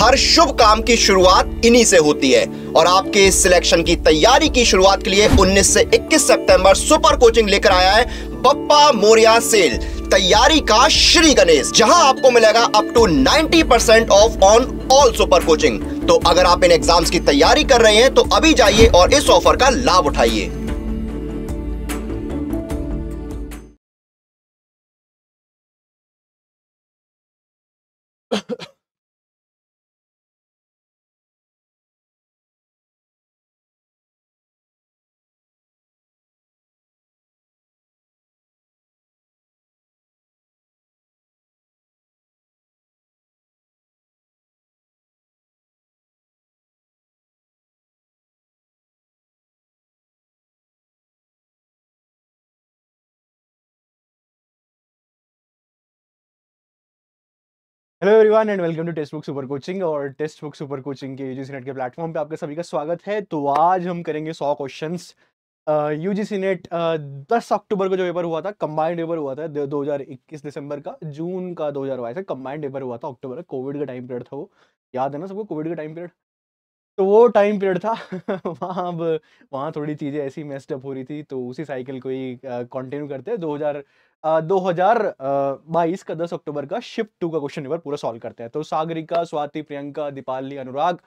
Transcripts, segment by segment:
हर शुभ काम की शुरुआत इन्हीं से होती है और आपके सिलेक्शन की तैयारी की शुरुआत के लिए 19 से 21 सितंबर सुपर कोचिंग लेकर आया है बप्पा मोरिया सेल तैयारी का श्री गणेश, जहां आपको मिलेगा up to 90% off on all super coaching. तो अगर आप इन एग्जाम्स की तैयारी कर रहे हैं तो अभी जाइए और इस ऑफर का लाभ उठाइए। Hello everyone and welcome to Testbook super coaching. और टेस्ट बुक सुपर कोचिंग के यूजीसी नेट के प्लेटफॉर्म पे आपका सभी का स्वागत है। तो आज हम करेंगे 100 क्वेश्चंस। यूजीसी नेट 10 अक्टूबर को जो पेपर हुआ था, कंबाइंड पेपर हुआ था 2021 दिसंबर का, जून का 2022 का कंबाइंड पेपर हुआ था अक्टूबर का। कोविड का टाइम पीरियड था वो, याद है ना सबको, कोविड का टाइम पीरियड। तो वो टाइम पीरियड था वहाँ थोड़ी चीज़ें ऐसी मेस्टअप हो रही थी, तो उसी साइकिल को ही कंटिन्यू करते हैं। 2022 का 10 अक्टूबर का शिफ्ट 2 का क्वेश्चन पेपर पूरा सॉल्व करते हैं। तो Sagarika, Swati, Priyanka, Deepali, Anurag,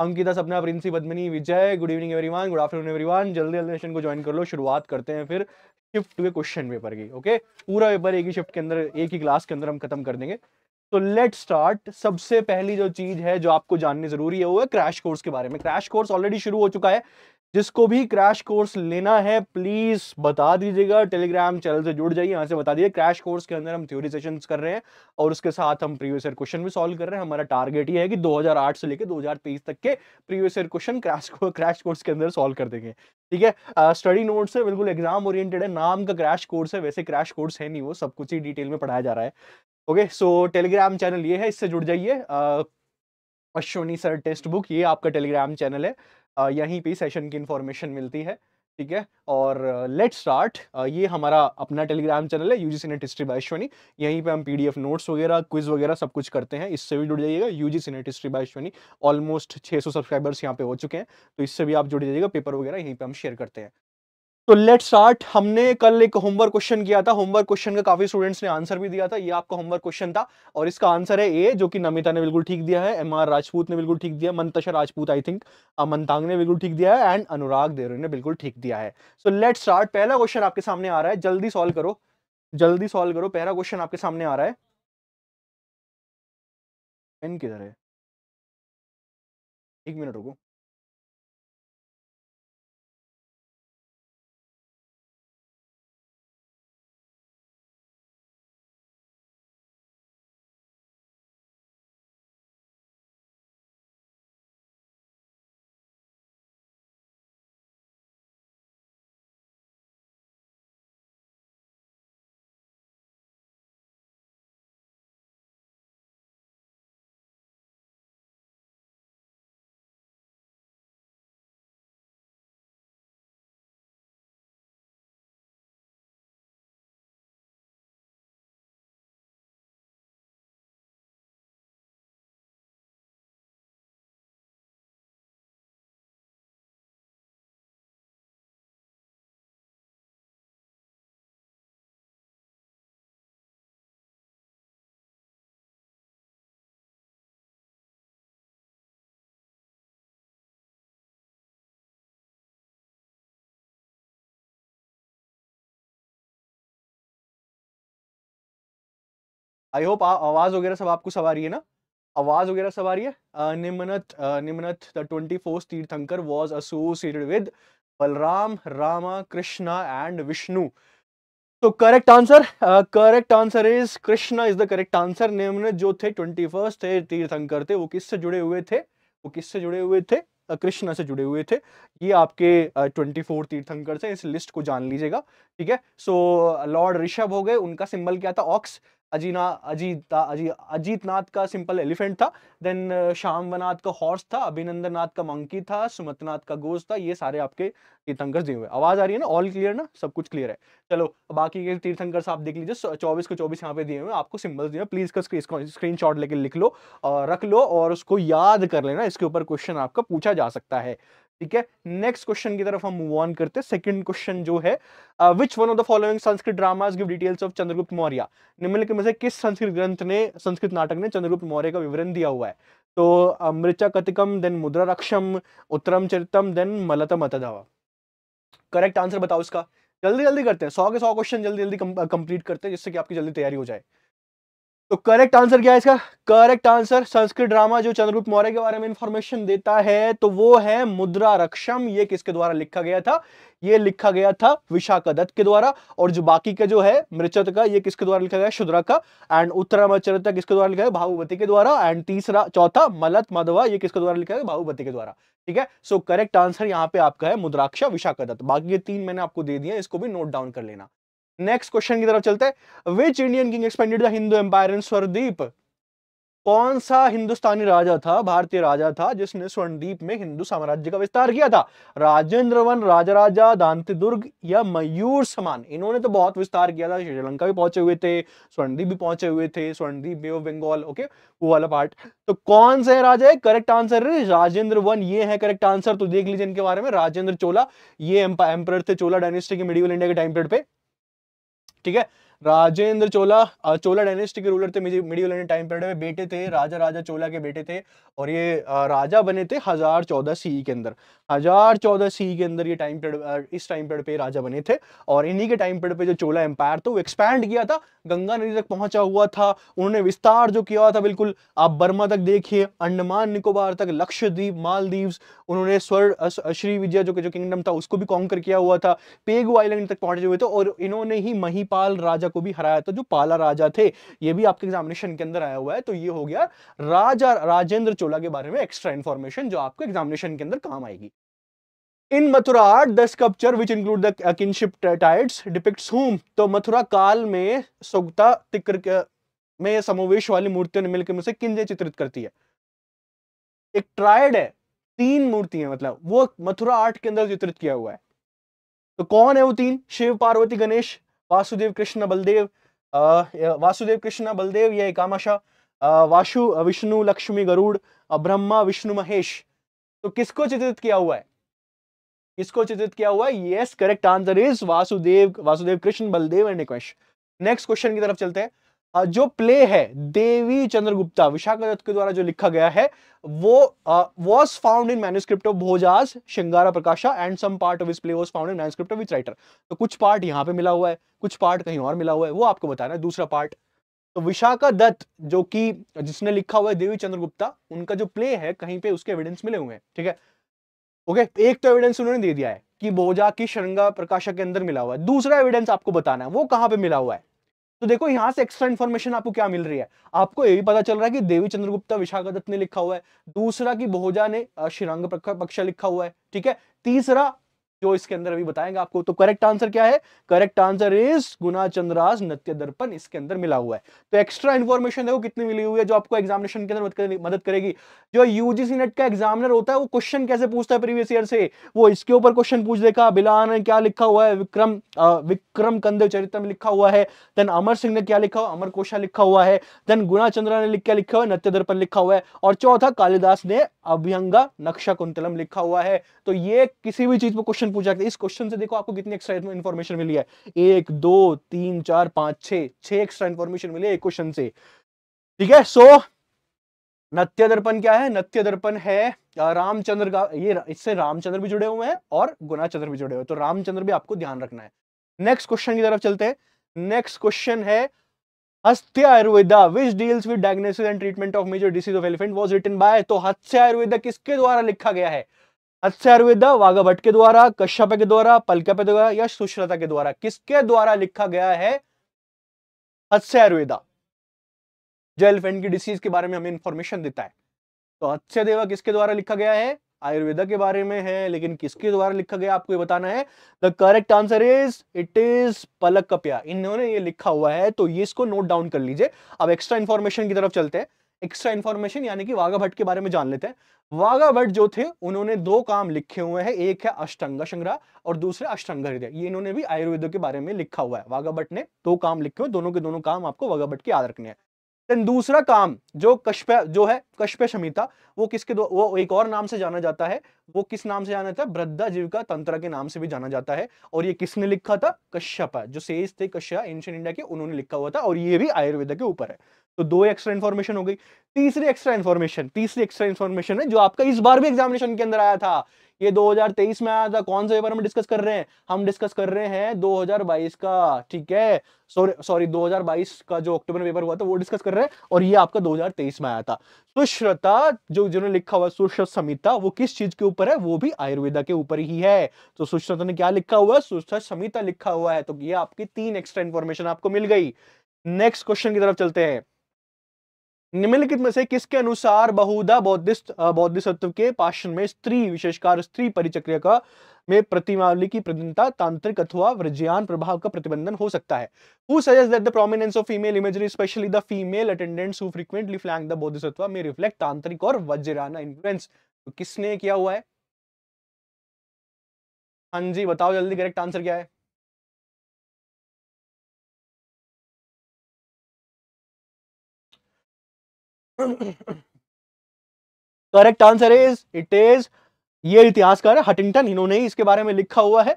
Ankita, Sapna, Princy, Padmini, Vijay, good evening everyone, good afternoon everyone. जल्दी जल्दी सेशन को ज्वाइन कर लो। शुरुआत करते हैं फिर शिफ्ट 2 के क्वेश्चन पेपर की। ओके, पूरा पेपर एक ही शिफ्ट के अंदर, एक ही क्लास के अंदर हम खत्म कर देंगे। तो लेट स्टार्ट। सबसे पहली जो चीज है जो आपको जाननी जरूरी है वो है क्रैश कोर्स के बारे में। क्रैश कोर्स ऑलरेडी शुरू हो चुका है, जिसको भी क्रैश कोर्स लेना है प्लीज बता दीजिएगा, टेलीग्राम चैनल से जुड़ जाइए, यहाँ से बता दीजिए। क्रैश कोर्स के अंदर हम थ्योरी सेशंस कर रहे हैं और उसके साथ हम प्रीवियस ईयर क्वेश्चन भी सॉल्व कर रहे हैं। हमारा टारगेट ये है कि 2008 से लेकर 2023 तक के previous year question crash course के अंदर सॉल्व कर देंगे। ठीक है, स्टडी नोट्स है, बिल्कुल एग्जाम ओरिएंटेड है, नाम का क्रैश कोर्स है, वैसे क्रैश कोर्स है नहीं, वो सब कुछ ही डिटेल में पढ़ाया जा रहा है। ओके, सो टेलीग्राम चैनल ये है, इससे जुड़ जाइए। अश्विनी सर टेक्स्ट बुक, ये आपका टेलीग्राम चैनल है, यहीं पे सेशन की इन्फॉर्मेशन मिलती है। ठीक है, और लेट्स स्टार्ट। ये हमारा अपना टेलीग्राम चैनल है, UGC NET history by Ashwini, यहीं पे हम पीडीएफ नोट्स वगैरह, क्विज वगैरह सब कुछ करते हैं, इससे भी जुड़ जाइएगा। UGC NET history by Ashwini, almost 600 subscribers यहाँ पे हो चुके हैं, तो इससे भी आप जुड़ जाइएगा। पेपर वगैरह यहीं पर हम शेयर करते हैं। तो लेट्स स्टार्ट। हमने कल एक होमवर्क क्वेश्चन किया था, होमवर्क क्वेश्चन का काफी स्टूडेंट्स ने आंसर भी दिया था। ये आपका होमवर्क क्वेश्चन था और इसका आंसर है ए, जो कि नमिता ने बिल्कुल ठीक दिया है, एमआर राजपूत ने बिल्कुल ठीक दिया, मंतशा राजपूत आई थिंक, अमनतांग ने बिल्कुल ठीक दिया है एंड अनुराग देवरे ने बिल्कुल ठीक दिया है। So let's start. पहला क्वेश्चन आपके सामने आ रहा है, जल्दी सॉल्व करो, जल्दी सॉल्व करो। पहला क्वेश्चन आपके सामने आ रहा है, पेन किधर है, एक मिनट रुको। आई होप आवाज वगैरह सब आपको सब आ रही है ना, आवाज वगैरह सब आ रही है। निम्नत the 24 tirthankar was associated with Balram, Rama, Krishna and Vishnu. तो correct answer is Krishna is the correct answer. निम्नत जो थे 21 तीर्थंकर थे, वो किससे जुड़े हुए थे, वो किससे जुड़े हुए थे, कृष्णा से जुड़े हुए थे। ये आपके 24 तीर्थंकर से, इस लिस्ट को जान लीजिएगा। ठीक है, सो लॉर्ड ऋषभ हो गए, उनका सिंबल क्या था, ऑक्स। अजीतनाथ का सिंपल एलिफेंट था, देन श्यामनाथ का हॉर्स था, अभिनंदन नाथ का मंकी था, सुमतनाथ का गोज था। ये सारे आपके तीर्थंकर दिए हुए। आवाज आ रही है ना? ऑल क्लियर ना? सब कुछ क्लियर है। चलो बाकी के तीर्थंकर आप देख लीजिए, 24 के 24 यहाँ पे दिए हुए आपको सिंबल्स दिए। प्लीज का स्क्रीनशॉट लेके लिख लो और रख लो और उसको याद कर लेना, इसके ऊपर क्वेश्चन आपका पूछा जा सकता है। ठीक है, नेक्स्ट क्वेश्चन की तरफ हम मूव ऑन करते हैं। सेकंड क्वेश्चन जो है, which one of the following Sanskrit dramas give details of Chandragupta Maurya. निम्नलिखित में से किस संस्कृत ग्रंथ ने, संस्कृत नाटक ने चंद्रगुप्त मौर्य का विवरण दिया हुआ है? तो मृचा कतिकम, देन मुद्रा रक्षम, उत्तरम चरितम, देन मलतम अथर्ववेद। करेक्ट आंसर बताओ इसका। जल्दी जल्दी करते हैं, 100 के 100 क्वेश्चन जल्दी जल्दी कंप्लीट करते हैं जिससे कि आपकी जल्दी तैयारी हो जाए। तो करेक्ट आंसर क्या है इसका? करेक्ट आंसर, संस्कृत ड्रामा जो चंद्रगुप्त मौर्य के बारे में इंफॉर्मेशन देता है तो वो है मुद्रा रक्षम। ये किसके द्वारा लिखा गया था? ये लिखा गया था विशाखदत्त के द्वारा। और जो बाकी का जो है मृचत का, ये किसके द्वारा लिखा गया? शूद्र का। एंड उत्तरामचरित किसके द्वारा लिखा गया? भागवती के द्वारा। एंड तीसरा चौथा मलत मधवा, ये किसके द्वारा लिखा गया? भागवती के द्वारा। ठीक है, सो करेक्ट आंसर यहाँ पे आपका है मुद्राक्षा विशाखदत्त। बाकी के 3 मैंने आपको दे दिए, इसको भी नोट डाउन कर लेना। नेक्स्ट क्वेश्चन की तरफ चलते हैं। Which Indian king expanded the Hindu empire in Swardeep. कौन सा हिंदुस्तानी राजा था, भारतीय राजा था, जिसने स्वर्णदीप में हिंदू साम्राज्य का विस्तार किया था? राजेंद्रवन, राजराजा, दांतीदुर्ग या मयूर समान। इन्होंने तो बहुत विस्तार किया था, श्रीलंका भी पहुंचे हुए थे, स्वर्णदीप भी पहुंचे हुए थे, स्वर्णदीप बे ऑफ बंगाल। ओके, वो वाला पार्ट। तो कौन सा राजा है? करेक्ट आंसर राजेंद्रवन, ये है करेक्ट आंसर। तो देख लीजिए इनके बारे में, राजेंद्र चोला, ये एम्पायर थे चोला डायनेस्टी के मिडिवल इंडिया के टाइम पीरियड पे। ठीक है, राजेंद्र चोला, चोला डायनेस्टी के रूलर थे मिडिवल इंडियन टाइम पीरियड में। बेटे थे राजा राजा चोला के बेटे थे और ये राजा बने थे 1014 CE के अंदर। 1014 CE के अंदर ये टाइम पीरियड, इस टाइम पीरियड पे राजा बने थे। और इन्हीं के टाइम पीरियड पे जो चोला एम्पायर था वो एक्सपैंड किया था, गंगा नदी तक पहुंचा हुआ था। उन्होंने विस्तार जो किया था बिल्कुल, आप बर्मा तक देखिए, अंडमान निकोबार तक, लक्षद्वीप, मालदीव। उन्होंने स्वर श्री विजय जो किंगडम था उसको भी कॉन्कर किया हुआ था। पेगू आइलैंड तक पहुंचे हुए थे और इन्होंने ही महीपाल राजा को भी हराया था जो पाला राजा थे। ये भी आपके एग्जामिनेशन के अंदर आया हुआ है। तो ये हो गया राजा राजेंद्र चोला के बारे में एक्स्ट्रा इंफॉर्मेशन जो आपको एग्जामिनेशन के अंदर काम आएगी। In Mathura art the sculpture which include the kinship tides depicts whom. तो मथुरा काल में सोगता तिकर में समावेश वाली मूर्तियों ने मिलकर मुझसे किन चित्रित करती है? एक ट्रायड है, 3 मूर्तियां मतलब, वो मथुरा आर्ट के अंदर चित्रित किया हुआ है। तो कौन है वो 3? शिव, पार्वती, गणेश, वासुदेव कृष्ण बलदेव, या एकामाशा, वासु विष्णु लक्ष्मी गरुड़, ब्रह्मा विष्णु महेश। तो किसको चित्रित किया हुआ है? Yes, correct answer is Vasudev Krishna Baldev and एकमेश। Next question की तरफ चलते हैं। जो प्ले है देवी चंद्रगुप्ता विशाखदत्त के द्वारा जो लिखा गया है वो was found in manuscript of Bhoja's Shringara Prakasha and some part of his play was found in manuscript of his writer. तो कुछ पार्ट यहाँ पे मिला हुआ है, कुछ पार्ट कहीं और मिला हुआ है, वो आपको बताना है दूसरा पार्ट। तो विशाखदत्त जो कि जिसने लिखा हुआ है देवी चंद्रगुप्ता, उनका जो प्ले है कहीं पे उसके एविडेंस मिले हुए हैं। ठीक है, ओके, एक तो एविडेंस उन्होंने दे दिया है कि भोजा की शिंगारा प्रकाशा के अंदर मिला हुआ है, दूसरा एविडेंस आपको बताना है वो कहाँ पे मिला हुआ है। तो देखो यहाँ से एक्स्ट्रा इन्फॉर्मेशन आपको क्या मिल रही है? आपको ये भी पता चल रहा है कि देवी चंद्रगुप्ता विशाखदत्त ने लिखा हुआ है, दूसरा कि भोजा ने शिरांग पक्ष लिखा हुआ है, ठीक है, तीसरा जो इसके अंदर अभी बताएंगे आपको। तो करेक्ट आंसर क्या है? करेक्ट आंसर इज गुणाचंद्रास नृत्य दर्पण, इसके अंदर मिला हुआ है। तो एक्स्ट्रा इन्फॉर्मेशन देखो कितनी मिली हुई है जो आपको एग्जामिनेशन के अंदर मदद करेगी। जो यूजीसी नेट का एग्जामिनर होता है वो क्वेश्चन कैसे पूछता है प्रीवियस ईयर से, वो इसके ऊपर क्वेश्चन पूछ देगा। बिलान ने क्या लिखा हुआ है? विक्रम कंद चरित्र में लिखा हुआ है। देन अमर सिंह ने क्या लिखा हुआ? अमर कोशा लिखा हुआ है। देन गुणाचंद्रा ने क्या लिखा हुआ है? नृत्य दर्पण लिखा हुआ है। और चौथा कालिदास ने अभ्यंगा नक्शा कुंतलम लिखा हुआ है। तो ये किसी भी चीज पर क्वेश्चन पूछा जाता है। इस क्वेश्चन से देखो आपको कितनी एक्स्ट्रा इंफॉर्मेशन मिली है, 1 2 3 4 5 6 एक्स्ट्रा इंफॉर्मेशन मिली है एक क्वेश्चन से। ठीक है, सो नृत्य दर्पण क्या है? नृत्य दर्पण है रामचंद्र का, ये इससे रामचंद्र भी जुड़े हुए हैं और गुणाचंद्र भी जुड़े हुए हैं, तो रामचंद्र भी आपको ध्यान रखना है। नेक्स्ट क्वेश्चन की तरफ चलते हैं। नेक्स्ट क्वेश्चन है Hastya Ayurveda which deals with diagnosis and treatment of major disease of elephant was written by. तो हस्त्य आयुर्वेदा किसके द्वारा लिखा गया है? हस्त्य आयुर्वेदा वागा भट्ट के द्वारा, कश्यप के द्वारा, पलकप के द्वारा या सुश्रुता के द्वारा? किसके द्वारा लिखा गया है हस्त्य आयुर्वेदा जो एलिफेंट की डिसीज के बारे में हमें इंफॉर्मेशन देता है? तो हस्त्य देवा किसके द्वारा लिखा गया है? आयुर्वेदा के बारे में है, लेकिन किसके द्वारा लिखा गया आपको ये बताना है। The correct answer is it is Palakapya, इन्होंने ये लिखा हुआ है, तो ये इसको नोट डाउन कर लीजिए। अब एक्स्ट्रा इन्फॉर्मेशन की तरफ चलते हैं। एक्स्ट्रा इन्फॉर्मेशन यानी कि वाघा भट्ट के बारे में जान लेते हैं। वाघा भट्ट जो थे उन्होंने दो काम लिखे हुए हैं, एक है अष्टांग संग्रह और दूसरे अष्टांग हृदय। ये इन्होंने भी आयुर्वेद के बारे में लिखा हुआ है। वाघा भट्ट ने दो काम लिखे हुए, दोनों के दोनों काम आपको वाघा भट्ट के याद रखने हैं। दूसरा काम जो कश्यप जो है, कश्यप संहिता, वो किसके वो एक और नाम से जाना जाता है। वो किस नाम से जाना जाता है? बृहदाजीविका तंत्र के नाम से भी जाना जाता है। और ये किसने लिखा था? कश्यप, जो सेज थे कश्यप एंशिएंट इंडिया के, उन्होंने लिखा हुआ था। और ये भी आयुर्वेद के ऊपर है। तो दो एक्स्ट्रा इन्फॉर्मेशन हो गई। तीसरी एक्स्ट्रा इन्फॉर्मेशन है जो आपका इस बार भी एग्जामिनेशन के अंदर आया था। ये 2023 में आया था। कौन से पेपर हम डिस्कस कर रहे हैं? हम डिस्कस कर रहे हैं 2022 का, ठीक है, सॉरी 2022 का जो अक्टूबर में पेपर हुआ था वो डिस्कस कर रहे हैं। और ये आपका 2023 में आया था। सुश्रुता जो जिन्होंने लिखा हुआ सुश्रुत संहिता, वो किस चीज के ऊपर है? वो भी आयुर्वेदा के ऊपर ही है। तो सुश्रुता ने क्या लिखा हुआ है? सुश्रुत संहिता लिखा हुआ है। तो ये आपकी तीन एक्स्ट्रा इन्फॉर्मेशन आपको मिल गई। नेक्स्ट क्वेश्चन की तरफ चलते हैं। निम्नलिखित में से किसके अनुसार बहुधा बौद्धिसत्व के पाषाण में स्त्री, विशेषकर स्त्री परिचक्रिया का में प्रतिमावली की प्रतिनिधिता तांत्रिक अथवा वज्रयान प्रभाव का प्रतिबंधन हो सकता है? Who suggests that the prominence of female imagery, especially the female attendants who frequently flank the bodhisattva, may reflect तांत्रिक और वज्रयान इन्फ्लुएंस? तो किसने किया हुआ है? हाँ जी बताओ जल्दी, करेक्ट आंसर क्या है? Correct answer is it is, ये इतिहासकार है हटिंगटन, इन्होंने ही इसके बारे में लिखा हुआ है।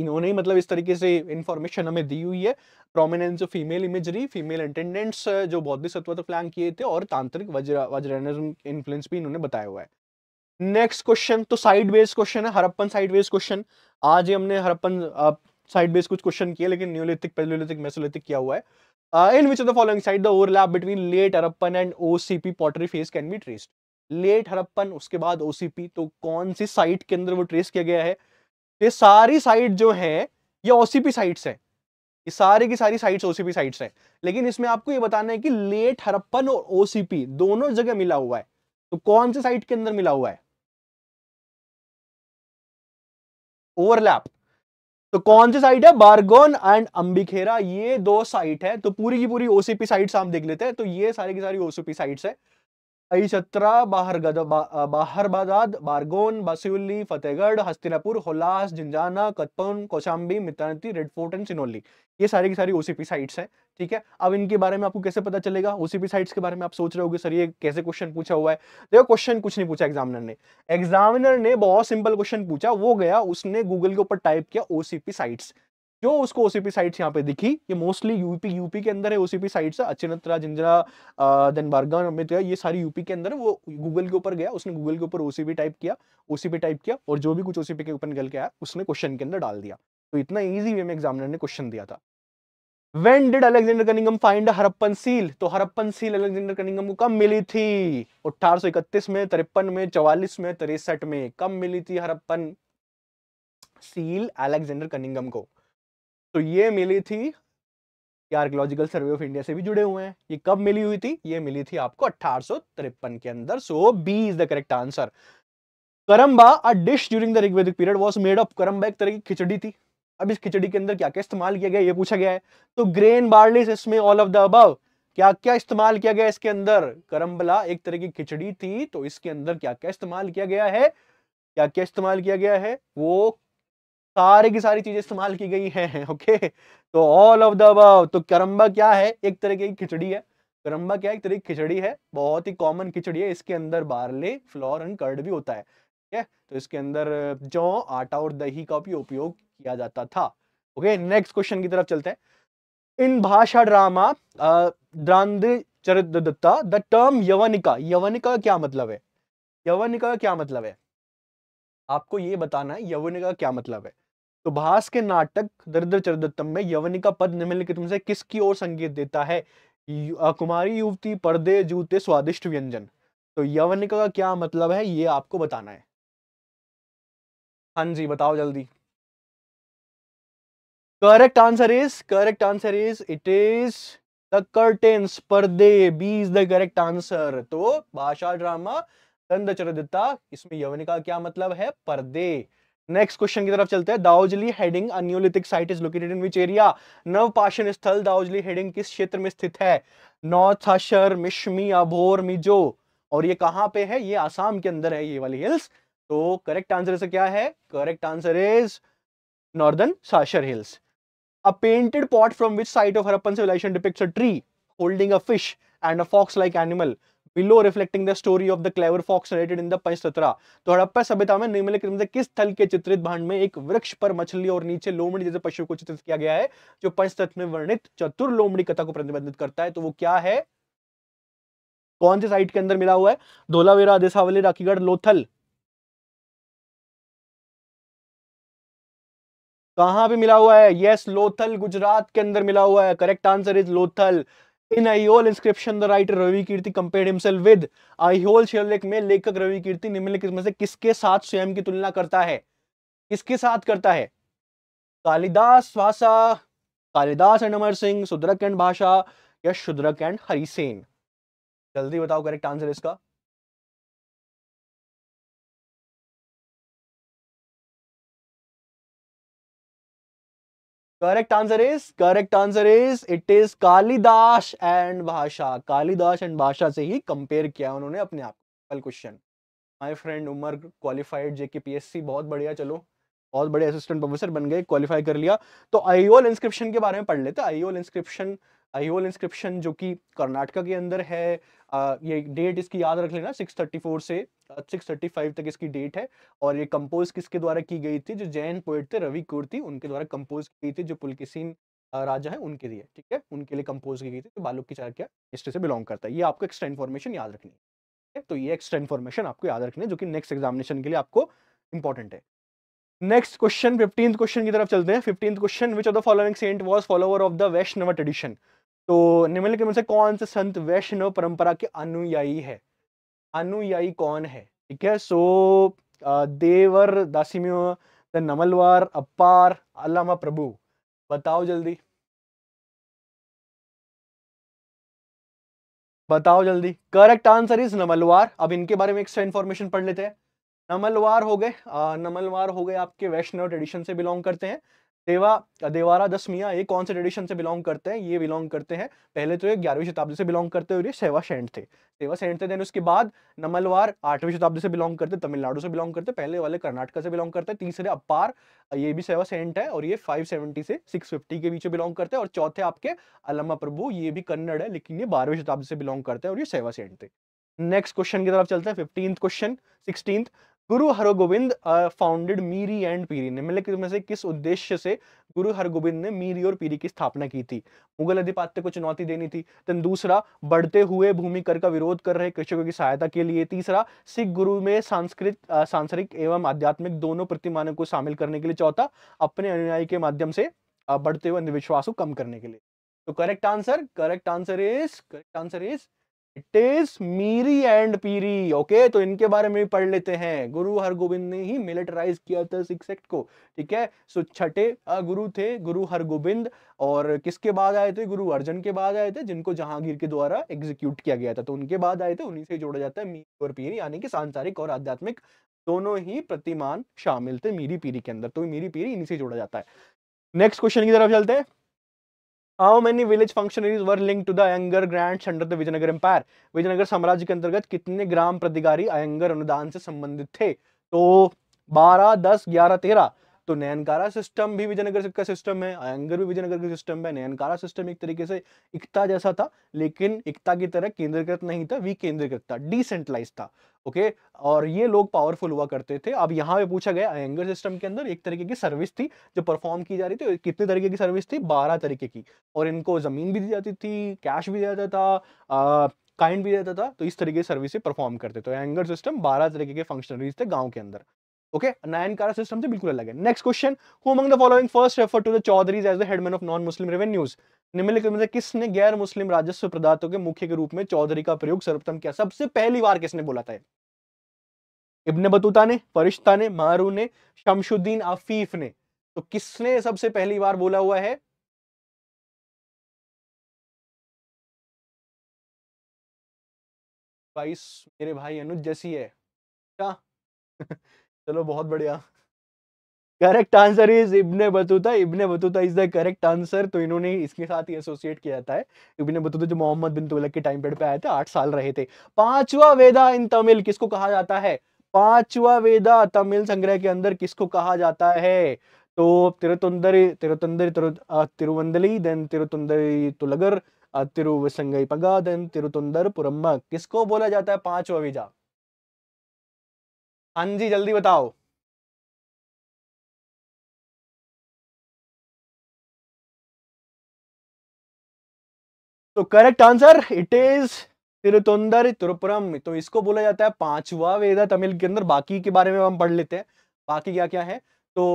इन्होंने मतलब इस तरीके से इंफॉर्मेशन हमें दी हुई है। Prominence of female imagery, female attendants जो बौद्धिसत्व तो फ्लैंक किए थे, और तांत्रिक वज्रायनिज्म इन्फ्लुएंस भी इन्होंने बताया हुआ है। नेक्स्ट क्वेश्चन तो साइड बेस्ड क्वेश्चन है, हरप्पन साइड बेस्ड क्वेश्चन। आज हमने हरप्पन साइड बेस्ड कुछ क्वेश्चन किए, लेकिन न्यूलिथिक, पैलियोलिथिक, मेसोलिथिक किया हुआ है। In which of the following site the overlap between late Harappan and OCP pottery phase can be traced? Late Harappan उसके बाद OCP, तो कौन सी साइट के अंदर वो ट्रेस किया गया है? ये सारी साइट जो है ये OCP साइट्स हैं, ये सारी की सारी साइट्स OCP साइट्स हैं। लेकिन इसमें आपको ये बताना है कि लेट हरप्पन और OCP दोनों जगह मिला हुआ है, तो कौन सी साइट के अंदर मिला हुआ है? ओवरलैप, तो कौन सी साइट है? बारगोन एंड अंबिखेरा, ये दो साइट है। तो पूरी की पूरी ओसीपी साइट्स आप देख लेते हैं। तो ये सारी की सारी ओसीपी साइट्स है। Ahichhatra, Baharbadad, Bargaon, बसिउली, Fatehgarh, Hastinapur, होलास, Jhinjhana, कतपुन, Kaushambi, मितानती, Red Fort and Sinauli, ये सारी की सारी ओसीपी साइट्स हैं। ठीक है, अब इनके बारे में आपको कैसे पता चलेगा? ओसीपी साइट्स के बारे में आप सोच रहे होगे सर ये कैसे क्वेश्चन पूछा हुआ है। देखो क्वेश्चन कुछ नहीं पूछा एग्जामिनर ने। एग्जामिनर ने बहुत सिंपल क्वेश्चन पूछा। वो गया, उसने गूगल के ऊपर टाइप किया ओसीपी साइट्स, जो उसको ओसीपी साइट्स यहाँ पे दिखी। ये मोस्टली यूपी के अंदर है ओसीपी साइट्स, अचिनत्रा, जिंजरा, दनबारगन, अमृतया, ये सारी यूपी के अंदर है। वो गूगल के ऊपर गया, उसने गूगल के ऊपर ओसीपी टाइप किया और जो भी कुछ ओसीपी के ऊपर निकल के आया उसने क्वेश्चन के अंदर डाल दिया। तो इतना ईजी वे में एग्जामिनर ने क्वेश्चन दिया था। When did Alexander Cunningham find Harappan seal? तो हरप्पन सील अलेक्जेंडर कनिंगम को कब मिली थी? 1831 में, 53 में, 44 में, 63 में, कब मिली थी हरप्पन सील अलेक्जेंडर कनिंगम को? तो ये मिली थी, आर्कियोलॉजिकल सर्वे ऑफ इंडिया से भी जुड़े हुए हैं। ये कब मिली हुई थी? ये मिली थी आपको 1853 के अंदर। So B is the correct answer. करम्बा a dish during the Rigvedic period was made of, करम्बा एक तरह की खिचड़ी थी। अब इस खिचड़ी के अंदर क्या क्या इस्तेमाल किया गया ये पूछा गया है। तो ग्रेन, बार्ली, इसमें ऑल ऑफ द अबव, क्या क्या इस्तेमाल किया गया इसके अंदर? करम्बला एक तरह की खिचड़ी थी, तो इसके अंदर क्या क्या इस्तेमाल किया गया है, क्या क्या इस्तेमाल किया गया है, वो सारी की सारी चीजें इस्तेमाल की गई हैं। ओके, तो ऑल ऑफ द अबव। तो करम्बा क्या है? एक तरह की खिचड़ी है। करम्बा क्या है? एक तरह की खिचड़ी है, बहुत ही कॉमन खिचड़ी है। इसके अंदर बार्ले, फ्लोर एंड कर्ड भी होता है। ठीक है, तो इसके अंदर जौ, आटा और दही का भी उपयोग किया जाता था। ओके, नेक्स्ट क्वेश्चन की तरफ चलते हैं। In Bhasa drama द्रांद्रिचरित्रदत्ता the term yavanika, यवनिका क्या मतलब है? यवनिका क्या मतलब है? आपको ये बताना है यवनिका क्या मतलब है। तो भास के नाटक दरिद्रचरित्रदत्तम में यवनिका पद निम्नलिखित में से किसकी ओर संकेत देता है? कुमारी युवती, पर्दे, जूते, स्वादिष्ट व्यंजन। तो यवनिका का क्या मतलब है ये आपको बताना है। हाँ जी बताओ जल्दी। Correct answer is it is the curtains, पर्दे। B is the correct answer. तो भाषा ड्रामा दंदचरदिता, इसमें यवनिका का क्या मतलब है? पर्दे। नेक्स्ट क्वेश्चन की तरफ चलते हैं। Daojali Hading a neolithic site is located in which area? नवपाषाण स्थल दाउजली हेडिंग किस क्षेत्र में स्थित है? नौथाशर, मिश्मी, अभोर, मिजो। और ये कहाँ पे है? ये आसाम के अंदर है ये वाली हिल्स। तो करेक्ट आंसर इसका क्या है? Correct answer is northern Cachar hills. A painted pot from which site of Harappan civilisation depicts a tree holding a fish and a fox like animal below reflecting the story of the clever fox narrated in the Panchatantra? तो हड़प्पा सभ्यता में निम्नलिखित में से किस स्थल के चित्रित भांड में एक वृक्ष पर मछली और नीचे लोमड़ी जैसे पशु को चित्रित किया गया है, जो पंचतंत्र में वर्णित चतुर लोमड़ी कथा को प्रतिबंधित करता है? तो वो क्या है? कौन सी साइट के अंदर मिला हुआ है? धोलावीरा, देसावली, राखीगढ़, लोथल। कहां पे मिला हुआ है? यस, लोथल गुजरात के अंदर मिला हुआ है। Correct answer is Lothal. In Aiole inscription, the writer Ravi Kirti compared himself with? Aiole शिलालेख में लेखक रवि कीर्ति निम्नलिखित में से किसके साथ स्वयं की तुलना करता है? किसके साथ करता है? कालिदास भाषा, कालिदास एंड अमर सिंह, शूद्रक एंड भाषा या शूद्रक एंड हरिसेन। जल्दी बताओ करेक्ट आंसर इसका। Correct answer is it is Kalidas and Bhasa. Kalidas and भाषा से ही कंपेयर किया उन्होंने अपने आप। कल question my friend Umar qualified JKPSC, बहुत बढ़िया, चलो बहुत बड़े असिस्टेंट प्रोफेसर बन गए, क्वालिफाई कर लिया। तो आईओल इंस्क्रिप्शन के बारे में पढ़ लेते हैं। आईओल इंस्क्रिप्शन जो कि कर्नाटका के अंदर है। ये डेट इसकी याद रख लेना, 634 से 635 तक इसकी डेट है। और ये कंपोज किसके द्वारा की गई थी? जो जैन पोएट थे रवि कीर्ति, उनके द्वारा कंपोज की गई थी, जो पुलकेसिन राजा है उनके लिए, ठीक है, उनके लिए कंपोज की गई थी। तो बालुक की चार क्या हिस्ट्री से बिलोंग करता है। ये आपको एक्स्ट्रा इन्फॉर्मेशन याद रखनी है। तो ये एक्स्ट्रा इन्फॉर्मेशन आपको याद रखनी है, जो कि नेक्स्ट एग्जामिनेशन के लिए आपको इंपॉर्टेंट है। नेक्स्ट क्वेश्चन 15th क्वेश्चन की तरफ चलते हैं। 15th question, which of the following saint was follower of the Vaishnav tradition? तो निम्नलिखित में से कौन से संत वैष्णव परंपरा के अनुयायी है? अनुयायी कौन है? ठीक है, सो देवर, दासिम्य, द नमलवार, अप्पार, अल्लामा प्रभु। बताओ जल्दी। Correct answer is Nammalvar. अब इनके बारे में एक्स्ट्रा इंफॉर्मेशन पढ़ लेते हैं। नमलवार हो गए आपके वैष्णव ट्रेडिशन से बिलोंग करते हैं। देवारा, दसमिया, ये कौन से ट्रेडिशन से बिलोंग करते हैं? ये बिलोंग करते हैं, पहले तो ये 11वीं शताब्दी से बिलोंग करते हुए सेवा सेंट थे। देन उसके बाद नमलवार 8वीं शताब्दी से बिलोंग करते, तमिलनाडु से बिलोंग करते, पहले वाले कर्नाटका से बिलोंग करते। तीसरे अप्पार, ये भी सेवा सेंट है और ये 570 से 650 के बीच बिलोंग करते हैं। और चौथे आपके अल्लामा प्रभु, ये भी कन्नड़ है लेकिन ये 12वीं शताब्दी से बिलोंग करते हैं और ये सेवा सेंट थे। नेक्स्ट क्वेश्चन की तरफ चलते हैं। 16th question, Guru Hargobind founded Miri and Piri. निम्नलिखित में से किस उद्देश्य से गुरु हरगोविंद ने मीरी और पीरी की स्थापना की थी? मुगल अधिपत्य को चुनौती देनी थी। तन दूसरा, बढ़ते हुए भूमि कर का विरोध कर रहे कृषकों की सहायता के लिए। तीसरा, सिख गुरु में सांस्कृतिक एवं आध्यात्मिक दोनों प्रतिमानों को शामिल करने के लिए। चौथा, अपने अनुयायी के माध्यम से बढ़ते हुए अंधविश्वास को कम करने के लिए। तो correct answer is it is Miri and Piri. Okay, तो इनके बारे में भी पढ़ लेते हैं। गुरु हरगोविंद ने ही मिलिटराइज किया था सिख सेक्ट को, ठीक है। सो छठे गुरु थे गुरु हरगोविंद, और किसके बाद आए थे? गुरु अर्जन के बाद आए थे, जिनको जहांगीर के द्वारा एग्जीक्यूट किया गया था, तो उनके बाद आए थे। उन्हीं से जोड़ा जाता है मीरी और पीरी, यानी कि सांसारिक और आध्यात्मिक दोनों ही प्रतिमान शामिल थे मीरी पीरी के अंदर, तो मीरी पीरी इन्हीं से जोड़ा जाता है। नेक्स्ट क्वेश्चन की तरफ चलते हैं। How many village functionaries were linked to the Iyengar grants under the Vijayanagar Empire? Vijayanagar साम्राज्य के अंतर्गत कितने ग्राम प्रतिगारी अयंगर अनुदान से संबंधित थे? तो 12, 10, 11, 13। तो नयनकारा सिस्टम भी विजयनगर का सिस्टम है, अयंगर भी विजयनगर का सिस्टम है। नयनकारा सिस्टम एक तरीके से इक्ता जैसा था, लेकिन इक्ता की तरह केंद्रीकृत नहीं था, विकेंद्रीकृत था, डिसेंट्रलाइज था, ओके। और ये लोग पावरफुल हुआ करते थे। अब यहाँ पे पूछा गया अयंगर सिस्टम के अंदर एक तरीके की सर्विस थी जो परफॉर्म की जा रही थी। कितने तरीके की सर्विस थी? 12 तरीके की। और इनको जमीन भी दी जाती थी, कैश भी दिया जाता था, काइंड भी देता था, तो इस तरीके की सर्विस परफॉर्म करते थे। अयंगर सिस्टम 12 तरीके के फंक्शनरीज थे गाँव के अंदर, ओके। नयनकारा सिस्टम से बिल्कुल अलग है। Next question, who among the following first refer to the Chaudharis as the headman of non Muslim revenues? निम्नलिखित में से किसने गैर मुस्लिम राजस्व प्रदाताओं के मुख्य के रूप में चौधरी का प्रयोग सर्वप्रथम किया? सबसे पहली बार किसने बोला था? इब्ने बतूता ने, फरिश्ता ने, मारू ने, शमशुद्दीन आफीफ ने। तो किसने सबसे पहली बार बोला हुआ है? मेरे भाई अनुज जैसी है, चलो बहुत बढ़िया, correct answer is Ibn Battuta. Ibn Battuta is the correct answer. तो इन्होंने इसके साथ ही एसोसिएट किया जाता है। इब्ने बतूता जो मोहम्मद बिन तुगलक के टाइम पीरियड पे आए थे, 8 साल रहे थे। पांचवा वेदा इन तमिल किसको कहा जाता है? पांचवा वेदा तमिल संग्रह के अंदर किसको कहा जाता है? तो तिरुवंदली देन तिरुतुंदरी तुलगर तिरुवसंगईपगा देन तिरुतुंदरपुरम्मा किसको बोला जाता है पांचवा वेदा? हाँ जी जल्दी बताओ। तो करेक्ट आंसर इट इज तिरुतुंदर तिरुपुरम। तो इसको बोला जाता है पांचवा वेदा तमिल के अंदर। बाकी के बारे में हम पढ़ लेते हैं, बाकी क्या क्या है। तो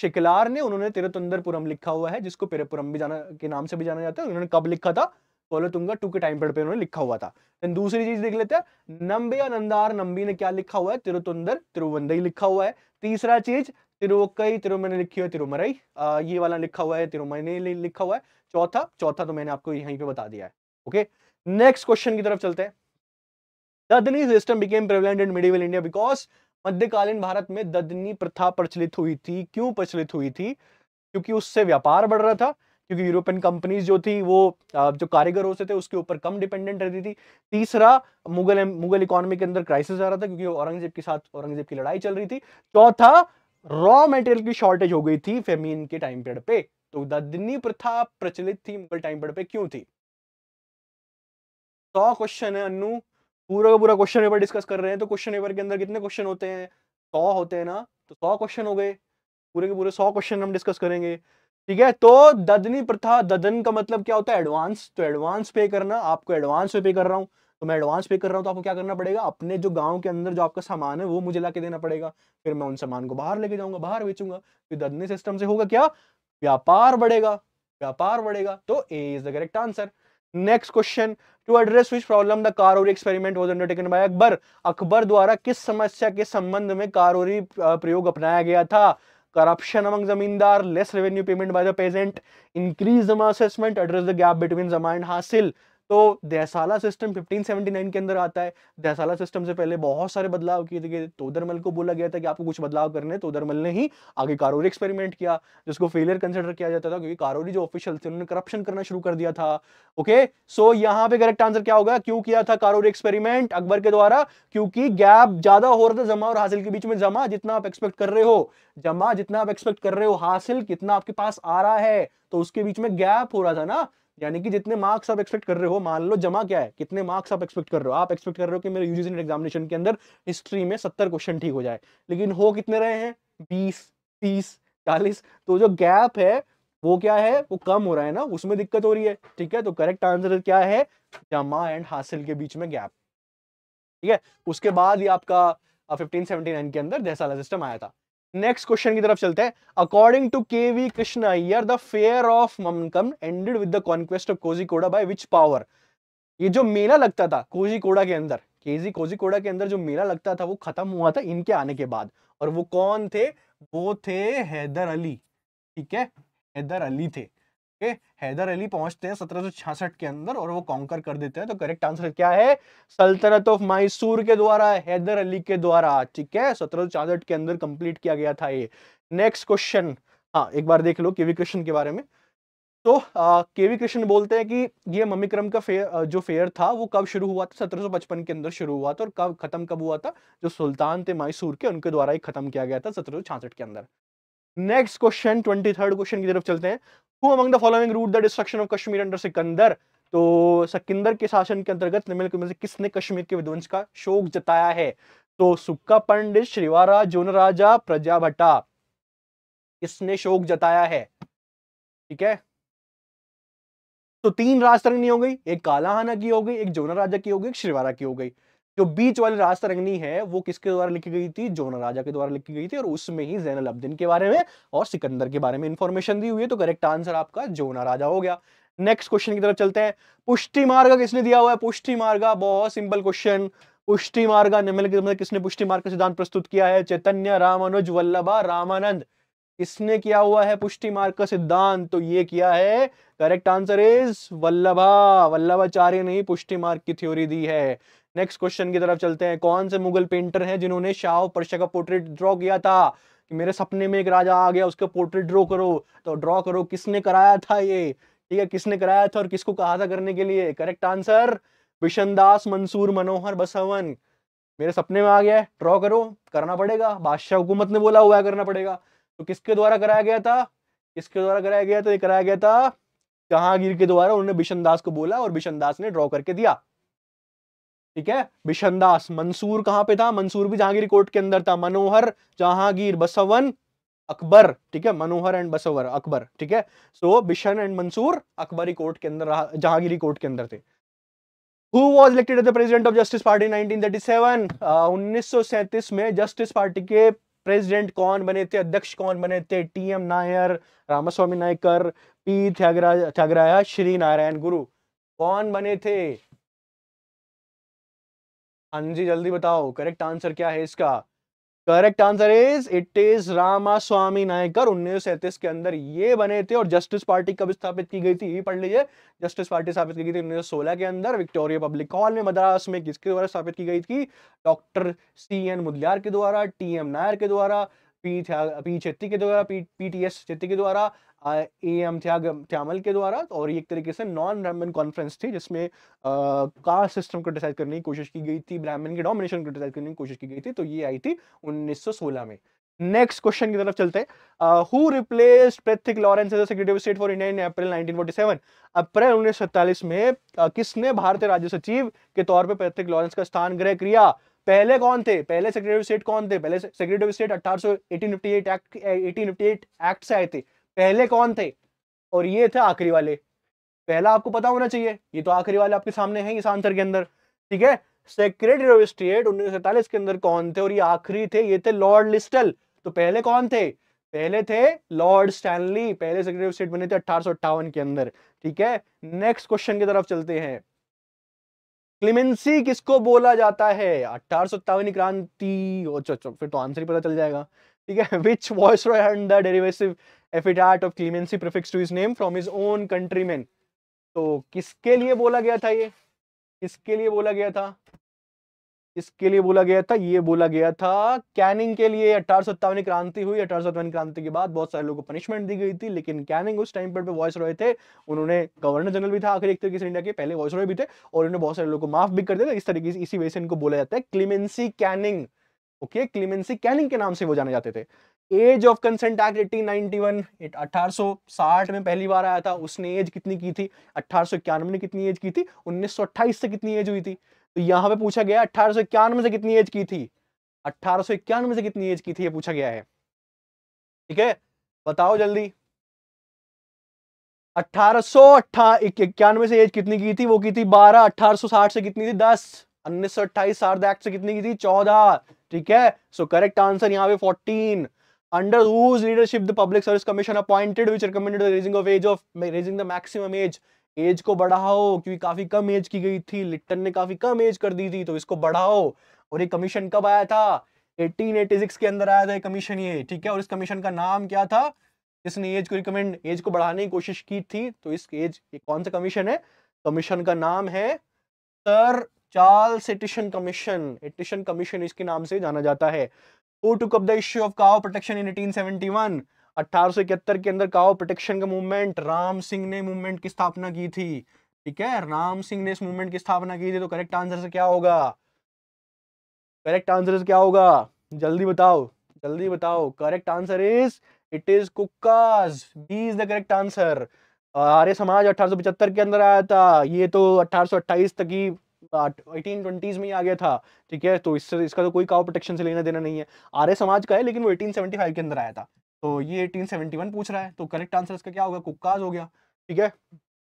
शिकलार ने उन्होंने तिरुतुंदरपुरम लिखा हुआ है, जिसको पेरेपुरम भी जाना के नाम से भी जाना जाता है। उन्होंने कब लिखा था? कोलतुंगा 2 के टाइम पे उन्होंने लिखा हुआ था। दूसरी चीज देख लेते हैं, नंबे नंदार नंबी ने क्या लिखा हुआ है? तिरुतुंदर तिरुवंदई लिखा हुआ है। तीसरा चीज तिरुवक्कई तिरुमने लिखी हुई तिरुमरई, ये वाला लिखा हुआ है, तिरुमने लिखा हुआ है। चौथा तो मैंने आपको यहीं पे बता दिया है। ओके, नेक्स्ट क्वेश्चन की तरफ चलते हैं। Dadni system became prevalent in medieval India because मध्यकालीन भारत में ददनी प्रथा प्रचलित हुई थी। क्यों प्रचलित हुई थी? क्योंकि उससे व्यापार बढ़ रहा था, क्योंकि यूरोपियन कंपनीज जो थी वो जो कारीगर होते थे उसके ऊपर कम डिपेंडेंट रहती थी। तीसरा, मुगल इकोनॉमी के अंदर क्राइसिस आ रहा था, क्योंकि औरंगजेब के साथ औरंगजेब की लड़ाई चल रही थी। चौथा, रॉ मटेरियल की शॉर्टेज हो गई थी फेमीन के टाइम पीरियड पे। तो ददनी प्रथा प्रचलित थी मुगल टाइम पीरियड पे, क्यों थी? 100 क्वेश्चन है अन्नू, पूरा का पूरा क्वेश्चन पेपर डिस्कस कर रहे हैं। तो क्वेश्चन पेपर के अंदर कितने क्वेश्चन होते हैं? 100 होते हैं ना, तो 100 क्वेश्चन हो गए, पूरे के पूरे 100 क्वेश्चन हम डिस्कस करेंगे, ठीक है। तो ददनी प्रथा, ददन का मतलब क्या होता है? एडवांस। तो एडवांस पे करना, आपको एडवांस पे कर रहा हूँ, तो मैं एडवांस पे कर रहा हूँ तो आपको क्या करना पड़ेगा? अपने जो गांव के अंदर जो आपका सामान है वो मुझे ला के देना पड़ेगा, फिर मैं उन सामान को बाहर लेके जाऊंगा, बाहर बेचूंगा। तो ददनी सिस्टम से होगा क्या? व्यापार बढ़ेगा, व्यापार बढ़ेगा। तो A is the correct answer. Next question, to address which problem the कारोरी experiment was undertaken by Akbar. Akbar द्वारा किस समस्या के संबंध में कारोरी प्रयोग अपनाया गया था? Corruption among zamindar, less revenue payment by the peasant, increase jama assessment, address the gap between jama and hasil. तो देहसाला सिस्टम 1579 के अंदर आता है। देहसाला सिस्टम से पहले बहुत सारे बदलाव किए थे। तोदरमल को बोला गया था कि आपको कुछ बदलाव करने। तोदरमल ने ही आगे कारोरी एक्सपेरिमेंट किया, जिसको फेलियर कंसिडर किया जाता था, क्योंकि कारोरी जो ऑफिशियल थे उन्होंने करप्शन करना शुरू कर दिया था। ओके, सो यहाँ पे करेक्ट आंसर क्या होगा? क्यों किया था कारोरी एक्सपेरिमेंट अकबर के द्वारा? क्योंकि गैप ज्यादा हो रहा था जमा और हासिल के बीच में। जमा जितना आप एक्सपेक्ट कर रहे हो, जमा जितना आप एक्सपेक्ट कर रहे हो, हासिल कितना आपके पास आ रहा है, तो उसके बीच में गैप हो रहा था ना। यानी कि जितने मार्क्स आप एक्सपेक्ट कर रहे हो, मान लो जमा क्या है, कितने मार्क्स आप एक्सपेक्ट कर रहे हो? आप एक्सपेक्ट कर रहे हो कि मेरे यूजीसी नेट एग्जामिनेशन के अंदर हिस्ट्री में 70 क्वेश्चन ठीक हो जाए, लेकिन हो कितने रहे हैं? 20, 30, 40। तो जो गैप है वो क्या है? वो कम हो रहा है ना, उसमें दिक्कत हो रही है, ठीक है। तो करेक्ट आंसर क्या है? जमा एंड हासिल के बीच में गैप, ठीक है। उसके बाद ही आपका 1579 के अंदर देहसाला सिस्टम आया था। नेक्स्ट क्वेश्चन की तरफ चलते हैं। According to KV Krishna Iyer the fair of ममकम ended with the conquest of Kozhikode by which power. ये जो मेला लगता था कोझीकोड के अंदर, कोझीकोड के अंदर जो मेला लगता था वो खत्म हुआ था इनके आने के बाद। और वो कौन थे? वो थे हैदर अली, ठीक है, हैदर अली थे। हैदर अली पहुंचते हैं 1766 के अंदर और वो कॉन्कर कर देते हैं। तो करेक्ट आंसर क्या है? सल्तनत ऑफ मैसूर के द्वारा, हैदर अली के द्वारा, ठीक है, 1766 के अंदर कंप्लीट किया गया था ये। नेक्स्ट क्वेश्चन, हाँ एक बार देख लो केवी कृष्ण के बारे में। तो केवी कृष्ण बोलते हैं कि ये मम्मीक्रम का जो फेयर था वो कब शुरू हुआ था? 1755 के अंदर शुरू हुआ था। और कब खत्म कब हुआ था? जो सुल्तान थे मैसूर के, उनके द्वारा ही खत्म किया गया था 1766 के अंदर। नेक्स्ट क्वेश्चन, 23rd क्वेश्चन की तरफ चलते हैं। Who among the following ruled the destruction of Kashmir under Sikandar? तो सिकंदर के शासन के अंतर्गत निम्नलिखित में से किसने कश्मीर के विध्वंस का शोक जताया है? तो सुक्का पंडित, श्रीवारा, जोनराजा, प्रजाभट्टा, किसने शोक जताया है? ठीक है, तो 3 राजतरंगिनी हो गई, एक कालाहाना की हो गई, एक जोनराजा की हो गई, एक श्रीवारा की हो गई। जो बीच वाली राजतरंगिनी है वो किसके द्वारा लिखी गई थी? जोनराजा के द्वारा लिखी गई थी। और उसमें ही जैन अल अब्दीन के बारे में और सिकंदर के बारे में इंफॉर्मेशन दी हुई है। तो करेक्ट आंसर आपका जोनराजा हो गया। नेक्स्ट क्वेश्चन की तरफ चलते हैं। पुष्टि मार्गा किसने दिया हुआ है? पुष्टि मार्गा बहुत सिंपल क्वेश्चन। पुष्टि मार्गा निम्नलिखित में किसने पुष्टि मार्ग का सिद्धांत प्रस्तुत किया है? चैतन्य रामानुज वल्लभा रामानंद। किसने किया हुआ है पुष्टि मार्ग का सिद्धांत? तो ये किया है, करेक्ट आंसर इज वल्लभाचार्य ने ही पुष्टि मार्ग की थ्योरी दी है। नेक्स्ट क्वेश्चन की तरफ चलते हैं। कौन से मुगल पेंटर हैं जिन्होंने शाह और परशा का पोर्ट्रेट ड्रॉ किया था? कि मेरे सपने में एक राजा आ गया, उसका पोर्ट्रेट ड्रॉ करो, तो ड्रॉ करो किसने कराया था ये, ठीक है, किसने कराया था और किसको कहा था करने के लिए। Correct answer Bishan Das Mansur Manohar Basawan. मेरे सपने में आ गया है, ड्रॉ करो, करना पड़ेगा, बादशाह हुकूमत ने बोला हुआ है, करना पड़ेगा। तो किसके द्वारा कराया गया था, किसके द्वारा कराया गया था? ये कराया गया था जहांगीर के द्वारा। उन्होंने बिशन दास को बोला और बिशन दास ने ड्रॉ करके दिया। ठीक है, बिशन दास मंसूर कहाँ पे था? मंसूर भी जहांगीर कोर्ट के अंदर था। मनोहर जहांगीर, बसवन अकबर। ठीक है, मनोहर एंड बसवर अकबर। ठीक है, so Bishan and Mansur Akbari court के अंदर, जहांगीरी कोर्ट के अंदर थे। Who was elected as the president of Justice Party in 1937? 1937 में जस्टिस पार्टी के प्रेसिडेंट कौन बने थे, अध्यक्ष कौन बने थे? TM Nair, Ramaswamy Naicker, P Thyagaraya, Shri Narayana Guru. कौन बने थे? हाँ जी, जल्दी बताओ करेक्ट आंसर क्या है इसका। Correct answer is it is Ramaswamy Naicker. 1937 के अंदर ये बने थे। और जस्टिस पार्टी कब स्थापित की गई थी, ये पढ़ लीजिए। जस्टिस पार्टी स्थापित की गई थी 1916 के अंदर विक्टोरिया पब्लिक हॉल में, मद्रास में। किसके द्वारा स्थापित की गई थी? डॉक्टर CN मुदलियार के द्वारा, TM नायर के द्वारा, पी छेत्ती के द्वारा, PTS छेत्ती के द्वारा, AM त्यामल के द्वारा। और ये एक तरीके से नॉन ब्राह्मण कॉन्फ्रेंस थी जिसमें कास्ट सिस्टम को डिसाइड करने की कोशिश की गई थी, ब्राह्मण के डोमिनेशन को डिसाइड करने की कोशिश की गई थी। तो ये आई थी 1916 में। नेक्स्ट क्वेश्चन की तरफ चलते हैं। Who replaced Patrick Lawrence as secretary of state for India in April 1947? April 1947 में किसने भारतीय राज्य सचिव के तौर पर पैट्रिक लॉरेंस का स्थान ग्रहण किया? पहले कौन थे, पहले सेक्रेटरी ऑफ स्टेट कौन थे? पहले सेक्रेटरी ऑफ स्टेट 1858 एक्ट से आए थे। पहले कौन थे? और ये थे आखिरी वाले। पहला आपको पता होना चाहिए, ये तो आखिरी वाले आपके सामने हैं इस आंसर के अंदर। ठीक है, सेक्रेटरी ऑफ स्टेट 1947 के अंदर कौन थे और ये आखिरी थे? ये थे लॉर्ड लिस्टल। तो पहले कौन थे? पहले थे लॉर्ड स्टैनली। पहले सेक्रेटरी ऑफ स्टेट बने थे 1858 के अंदर। ठीक है, नेक्स्ट क्वेश्चन की तरफ चलते हैं। क्लेमेंसी किसको बोला जाता है? 1857 क्रांति। अच्छा, फिर तो आंसर ही पता चल जाएगा। ठीक है, which viceroy earned the derivative epithet of clemency prefixed to his name from his own countrymen? तो किसके लिए बोला गया था ये, किसके लिए बोला गया था, किसके लिए बोला गया था? ये बोला गया था कैनिंग के लिए। 1857 क्रांति हुई, 1857 क्रांति के बाद बहुत सारे लोगों को पनिशमेंट दी गई थी, लेकिन कैनिंग उस टाइम पर वायसरॉय थे। उन्होंने गवर्नर जनरल भी था आखिर एक तरीके से इंडिया के, पहले वायसरॉय भी थे, और उन्होंने बहुत सारे लोगों को माफ भी कर दिया था। इस तरीके से, इसी वजह से इनको बोला जाता है clemency Canning. Okay, clemency Canning के नाम से वो जाने जाते थे। एज ऑफ कंसेंट एक्ट 1891, 1860 में पहली बार आया था। उसने एज कितनी की थी? 1891 में कितनी एज की थी? 1928 से कितनी एज हुई थी? तो यहाँ पे पूछा गया 1891 से कितनी एज की थी, 1891 से कितनी एज की थी, ये पूछा गया है। ठीक है, बताओ जल्दी। 1891 से एज कितनी की थी? वो की थी 12। 1860 से कितनी थी? 10। 1928 सार्ध एक्ट से कितनी की थी? 14। ठीक है, सो करेक्ट आंसर यहाँ पे 14। Under whose leadership the Public Service Commission appointed which recommended the raising of age of raising the maximum age? Age को बढ़ाओ, क्योंकि काफी कम एज की गई थी, लिट्टन ने काफी कम एज कर दी थी, तो इसको बढ़ाओ। और ये कमीशन कब आया था? 1886 के अंदर आया था ये कमीशन, ये। ठीक है, और इस कमीशन का नाम क्या था जिसने एज को रिकमेंड, एज को बढ़ाने की कोशिश की थी? तो इस एज, ये कौन सा कमीशन है? कमीशन का नाम है sir Charles Aitchison commission. Aitchison commission इसके नाम से जाना जाता है। Who took up the issue of cow protection in 1871? 1871 के अंदर काओ प्रोटेक्शन का मूवमेंट, राम सिंह ने मूवमेंट की स्थापना की थी। ठीक है, राम सिंह ने इस मूवमेंट की स्थापना की थी। तो करेक्ट आंसर से क्या होगा, करेक्ट आंसर से क्या होगा, जल्दी बताओ, जल्दी बताओ। Correct answer is it is कुकाज, B is the correct answer. Arya Samaj 1875 के अंदर आया था, ये तो 1828 तक ही 1820s में ही आ गया था। ठीक है, तो इससे इसका तो कोई काउ प्रोटेक्शन से लेना देना नहीं है, आर्य समाज का है, लेकिन वो 1875 के अंदर आया था। तो ये 1871 पूछ रहा है, तो करेक्ट आंसर इसका क्या होगा? कुकाज हो गया। ठीक है,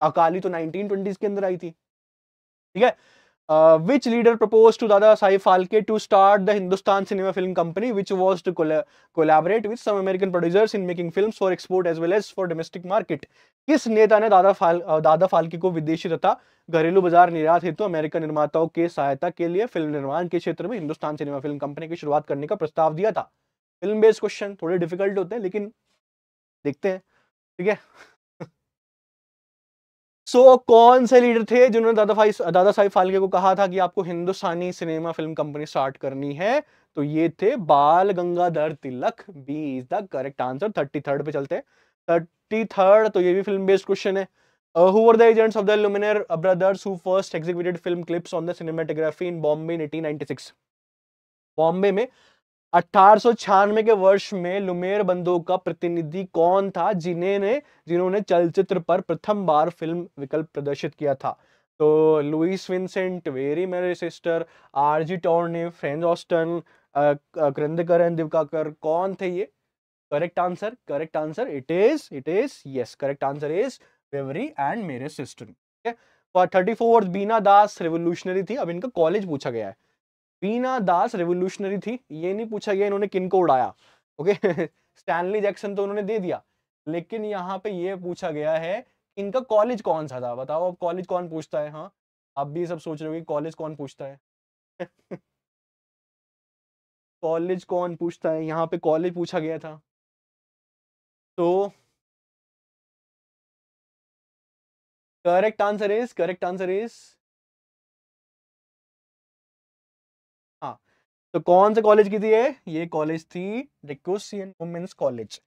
अकाली तो 1920s के अंदर आई थी। ठीक है, विच leader propose to Dada Sahib Phalke to start the Hindustan cinema film company which was to collaborate with some American producers in making films for export as well as for domestic market? किस नेता ने दादा फाल्के को विदेशी तथा घरेलू बाजार निर्यात हेतु अमेरिकन निर्माताओं के सहायता के लिए फिल्म निर्माण के क्षेत्र में हिंदुस्तान सिनेमा फिल्म कंपनी की शुरुआत करने का प्रस्ताव दिया था? फिल्म बेस्ड क्वेश्चन थोड़े डिफिकल्ट होते हैं, लेकिन देखते हैं। ठीक है सो कौन से लीडर थे जिन्होंने दादा साहिब फाल्के को कहा था कि आपको Hindustani cinema film company start करनी है? तो ये थे Bal Gangadhar Tilak. B is the correct answer. 33rd पे चलते हैं। 33rd, तो ये भी फिल्म बेस्ड क्वेश्चन है। Who were the agents of the Lumiere brothers who first executed film clips on the cinematography in Bombay in 1896? Bombay में 1896 के वर्ष में लुमेर बंधुओं का प्रतिनिधि कौन था जिन्होंने चलचित्र पर प्रथम बार फिल्म विकल्प प्रदर्शित किया था? तो Louis Vincent, very Mary sister, RG Torney, French Austin, ग्रंथकरण दिवाकर, कौन थे ये? Correct answer, correct answer, it is yes, correct answer is वेवरी and Mary sister. ठीक है। 34 बीना दास रेवोल्यूशनरी थी। अब इनका कॉलेज पूछा गया है। बीना दास रेवोल्यूशनरी थी, ये नहीं पूछा गया इन्होंने किनको उड़ाया। ओके, स्टैनली जैक्सन तो उन्होंने दे दिया, लेकिन यहाँ पे ये पूछा गया है इनका कॉलेज कौन सा था। बताओ अब कॉलेज कौन पूछता है? हाँ, आप भी सब सोच रहे हो कि कॉलेज कौन पूछता है। कॉलेज कौन पूछता है? यहाँ पे कॉलेज पूछा गया था। तो करेक्ट आंसर इज हाँ, तो कौन से कॉलेज की थी ये कॉलेज थी Diocesan women's college,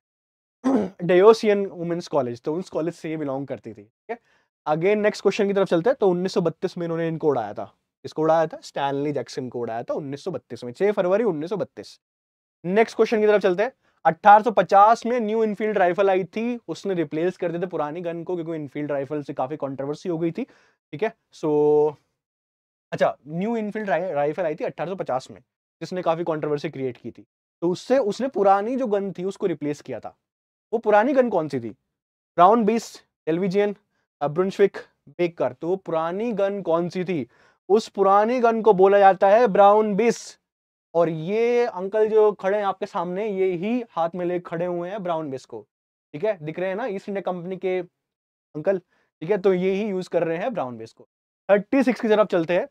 Diocesan women's college. तो उस कॉलेज से ये बिलोंग करती थी। ठीक है, आगे नेक्स्ट क्वेश्चन की तरफ चलते हैं। तो 1932 में इन्होंने इनको उड़ाया था। इसको उड़ाया था, स्टैनली जैक्सन को उड़ाया था 1932 में, 6 फरवरी 1932। नेक्स्ट क्वेश्चन की तरफ चलते हैं। 1850 में न्यू इनफील्ड राइफल आई थी, उसने रिप्लेस कर दिया था पुरानी गन को, क्योंकि इनफील्ड राइफल से काफी कंट्रोवर्सी हो गई थी। ठीक है, सो अच्छा, न्यू इनफील्ड राइफल आई थी 1850 में, जिसने काफी कंट्रोवर्सी क्रिएट की थी। तो उससे उसने पुरानी जो गन थी उसको रिप्लेस किया था। वो पुरानी गन कौन सी थी? ब्राउन बीस, एलवीजियन, ब्रुन्सविक, बेकर। तो पुरानी गन कौन सी थी? उस पुरानी गन को बोला जाता है ब्राउन बीस। और ये अंकल जो खड़े हैं आपके सामने, ये ही हाथ में ले खड़े हुए हैं ब्राउन बेस को। ठीक है, दिख रहे हैं ना, ईस्ट इंडिया कंपनी के अंकल। ठीक है, तो ये ही यूज कर रहे हैं ब्राउन बेस को। 36 की तरफ चलते हैं।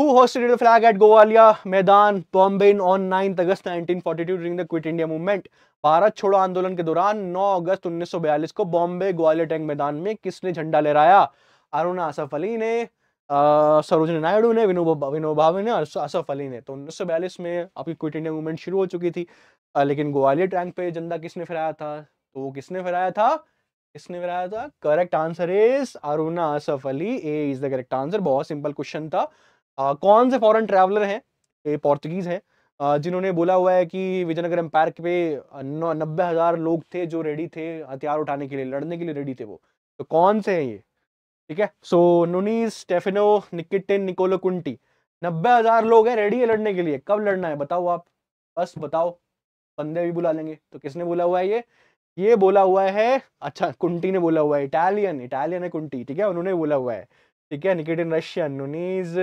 Who hoisted the flag at Gowalia Maidan Bombay on 9 August 1942 during the quit India movement? Bharat छोड़ो आंदोलन के दौरान 9 अगस्त 1942 को बॉम्बे ग्वालियर टैंक मैदान में किसने झंडा लहराया? अरुणा आसफ अली ने, सरोजनी नायडू ने, विनोबा भावे ने और आसफ अली ने। तो 1942 में आपकी क्विट इंडिया मूवमेंट शुरू हो चुकी थी, लेकिन ग्वालियर टैंक पे झंडा किसने फहराया था? तो वो किसने फहराया था? Correct answer is Aruna Asaf Ali. A is the correct answer. बहुत सिंपल क्वेश्चन था। कौन से फॉरेन ट्रैवलर हैं? ये पोर्तुगीज हैं, जिन्होंने बोला हुआ है कि विजयनगर एम्पायर पे 90,000 लोग थे जो रेडी थे हथियार उठाने के लिए, लड़ने के लिए रेडी थे वो। तो कौन से हैं ये? ठीक है, so Nuniz, Stefano, Nikitin, Niccolo Conti. 90,000 लोग हैं रेडी है लड़ने के लिए। कब लड़ना है बताओ आप, बस बताओ, बंदे भी बुला लेंगे। तो किसने बोला हुआ है ये बोला हुआ है, अच्छा कुंटी ने बोला हुआ है, इटालियन है कुंटी। ठीक है, उन्होंने बोला हुआ है। ठीक है, Nikitin Russian, Nuniz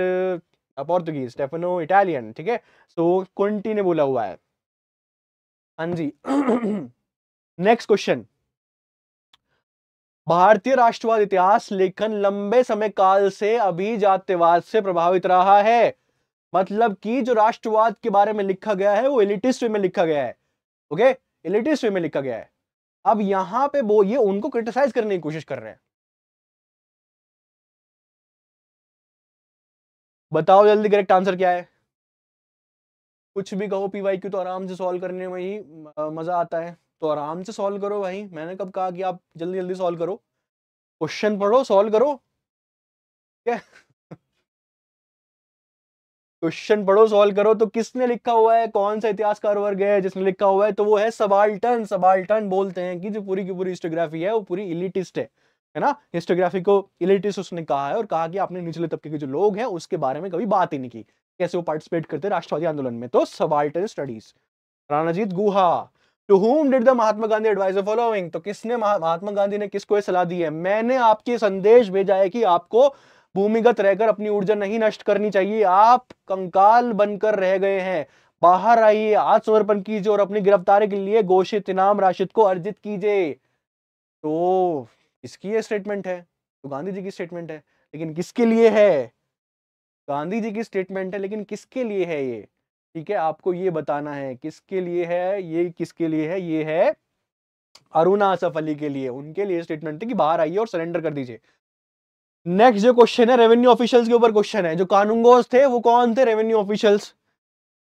Portuguese, Stefano Italian. ठीक है, सो कुंटी ने बोला हुआ है। हाँ जी। Next question. भारतीय राष्ट्रवाद इतिहास लेखन लंबे समय काल से अभिजात्यवाद से प्रभावित रहा है, मतलब कि जो राष्ट्रवाद के बारे में लिखा गया है वो एलिटिस्ट वे में लिखा गया है। ओके, एलिटिस्ट वे में लिखा गया है। अब यहाँ पे वो ये उनको क्रिटिसाइज करने की कोशिश कर रहे हैं। बताओ जल्दी करेक्ट आंसर क्या है। कुछ भी कहो पीवाईक्यू तो आराम से सॉल्व करने में ही मजा आता है, तो आराम से सॉल्व करो भाई। मैंने कब कहा कि आप जल्दी जल्दी सॉल्व करो, क्वेश्चन पढ़ो, सॉल्व करो। क्या क्वेश्चन पढ़ो, सॉल्व करो। तो किसने लिखा हुआ है, कौन सा इतिहासकार वर्ग है जिसने लिखा हुआ है? तो वो है सबाल्टर्न। सबाल्टर्न बोलते हैं कि जो पूरी की पूरी हिस्टोग्राफी है वो पूरी इलिटिस्ट है ना। हिस्टोग्राफी को इलिटिस्ट उसने कहा है और कहा कि आपने निचले तबके के जो लोग हैं उसके बारे में कभी बात ही नहीं की, कैसे वो पार्टिसिपेट करते राष्ट्रवादी आंदोलन में। तो subaltern studies. Ranajit Guha. To whom did the Mahatma Gandhi advise the following? तो किसने, महात्मा गांधी ने किसको ये सलाह दी है? मैंने आपके संदेश भेजा है कि आपको भूमिगत रहकर अपनी ऊर्जा नहीं नष्ट करनी चाहिए, आप कंकाल बनकर रह गए हैं, बाहर आइए, आत्मसमर्पण कीजिए और अपनी गिरफ्तारी के लिए घोषित इनाम राशिद को अर्जित कीजिए। तो इसकी ये स्टेटमेंट है, तो गांधी जी की स्टेटमेंट है, लेकिन किसके लिए है? गांधी जी की स्टेटमेंट है, लेकिन किसके लिए है ये? ठीक है, आपको ये बताना है किसके लिए है, ये किसके लिए है? ये है अरुणा आसफ अली के लिए, उनके लिए स्टेटमेंट थी कि बाहर आइए और सरेंडर कर दीजिए। नेक्स्ट जो क्वेश्चन है रेवेन्यू ऑफिशियल्स के ऊपर क्वेश्चन है। जो कानूनगोज थे वो कौन थे? Revenue officials.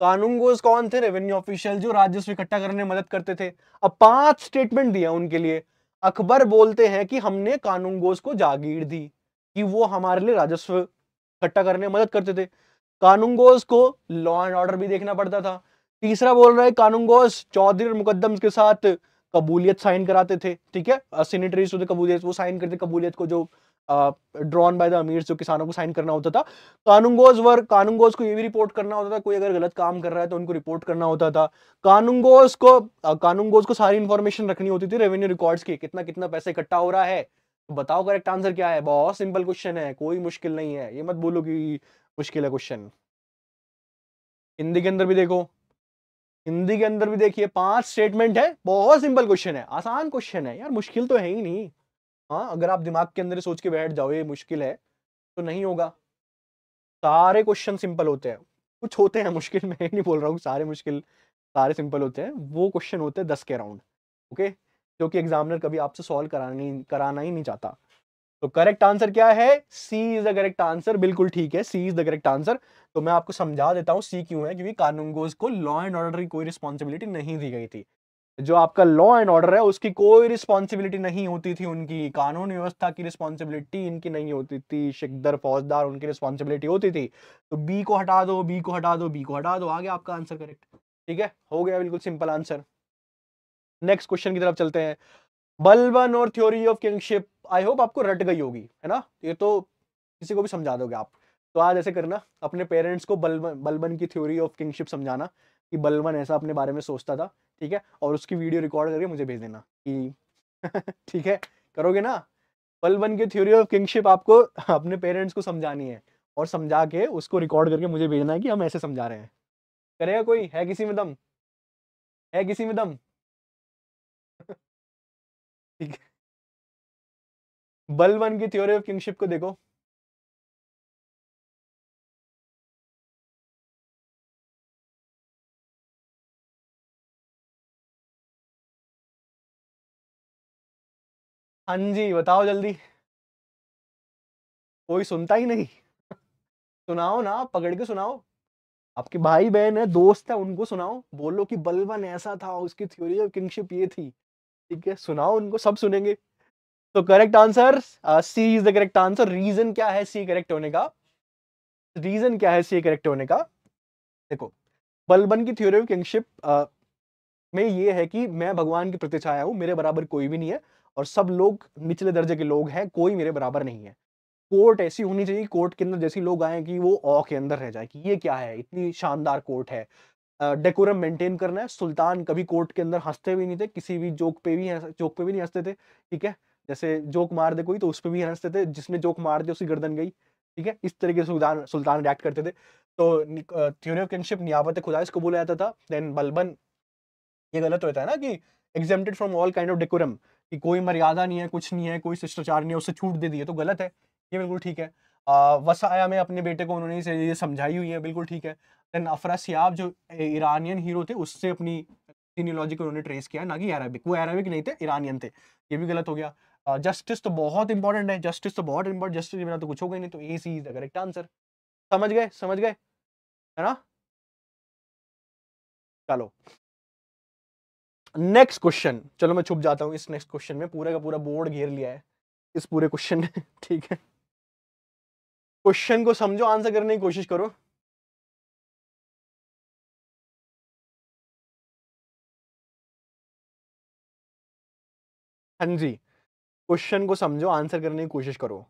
कानूनगोज कौन थे? रेवेन्यू ऑफिशियल, जो राजस्व इकट्ठा करने में मदद करते थे। अब 5 स्टेटमेंट दिया उनके लिए। अकबर बोलते हैं कि हमने कानूनगोज को जागीर दी कि वो हमारे लिए राजस्व इकट्ठा करने में मदद करते थे। कानूनगोज को लॉ एंड ऑर्डर भी देखना पड़ता था। तीसरा बोल रहा है कानूनगोज चौधरी और मुकद्दम के साथ कबूलियत साइन कराते थे, ठीक है, सिनेटरी से कबूलियत वो साइन करते, कबूलियत को जो ड्रॉन बाय द अमीर, जो किसानों को साइन करना होता था। कानूनगोज को ये भी रिपोर्ट करना होता था, कोई अगर गलत काम कर रहा है तो उनको रिपोर्ट करना होता था। कानूनगोज को सारी इंफॉर्मेशन रखनी होती थी रेवेन्यू रिकॉर्ड्स की, कितना कितना पैसा इकट्ठा हो रहा है। तो बताओ करेक्ट आंसर क्या है। बहुत सिंपल क्वेश्चन है, कोई मुश्किल नहीं है, ये मत बोलो कि मुश्किल है क्वेश्चन। हिंदी के अंदर भी देखो, हिंदी के अंदर भी देखिए 5 स्टेटमेंट है। बहुत सिंपल क्वेश्चन है, आसान क्वेश्चन है यार, मुश्किल तो है ही नहीं। हाँ, अगर आप दिमाग के अंदर सोच के बैठ जाओ ये मुश्किल है तो नहीं होगा। सारे क्वेश्चन सिंपल होते हैं, कुछ होते हैं मुश्किल, मैं नहीं बोल रहा हूँ सारे मुश्किल, सारे सिंपल होते हैं। वो क्वेश्चन होते हैं 10 के अराउंड, ओके, जो कि एग्जामिनर कभी आपसे सॉल्व कराना ही नहीं चाहता। तो करेक्ट आंसर क्या है? C is the correct answer, बिल्कुल ठीक है, C is the correct answer. तो मैं आपको समझा देता हूँ सी क्यों है, क्योंकि कानूनगोज को लॉ एंड ऑर्डर की कोई रिस्पॉन्सिबिलिटी नहीं दी गई थी। जो आपका लॉ एंड ऑर्डर है उसकी कोई रिस्पॉन्सिबिलिटी नहीं होती थी उनकी, कानून व्यवस्था की रिस्पॉन्सिबिलिटी इनकी नहीं होती थी। शिकदर फौजदार उनकी रिस्पॉन्सिबिलिटी होती थी। तो बी को हटा दो, बी को हटा दो, बी को हटा दो, आ गया आपका आंसर करेक्ट, ठीक है, हो गया बिल्कुल सिंपल आंसर। नेक्स्ट क्वेश्चन की तरफ चलते हैं। बलबन और theory of kingship, I hope आपको रट गई होगी, है ना, ये तो किसी को भी समझा दोगे आप। तो आज ऐसे करना, अपने पेरेंट्स को बलबन की थ्योरी ऑफ किंगशिप समझाना कि बलबन ऐसा अपने बारे में सोचता था, ठीक है, और उसकी वीडियो रिकॉर्ड करके मुझे भेज देना कि ठीक है, करोगे ना? बलबन की थ्योरी ऑफ किंगशिप आपको अपने पेरेंट्स को समझानी है और समझा के उसको रिकॉर्ड करके मुझे भेजना है कि हम ऐसे समझा रहे हैं। करेगा कोई? है किसी में दम? है किसी में दम? ठीक है, बलबन की थ्योरी ऑफ किंगशिप को देखो। हाँ जी, बताओ जल्दी, कोई सुनता ही नहीं। सुनाओ ना, पकड़ के सुनाओ, आपके भाई बहन है, दोस्त है, उनको सुनाओ, बोलो कि बलबन ऐसा था, उसकी थ्योरी ऑफ किंगशिप ये थी, ठीक है, सुनाओ उनको, सब सुनेंगे। तो correct answer C is the correct answer. Reason क्या है सी करेक्ट होने का? रीजन क्या है सी करेक्ट होने का? देखो, बलबन की थ्योरी ऑफ किंगशिप में ये है कि मैं भगवान की प्रतिछाया हूँ, मेरे बराबर कोई भी नहीं है और सब लोग निचले दर्जे के लोग हैं, कोई मेरे बराबर नहीं है। कोर्ट ऐसी होनी चाहिए, कोर्ट के अंदर जैसे लोग आए कि वो औ के अंदर रह जाए कि ये क्या है, इतनी शानदार कोर्ट है। डेकोरम मेंटेन करना है। सुल्तान कभी कोर्ट के अंदर हंसते भी नहीं थे, किसी भी जोक पे भी नहीं हंसते थे, ठीक है, जैसे जोक मार दे कोई तो उस पर भी हंसते थे, जिसने जोक मार दिया उसकी गर्दन गई, ठीक है, इस तरीके से सुल्तान रिएक्ट करते थे। तो थ्योरी ऑफ किंगशिप नियाबत खुदा इसको बोला जाता था। देन बलबन, ये गलत होता है ना कि exempted from all kind of decorum, कि कोई मर्यादा नहीं है, कुछ नहीं है, कोई शिष्टाचार नहीं है, उससे छूट दे दी है, तो गलत है, ये बिल्कुल ठीक है। वसाया में अपने बेटे को उन्होंने ये समझाई हुई है, बिल्कुल ठीक है। देन अफरासियाब जो ईरानियन हीरो थे उससे अपनी जीनियोलॉजी को उन्होंने ट्रेस किया, ना कि अरबिक, वो अरबिक नहीं थे, ईरानियन थे, ये भी गलत हो गया। जस्टिस तो बहुत इंपॉर्टेंट है, जस्टिस तो बहुत इंपॉर्टेंट, जस्टिस के बिना तो कुछ होगा ही नहीं, तो A C is the correct answer. समझ गए, है ना? चलो नेक्स्ट क्वेश्चन। चलो मैं छुप जाता हूँ इस नेक्स्ट क्वेश्चन में, पूरा का पूरा बोर्ड घेर लिया है इस पूरे क्वेश्चन ने, ठीक है। क्वेश्चन को समझो, आंसर करने की कोशिश करो। हाँ जी, क्वेश्चन को समझो, आंसर करने की कोशिश करो।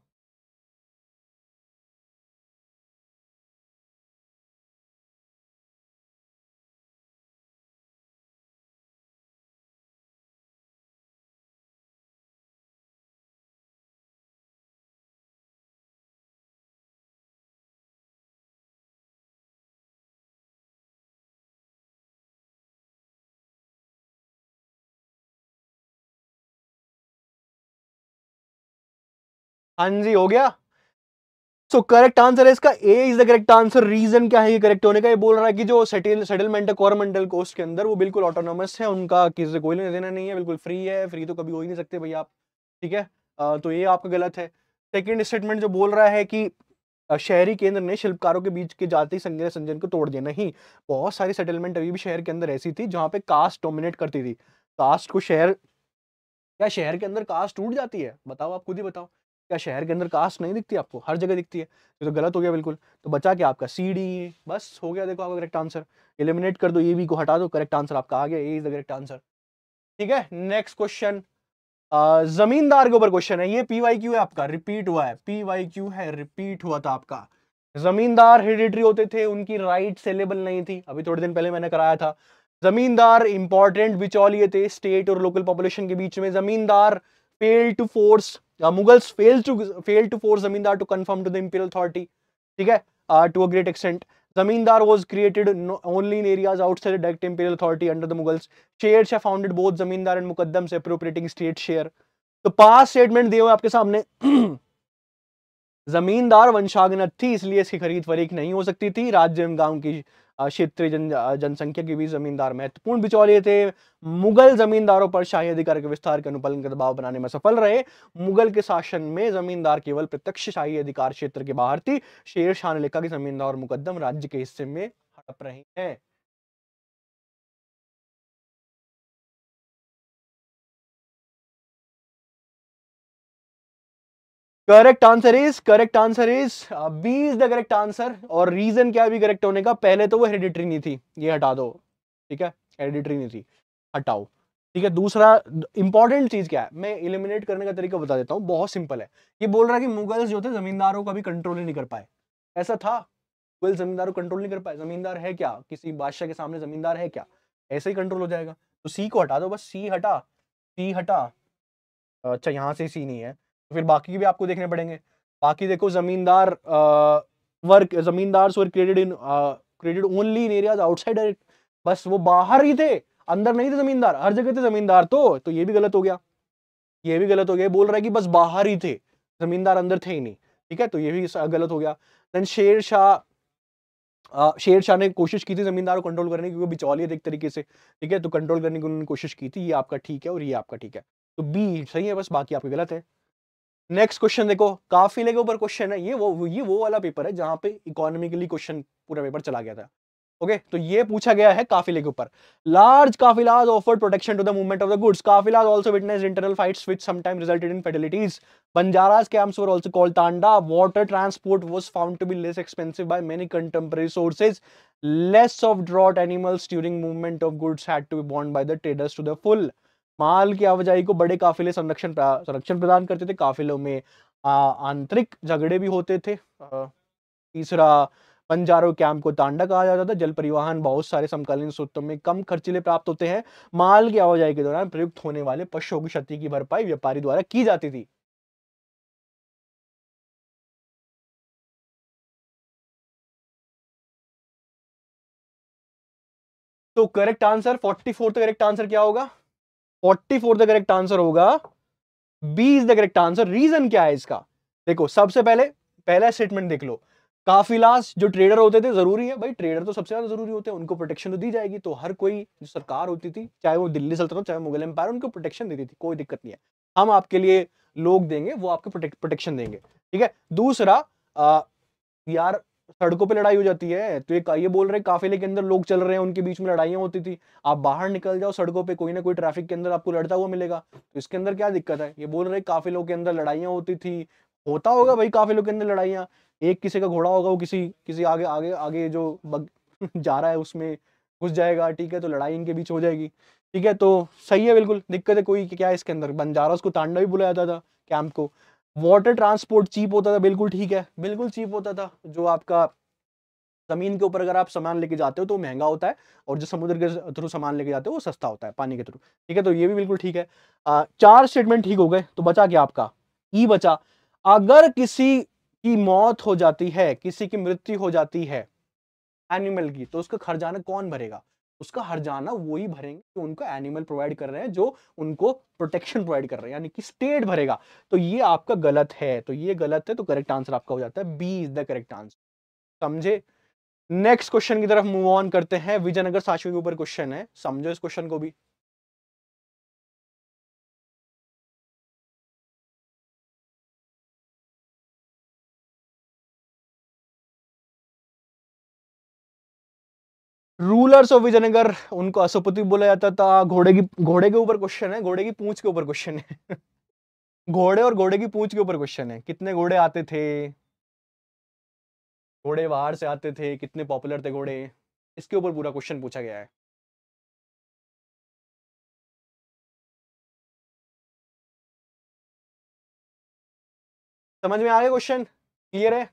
हाँ जी, हो गया। सो करेक्ट आंसर है इसका A is the correct answer. Reason क्या है ये करेक्ट होने का, ये बोल रहा है कि जो सेटलमेंट है कोरमंडल कोस्ट के अंदर वो बिल्कुल ऑटोनॉमस है, उनका किसी से कोई लेना देना नहीं है, बिल्कुल फ्री है, फ्री तो कभी हो ही नहीं सकते भैया आप, ठीक है। तो ये आपका गलत है। सेकेंड स्टेटमेंट जो बोल रहा है कि शहरी केंद्र ने शिल्पकारों के बीच के जाति संजय को तोड़ दिया, नहीं, बहुत सारी सेटलमेंट अभी भी शहर के अंदर ऐसी थी जहाँ पे कास्ट डोमिनेट करती थी। कास्ट को शहर, क्या शहर के अंदर कास्ट टूट जाती है? बताओ, आप खुद ही बताओ, क्या शहर के अंदर कास्ट नहीं दिखती आपको? हर जगह दिखती है। ये तो गलत हो गया बिल्कुल। तो बचा क्या आपका सी डी ए, बस हो गया। देखो आपका करेक्ट आंसर, एलिमिनेट कर दो, ए बी को हटा दो, करेक्ट आंसर आपका आ गया, A is the correct answer, ठीक है। नेक्स्ट क्वेश्चन जमींदार के ऊपर क्वेश्चन है, ये PYQ है आपका, रिपीट हुआ है, PYQ है, रिपीट हुआ था आपका। जमींदार हेरिडिटरी होते थे, उनकी राइट सेलेबल नहीं थी, अभी थोड़े दिन पहले मैंने कराया था। जमींदार इंपॉर्टेंट बिचौलिए थे स्टेट और लोकल पॉपुलेशन के बीच में। Zamindar fail to force, Mughals fail to force zamindar to confirm to the imperial authority, ठीक है, to a great extent. Zamindar was created only in areas outside the direct imperial authority under the Mughals. Shares have founded both Zamindar and Muqaddams, appropriating state share. तो पांच statement दिए हुए आपके सामने। जमींदार वंशागत थी इसलिए इसकी खरीद फरीक नहीं हो सकती थी। राज्य एवं गांव की क्षेत्रीय जनसंख्या के बीच जमींदार महत्वपूर्ण बिचौलिए थे। मुगल जमींदारों पर शाही अधिकार के विस्तार के अनुपालन का दबाव बनाने में सफल रहे। मुगल के शासन में जमींदार केवल प्रत्यक्ष शाही अधिकार क्षेत्र के बाहर थी। शेर शाह ने लिखा कि जमींदार और मुकद्दम राज्य के हिस्से में हड़प रहे हैं। Correct answer is B is the correct answer. और रीजन क्या भी करेक्ट होने का, पहले तो वो हेरिडिटरी नहीं थी, ये हटा दो, ठीक है, हेरिडिटरी नहीं थी, हटाओ, ठीक है। दूसरा इंपॉर्टेंट चीज क्या है, मैं इलिमिनेट करने का तरीका बता देता हूँ, बहुत सिंपल है। ये बोल रहा है कि मुगल्स जो थे जमींदारों का भी कंट्रोल ही नहीं कर पाए, ऐसा था, मुगल जमींदारों कंट्रोल नहीं कर पाए। जमींदार है क्या, किसी बादशाह के सामने जमींदार है क्या, ऐसे ही कंट्रोल हो जाएगा। तो सी को हटा दो, बस सी हटा, अच्छा यहाँ से सी नहीं है, फिर बाकी भी आपको देखने पड़ेंगे। बाकी देखो zamindar were created only in areas outside direct, बस वो बाहर ही थे, अंदर नहीं थे जमींदार, हर जगह थे जमींदार। तो ये भी गलत हो गया, ये भी गलत हो गया। बोल रहा है कि बस बाहर ही थे जमींदार, अंदर थे ही नहीं, ठीक है, तो ये भी गलत हो गया। देन शेर शाह ने कोशिश की थी जमींदारों को कंट्रोल करने की, क्योंकि बिचौलिए थे एक तरीके से, ठीक है, तो कंट्रोल करने की उन्होंने कोशिश की थी। ये आपका ठीक है और ये आपका ठीक है, तो बी सही है, बस बाकी आपके गलत है। नेक्स्ट क्वेश्चन देखो, काफिले के ऊपर क्वेश्चन है। ये वो वाला पेपर है जहाँ पे इकोनॉमिकली क्वेश्चन पूरा पेपर चला गया था, ओके। तो ये पूछा गया है काफिले के ऊपर। Large kafilas offered protection to the movement of the goods. Kafilas also witnessed internal fights which sometimes resulted in fatalities. Banjaras camps were also called tanda. Water transport was found to be less expensive by many contemporary sources. Less of draught animals during movement of goods had to be borne by the traders to the full. माल की आवाजाही को बड़े काफिले संरक्षण प्रदान करते थे। काफिलों में आंतरिक झगड़े भी होते थे। तीसरा, बंजारो कैंप को तांडा कहा जाता था। जल परिवहन बहुत सारे समकालीन सूत्रों में कम खर्चीले प्राप्त होते हैं। माल की आवाजाही के दौरान प्रयुक्त होने वाले पशुओं की क्षति की भरपाई व्यापारी द्वारा की जाती थी। तो करेक्ट आंसर 44 तो करेक्ट आंसर क्या होगा? 44 द करेक्ट आंसर होगा, B is the correct answer. Reason क्या है इसका, देखो सबसे पहले पहला स्टेटमेंट देख लो। काफिलास जो ट्रेडर होते थे, जरूरी है भाई, ट्रेडर तो सबसे ज्यादा जरूरी होते हैं, उनको प्रोटेक्शन तो दी जाएगी। तो हर कोई जो सरकार होती थी, चाहे वो दिल्ली सल्तनत, चाहे मुगल एम्पायर, उनको प्रोटेक्शन देती थी, कोई दिक्कत नहीं है, हम आपके लिए लोग देंगे, वो आपको प्रोटेक्शन देंगे, ठीक है। दूसरा, यार सड़कों पे लड़ाई हो जाती है, तो ये बोल रहे काफिले के अंदर लोग चल रहे हैं, उनके बीच में लड़ाइयाँ होती थी। आप बाहर निकल जाओ सड़कों पे, कोई ना कोई ट्रैफिक के अंदर आपको लड़ता हुआ मिलेगा, तो इसके अंदर क्या दिक्कत है। ये बोल रहे काफिलों के अंदर लड़ाइयाँ होती थी, होता होगा भाई काफिलों के अंदर लड़ाइयाँ। एक किसी का घोड़ा होगा, वो किसी आगे आगे आगे जो जा रहा है उसमें घुस जाएगा, ठीक है, तो लड़ाई इनके बीच हो जाएगी, ठीक है। तो सही है बिल्कुल, दिक्कत है कोई क्या है इसके अंदर। बंजारा उसको तांडा भी बुलाया जाता था, कैंप को। वाटर ट्रांसपोर्ट चीप होता था, बिल्कुल ठीक है, बिल्कुल चीप होता था। जो आपका जमीन के ऊपर अगर आप सामान लेके जाते हो तो महंगा होता है, और जो समुद्र के थ्रू सामान लेके जाते हो वो सस्ता होता है, पानी के थ्रू, ठीक है। तो ये भी बिल्कुल ठीक है। चार स्टेटमेंट ठीक हो गए, तो बचा क्या आपका? ई बचा। अगर किसी की मौत हो जाती है, किसी की मृत्यु हो जाती है एनिमल की, तो उसका खर्जाना कौन भरेगा? उसका हर जाना वही भरेंगे जो उनको एनिमल प्रोवाइड कर रहे हैं, जो उनको प्रोटेक्शन प्रोवाइड कर रहे हैं, यानी कि स्टेट भरेगा। तो ये आपका गलत है, तो ये गलत है, तो करेक्ट आंसर आपका हो जाता है B is the correct answer. समझे? नेक्स्ट क्वेश्चन की तरफ मूव ऑन करते हैं। विजयनगर सातवें के ऊपर क्वेश्चन है, समझो इस क्वेश्चन को भी। रूलर्स ऑफ विजयनगर, उनको असोपति बोला जाता था। घोड़े के ऊपर क्वेश्चन है, घोड़े की पूंछ के ऊपर क्वेश्चन है। घोड़े और घोड़े की पूंछ के ऊपर क्वेश्चन है। कितने घोड़े आते थे, घोड़े बाहर से आते थे, कितने पॉपुलर थे घोड़े, इसके ऊपर पूरा क्वेश्चन पूछा गया है। समझ में आ गया क्वेश्चन? क्लियर है?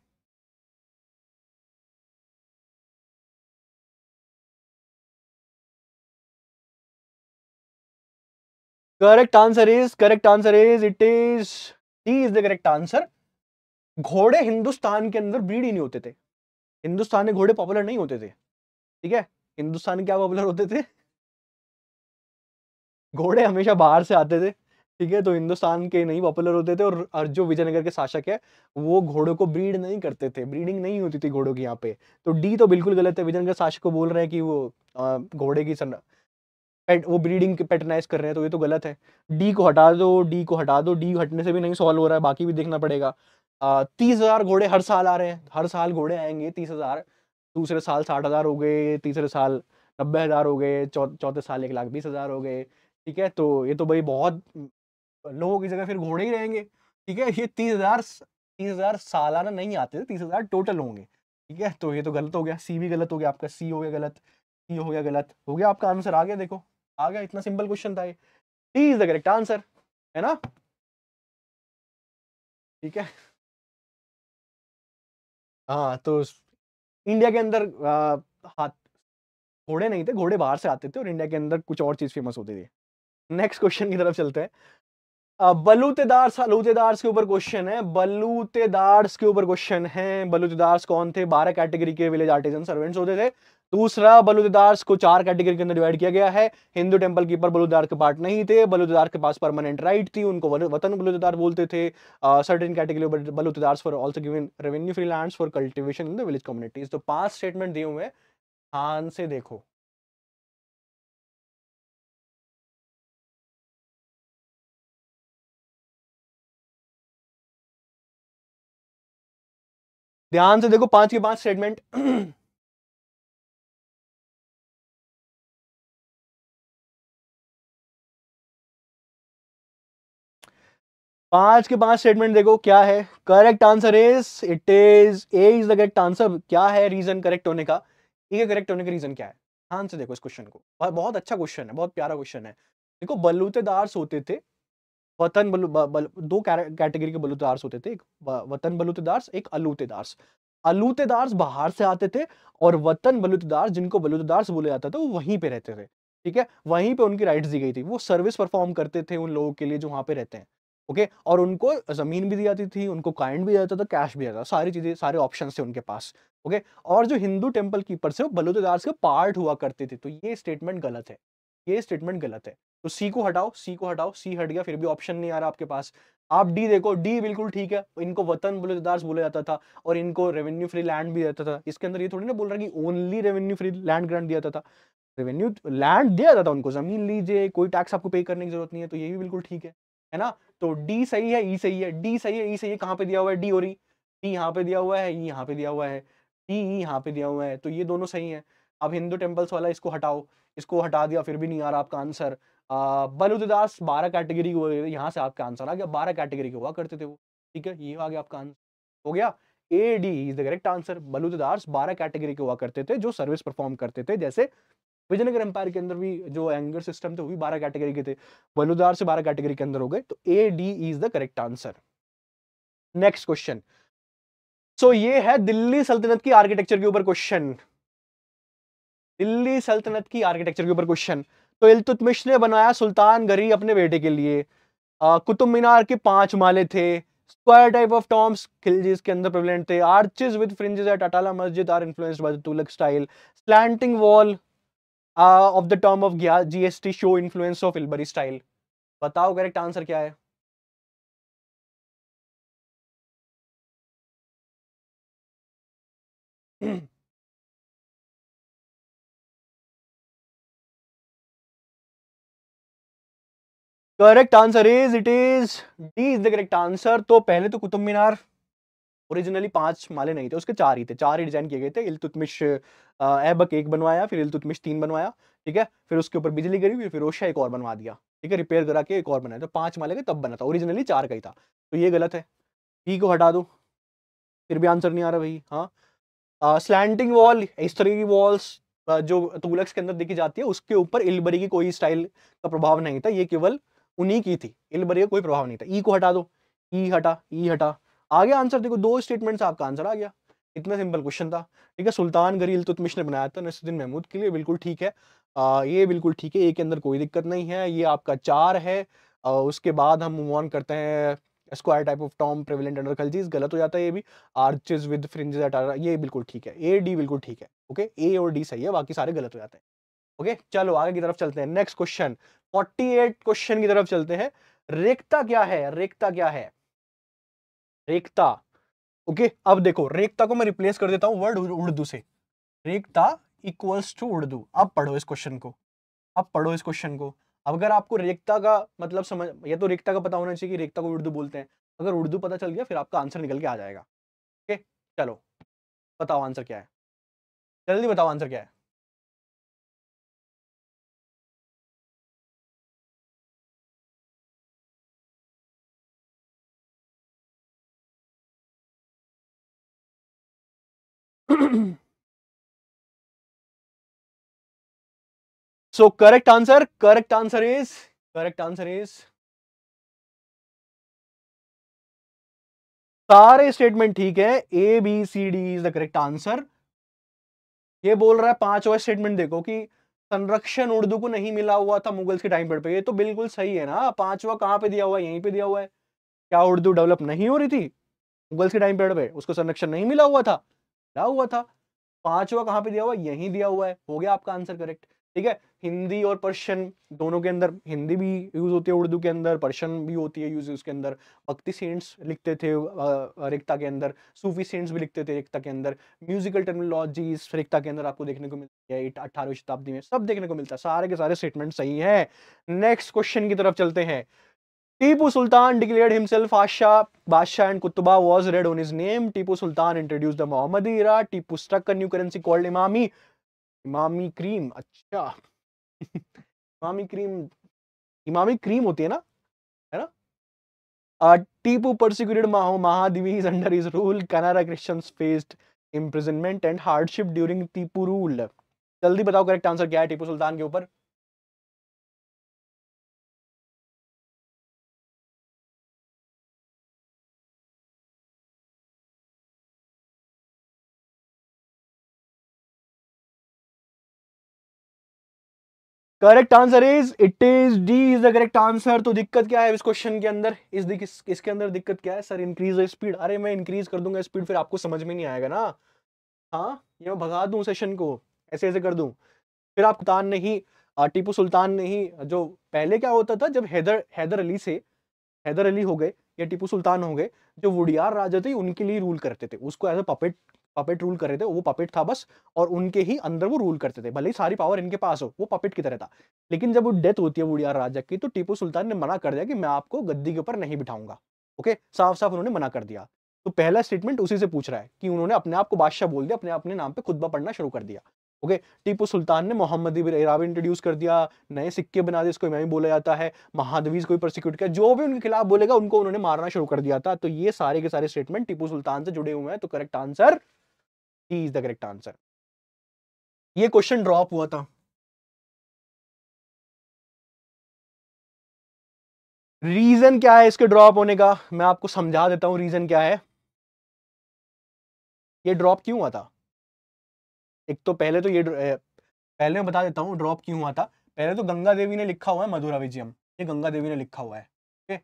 Correct answer is it is D is the correct answer. घोड़े हिंदुस्तान के अंदर ब्रीड ही नहीं होते थे, हिंदुस्तान में घोड़े पॉपुलर नहीं होते थे। ठीक है, हिंदुस्तान क्या पॉपुलर होते थे? घोड़े हमेशा बाहर से आते थे। ठीक है, तो हिंदुस्तान के नहीं पॉपुलर होते थे। और जो विजयनगर के शासक है वो घोड़ों को ब्रीड नहीं करते थे, ब्रीडिंग नहीं होती थी घोड़ों की यहाँ पे। तो डी तो बिल्कुल गलत है। विजयनगर शासक को बोल रहे हैं कि वो घोड़े की वो ब्रीडिंग के पैटर्नाइज कर रहे हैं, तो ये तो गलत है। डी को हटा दो, डी को हटा दो, डी हटने से भी नहीं सॉल्व हो रहा है, बाकी भी देखना पड़ेगा। 30,000 घोड़े हर साल आ रहे हैं, हर साल घोड़े आएंगे 30,000, दूसरे साल 60,000 हो गए, तीसरे साल 90,000 हो गए, चौथे साल 1,20,000 हो गए। ठीक है, तो ये तो भाई बहुत लोगों की जगह फिर घोड़े ही रहेंगे। ठीक है, ये 30,000 सालाना नहीं आते थे, 30,000 टोटल होंगे। ठीक है, तो ये तो गलत हो गया। सी भी गलत हो गया आपका, सी हो गया गलत, सी हो गया गलत, हो गया आपका आंसर। आ गया, देखो आ गया, इतना सिंपल क्वेश्चन था ये। D is the correct answer, है ना? ठीक है, हाँ। तो इंडिया के अंदर हाथ घोड़े नहीं थे, घोड़े बाहर से आते थे, और इंडिया के अंदर कुछ और चीज फेमस होती थी। नेक्स्ट क्वेश्चन की तरफ चलते हैं। बलूतेदार्स के ऊपर क्वेश्चन है, बलूतेदार्स के ऊपर क्वेश्चन है। बलूतेदार्स कौन थे? 12 कैटेगरी के विलेज आर्टिजन सर्वेंट्स होते थे। दूसरा, बलूतेदार्स को 4 कैटेगरी के अंदर डिवाइड किया गया है। हिंदू टेम्पल कीपर बलूतेदार के पार्ट नहीं थे, बलूतेदार के पास परमानेंट राइट थी, उनको वतन बलूतेदार बोलते थे। Certain category balutedars for also given revenue free lands for cultivation in the village communities. तो 5 स्टेटमेंट दिए हुए हैं, ध्यान से देखो। ध्यान से देखो 5 के 5 स्टेटमेंट। पांच के 5 स्टेटमेंट देखो क्या है। Correct answer is it is A is the correct answer. क्या है रीजन करेक्ट होने का? ये करेक्ट होने का रीजन क्या है? ध्यान से देखो इस क्वेश्चन को, बहुत अच्छा क्वेश्चन है, बहुत प्यारा क्वेश्चन है। देखो, बलूतेदार्स होते थे, वतन दो कैटेगरी के बलूतेदार्स होते थे, एक वतन बलूतेदार्स, एक अलूतेदार्स। अलूतेदार्स बाहर से आते थे, और वतन बलूतेदार्स जिनको बलूतेदार्स बोला जाता था वो वहीं पे रहते थे। ठीक है, वहीं पे उनकी राइट्स दी गई थी, वो सर्विस परफॉर्म करते थे उन लोगों के लिए जो वहां पे रहते हैं। ओके, और उनको जमीन भी दी जाती थी, उनको काइंड भी दिया जाता था, कैश भी जाता था, सारी चीजें, सारे ऑप्शंस थे उनके पास। ओके, और जो हिंदू टेम्पल कीपर से वो बलूतेदार्स के पार्ट हुआ करते थे। तो ये स्टेटमेंट गलत है, ये स्टेटमेंट गलत है। तो सी को हटाओ, सी को हटाओ, सी हट गया, फिर भी ऑप्शन नहीं आ रहा आपके पास। आप डी देखो, डी बिल्कुल ठीक है, इनको वतन बलूतेदार्स बोला जाता था और इनको रेवेन्यू फ्री लैंड भी जाता था। इसके अंदर ये थोड़ी ना बोल रहा कि only revenue free land grant दिया जाता था, रेवेन्यू लैंड दिया जाता था उनको, जमीन लीजिए, कोई टैक्स आपको पे करने की जरूरत नहीं है। तो ये भी बिल्कुल ठीक है ना? तो डी सही है, ई सही है, डी सही है, ई सही है। कहाँ पे दिया हुआ है डी और ई? डी यहाँ पे दिया हुआ है, ई यहाँ पे दिया हुआ है, डी ई यहाँ पे दिया हुआ है। तो ये दोनों सही है। अब हिंदू टेम्पल्स वाला, इसको हटाओ, इसको हटा दिया, फिर भी नहीं आ रहा आपका आंसर। बलूतेदार्स 12 कैटेगरी के हुए, यहाँ से आपका आंसर आ गया, 12 कैटेगरी के हुआ करते थे वो। ठीक है, ये आ गया आपका आंसर, हो गया A D is the correct answer. Balutedars 12 category के हुआ करते थे जो सर्विस परफॉर्म करते थे। जैसे विजयनगर एम्पायर के अंदर भी जो एंगर सिस्टम थे वो भी 12 कैटेगरी के थे, बलूदार से 12 कैटेगरी के अंदर हो गए। तो A D is the correct answer. Next question, so ये है दिल्ली सल्तनत की आर्किटेक्चर के ऊपर क्वेश्चन। दिल्ली सल्तनत की आर्किटेक्चर के ऊपर क्वेश्चन। तो इल्तुतमिश ने बनाया सुल्तान घरी अपने बेटे के लिए। कुतुब मीनार के 5 माले थे। Square type of tombs Khiljis के अंदर प्रेवलेंट थे। Arches with fringes at Atala Masjid are influenced by the Tughlaq style. Slanting wall of the term of GST show influence of Ilberi style? बताओ करेक्ट आंसर क्या है? Correct answer is, it is D is the correct answer. तो पहले तो Qutub Minar originally 5 माले नहीं थे, उसके 4 ही थे, 4 ही डिजाइन किए गए थे। इल्तुतमिश ऐबक 1 बनवाया, फिर इल्तुतमिश 3 बनवाया, ठीक है, फिर उसके ऊपर बिजली गिरी, फिर फिरोज शाह 1 और बनवा दिया, ठीक है, रिपेयर करा के 1 और बनाया। तो 5 माले का तब बना था, ओरिजिनली 4 का ही था। तो ये गलत है, बी को हटा दो, फिर भी आंसर नहीं आ रहा भाई। हाँ, स्लैंटिंग वॉल, इस तरह की वॉल्स जो तुगलक्स के अंदर देखी जाती है, उसके ऊपर इल्बरी की कोई स्टाइल का प्रभाव नहीं था, ये केवल उन्हीं की थी, इल्बरी का कोई प्रभाव नहीं था। ई को हटा दो, ई हटा, ई हटा, आ गया आंसर। देखो 2 स्टेटमेंट्स आपका आंसर आ गया, इतना सिंपल क्वेश्चन था, ठीक है। सुल्तान घरी इल्तुतमिश ने बनाया था नसरुद्दीन महमूद के लिए, बिल्कुल ठीक है, ये बिल्कुल ठीक है, ए के अंदर कोई दिक्कत नहीं है। ये आपका 4 है। उसके बाद हम मूव ऑन करते हैं, square type of tomb prevalent under Khaljis, गलत हो जाता है ये भी। आर्चेज विद फ्रिंजेस 18, ये बिल्कुल ठीक है, ए डी बिल्कुल ठीक है, ओके, ए और डी सही है, बाकी सारे गलत हो जाते हैं, ओके। चलो आगे की तरफ चलते हैं, नेक्स्ट क्वेश्चन 48 क्वेश्चन की तरफ चलते हैं। रेखता क्या है? रेखता क्या है? रेखता, ओके, अब देखो रेखता को मैं रिप्लेस कर देता हूं वर्ड उर्दू से, रेखता इक्वल्स टू उर्दू। अब पढ़ो इस क्वेश्चन को, अब पढ़ो इस क्वेश्चन को। अब अगर आपको रेखता का मतलब समझ, या तो रेखता का पता होना चाहिए कि रेखता को उर्दू बोलते हैं, अगर उर्दू पता चल गया फिर आपका आंसर निकल के आ जाएगा, ओके। चलो बताओ आंसर क्या है, जल्दी बताओ आंसर क्या है। So correct answer, correct answer is, correct answer is, सारे स्टेटमेंट ठीक है, A B C D is the correct answer. ये बोल रहा है 5वां स्टेटमेंट देखो कि संरक्षण उर्दू को नहीं मिला हुआ था मुगल्स के टाइम पे, ये तो बिल्कुल सही है ना। 5वां कहाँ पे दिया हुआ है? यहीं पे दिया हुआ है। क्या उर्दू डेवलप नहीं हो रही थी मुगल्स के टाइम पे, उसको संरक्षण नहीं मिला हुआ था? हुआ था। 5वां कहां पे दिया हुआ? यहीं दिया हुआ है। हो गया आपका आंसर करेक्ट, ठीक है। हिंदी और पर्शियन दोनों के अंदर, हिंदी भी यूज होती है उर्दू के अंदर, पर्शियन भी होती है यूज उसके अंदर। भक्ति सेंट्स लिखते थे रिक्ता के अंदर, सूफी सेंट्स भी लिखते थे रिक्ता के अंदर, म्यूजिकल टर्मिनोलॉजी रिक्ता के अंदर आपको देखने को मिलती है 18वीं शताब्दी में, सब देखने को मिलता है। सारे के सारे स्टेटमेंट सही है। नेक्स्ट क्वेश्चन की तरफ चलते हैं। Tipu Sultan declared himself Basha and Kutuba was read on his name. Tipu Sultan introduced the Mohammadi era. Tipu struck a new currency called Imami. Imami cream, अच्छा Imami cream, Imami cream होती है ना, है ना। Tipu persecuted Mahadivis under his rule. Kannada Christians faced imprisonment and hardship during Tipu rule. जल्दी बताओ correct answer क्या है टीपू सुल्तान के ऊपर। Correct answer is, it is D is the correct answer. तो दिक्कत क्या है इस क्वेश्चन के अंदर, इसके अंदर दिक्कत क्या है? Sir increase the speed. अरे मैं इंक्रीज कर दूंगा स्पीड फिर आपको समझ में नहीं आएगा ना। हाँ, ये मैं भगा दूं सेशन को, ऐसे ऐसे कर दूं फिर आप। सुल्तान नहीं, टीपू सुल्तान नहीं, जो पहले क्या होता था, जब हैदर अली हो गए या टीपू सुल्तान हो गए, जो वुडियार राजा थे उनके लिए रूल करते थे, उसको एज अ पपेट रूल कर रहे थे, वो पपेट था बस, और उनके ही अंदर वो रूल करते थे, भले ही सारी पावर इनके पास हो, वो पपेट की तरह था। लेकिन जब वो डेथ होती है वुडियार राजा की, तो टीपू सुल्तान ने मना कर दिया कि मैं आपको गद्दी के ऊपर नहीं बिठाऊंगा, ओके, साफ साफ उन्होंने मना कर दिया। तो पहला स्टेटमेंट उसी से पूछ रहा है कि उन्होंने अपने आप को बादशाह बोल दिया, अपने नाम पे खुतबा पढ़ना शुरू कर दिया, ओके। टीपू सुल्तान ने मोहम्मदी एरा इंट्रोड्यूस कर दिया, नए सिक्के बना दिए, इसको इमामी बोला जाता है, महादवीज को परसिक्यूट किया, जो भी उनके खिलाफ बोलेगा उनको उन्होंने मारना शुरू कर दिया था। तो ये सारे के सारे स्टेटमेंट टीपू सुल्तान से जुड़े हुए हैं। तो correct answer is the correct answer. ये क्वेश्चन ड्रॉप हुआ था। रीजन क्या है इसके ड्रॉप होने का, मैं आपको समझा देता हूं रीजन क्या है। ये ड्रॉप क्यों हुआ था? एक तो पहले तो ये पहले मैं बता देता हूं ड्रॉप क्यों हुआ था। पहले तो गंगा देवी ने लिखा हुआ है मधुरा विजयम, ये गंगा देवी ने लिखा हुआ है, ठीक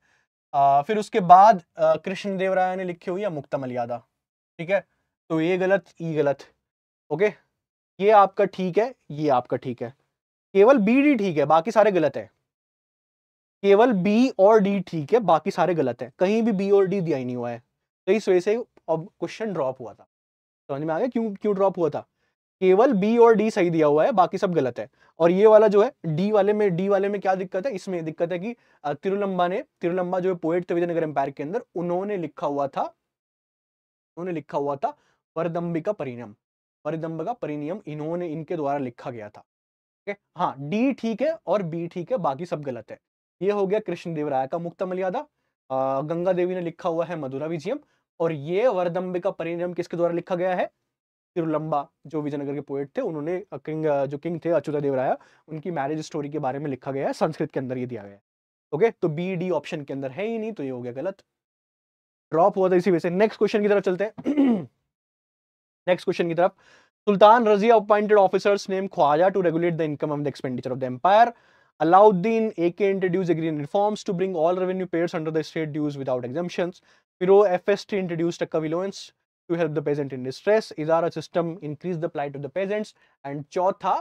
है। फिर उसके बाद कृष्णदेव राय ने लिखी हुई है मुक्ता मलियादा, ठीक है। तो ये गलत, ई गलत, ओके। ये आपका ठीक है, ये आपका ठीक है, केवल बी डी ठीक है, बाकी सारे गलत है। केवल बी और डी ठीक है, बाकी सारे गलत है। कहीं भी बी और डी दिया ही नहीं हुआ है, तो इस वजह से अब क्वेश्चन ड्रॉप हुआ था। समझ में आ गया क्यों ड्रॉप हुआ था? केवल बी और डी सही दिया हुआ है, बाकी सब गलत है। और ये वाला जो है डी वाले में क्या दिक्कत है? इसमें दिक्कत है कि तिरुलंबा जो है पोएट थे विजयनगर एम्पायर के अंदर, उन्होंने लिखा हुआ था वरदम्बिका परिनियम इन्होंने, इनके द्वारा लिखा गया था। ठीक है, हाँ डी ठीक है और बी ठीक है, बाकी सब गलत है। ये हो गया कृष्णदेव राय का मुक्ता मर्यादा। गंगा देवी ने लिखा हुआ है मधुरा विजयम। और ये वरदम्बिका परिनियम किसके द्वारा लिखा गया है? तिरुलंबा जो विजयनगर के पोएट थे, उन्होंने जो किंग थे अच्युतादेव राय, उनकी मैरिज स्टोरी के बारे में लिखा गया है। संस्कृत के अंदर ये दिया गया है। ओके, तो बी डी ऑप्शन के अंदर है ही नहीं, तो ये हो गया गलत, ड्रॉप हुआ था इसी वजह से। नेक्स्ट क्वेश्चन की तरफ चलते हैं। नेक्स्ट क्वेश्चन की तरफ, Sultan Razia appointed officers name Khwaja to regulate the income of the expenditure of the empire. Alauddin AK introduced agrarian reforms to bring all revenue payers under the state dues without exemptions. Firo FST introduced a covalence to help the peasant in distress. Izara system increased the plight of the peasants. And चौथा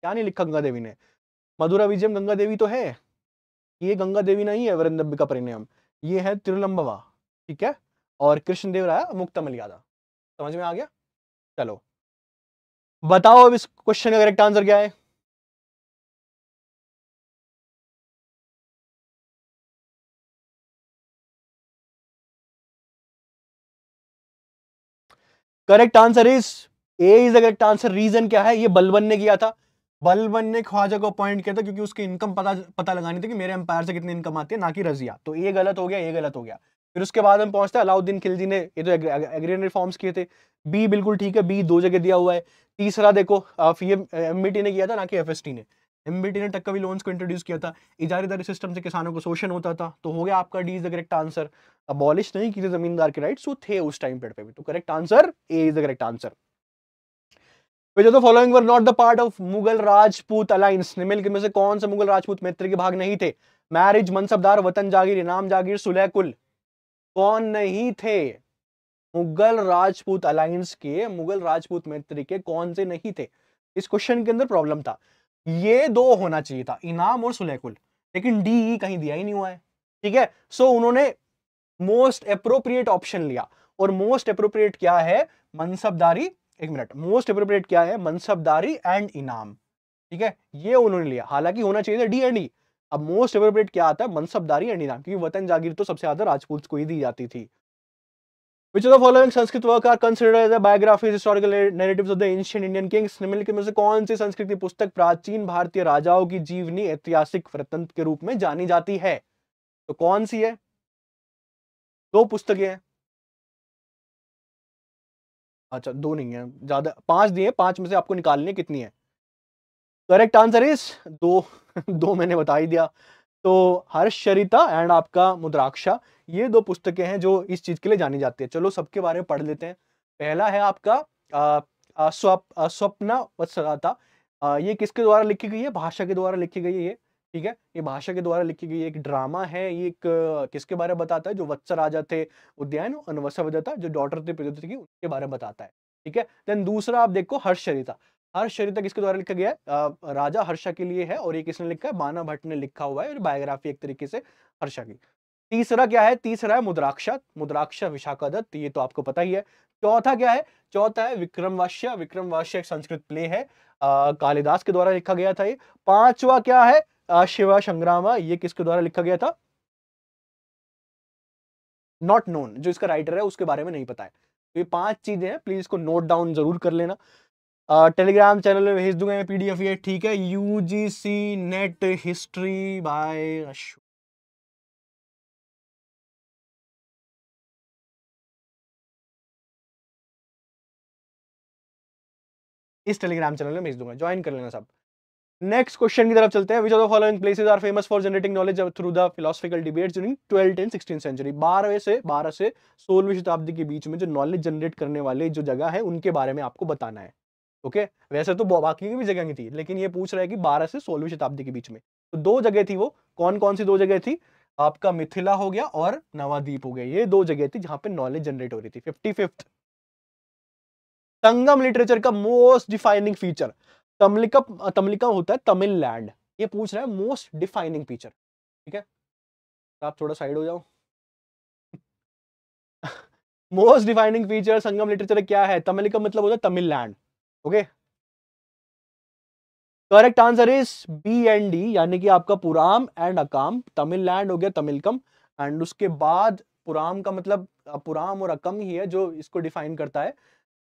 क्या नहीं लिखा गंगा देवी ने? मधुरा विजयम गंगा देवी तो है, ये गंगा देवी नहीं है। वरदम्बिका परिनियम ये है तिरुलंबा, ठीक है। और कृष्णदेव राय मुक्ता मर्यादा। समझ में आ गया? चलो बताओ अब इस क्वेश्चन का करेक्ट आंसर क्या है? Correct answer is A is the correct answer. Reason क्या है? ये बलबन ने किया था। बलबन ने ख्वाजा को अपॉइंट किया था क्योंकि उसकी इनकम पता लगानी थी कि मेरे एम्पायर से कितनी इनकम आती है, ना कि रजिया। तो ये गलत हो गया, ये गलत हो गया। फिर उसके बाद हम पहुंचते हैं अलाउद्दीन खिलजी ने, ये तो एग्रीन रिफॉर्म्स किए थे। बी बिल्कुल ठीक है, बी दो जगह दिया हुआ है। तीसरा देखो एमबीटी ने किया था, ना कि एफएसटी ने। एमबीटी ने टक्का लोन्स को इंट्रोड्यूस किया था। इजारेदारी सिस्टम से किसानों को शोषण होता था। तो हो गया आपका D is the correct answer. Abolish नहीं किए थे जमींदार के राइट्स, वो थे उस टाइम पीरियड पे भी। तो correct answer A is the correct answer. जो तो following were not the part of Mughal Rajput alliance, निम्नलिखित में से कौन से मुगल राजपूत मैत्री के भाग नहीं थे? मैरिज, मनसबदार, वतन जागीर, इनाम जागीर, सुलह कुल। कौन नहीं थे मुगल राजपूत अलायंस के? मुगल राजपूत मैत्री के कौन से नहीं थे? इस क्वेश्चन के अंदर प्रॉब्लम था, ये दो होना चाहिए था, इनाम और सुलहकुल, लेकिन डी कहीं दिया ही नहीं हुआ है। ठीक है, सो उन्होंने मोस्ट एप्रोप्रिएट ऑप्शन लिया। और मोस्ट एप्रोप्रिएट क्या है? मनसबदारी, एक मिनट, मोस्ट एप्रोप्रिएट क्या है? मनसबदारी एंड इनाम। ठीक है, ये उन्होंने लिया, हालांकि होना चाहिए था डी एंड ई। अब मोस्ट एप्रोप्रिएट क्या आता है? मनसबदारी एंड इनाम, क्योंकि वतन जागीर तो सबसे ज्यादा राजपूत को ही दी जाती थी। Which of the following Sanskrit work are considered as a biographies, historical narratives of the ancient Indian kings? निम्नलिखित में से कौन सी संस्कृत की पुस्तक प्राचीन भारतीय राजाओं की जीवनी ऐतिहासिक वृत्तांत के रूप में जानी जाती है? तो कौन सी है? दो पुस्तकें हैं। अच्छा, दो नहीं है, ज्यादा पांच दिए, पांच में से आपको निकालने कितनी है। करेक्ट आंसर इज दो मैंने बता ही दिया। तो हर्षचरिता एंड आपका मुद्राक्षा, ये दो पुस्तकें हैं जो इस चीज के लिए जानी जाती है। चलो सबके बारे में पढ़ लेते हैं। पहला है आपका स्वप्नवत्सलता। ये किसके द्वारा लिखी गई है? भाषा के द्वारा लिखी गई है ये, ठीक है। ये भाषा के द्वारा लिखी गई एक ड्रामा है। ये एक किसके बारे में बताता है? जो वत्स राजा थे उद्यान और अनवसवदत्ता, जो डॉटर थे प्रद्युम्न की, उनके बारे में बताता है। ठीक है, देन दूसरा आप देखो हर्षचरिता। हर्षचरिता किसके द्वारा लिखा गया है? राजा हर्षा के लिए है। और ये किसने लिखा है? बाना भट्ट ने लिखा हुआ है, बायोग्राफी एक तरीके से हर्षा की। तीसरा क्या है? तीसरा है मुद्राक्षा, मुद्राक्षा विशाखादत्त, ये तो आपको पता ही है। चौथा क्या है? चौथा है विक्रमवाश्य। विक्रमवाश्य एक संस्कृत प्ले है, कालिदास के द्वारा लिखा गया था ये। पांचवा क्या है? शिवा संग्रामा, ये किसके द्वारा लिखा गया था? नॉट नोन, जो इसका राइटर है उसके बारे में नहीं पता है। तो ये पांच चीजें हैं, प्लीज इसको नोट डाउन जरूर कर लेना। टेलीग्राम चैनल में भेज दूंगा मैं पीडीएफ ये, ठीक है। UGC NET history by Ashok. इस टेलीग्राम चैनल में भेज दूंगा, ज्वाइन कर लेना सब। नेक्स्ट क्वेश्चन की तरफ चलते हैं। Which of the following places are famous for generating knowledge through the philosophical debates during 12th and 16th century. 12वीं से 16वीं शताब्दी के बीच में जो नॉलेज जनरेट करने वाले जो जगह है उनके बारे में आपको बताना है। ओके, वैसे तो बाकी की भी जगह थी, लेकिन ये पूछ रहा है कि 12वीं से 16वीं शताब्दी के बीच में तो दो जगह थी। वो कौन कौन सी दो जगह थी? आपका मिथिला हो गया और नवाद्वीप हो गया, ये दो जगह थी जहां पे नॉलेज जनरेट हो रही थी। 55 संगम लिटरेचर का मोस्ट डिफाइनिंग फीचर। तमिलिकम होता है तमिल लैंड, ये पूछ रहा है मोस्ट डिफाइनिंग फीचर। ठीक है, आप थोड़ा साइड हो जाओ। Most defining feature Sangam literature क्या है? तमिलिकम मतलब होता है Tamil land. Okay, correct answer is B and D, यानी कि आपका Puram and Akka. Tamil land हो गया तमिलकम, एंड उसके बाद पुराम का मतलब, पुराम और अकम ही है जो इसको डिफाइन करता है।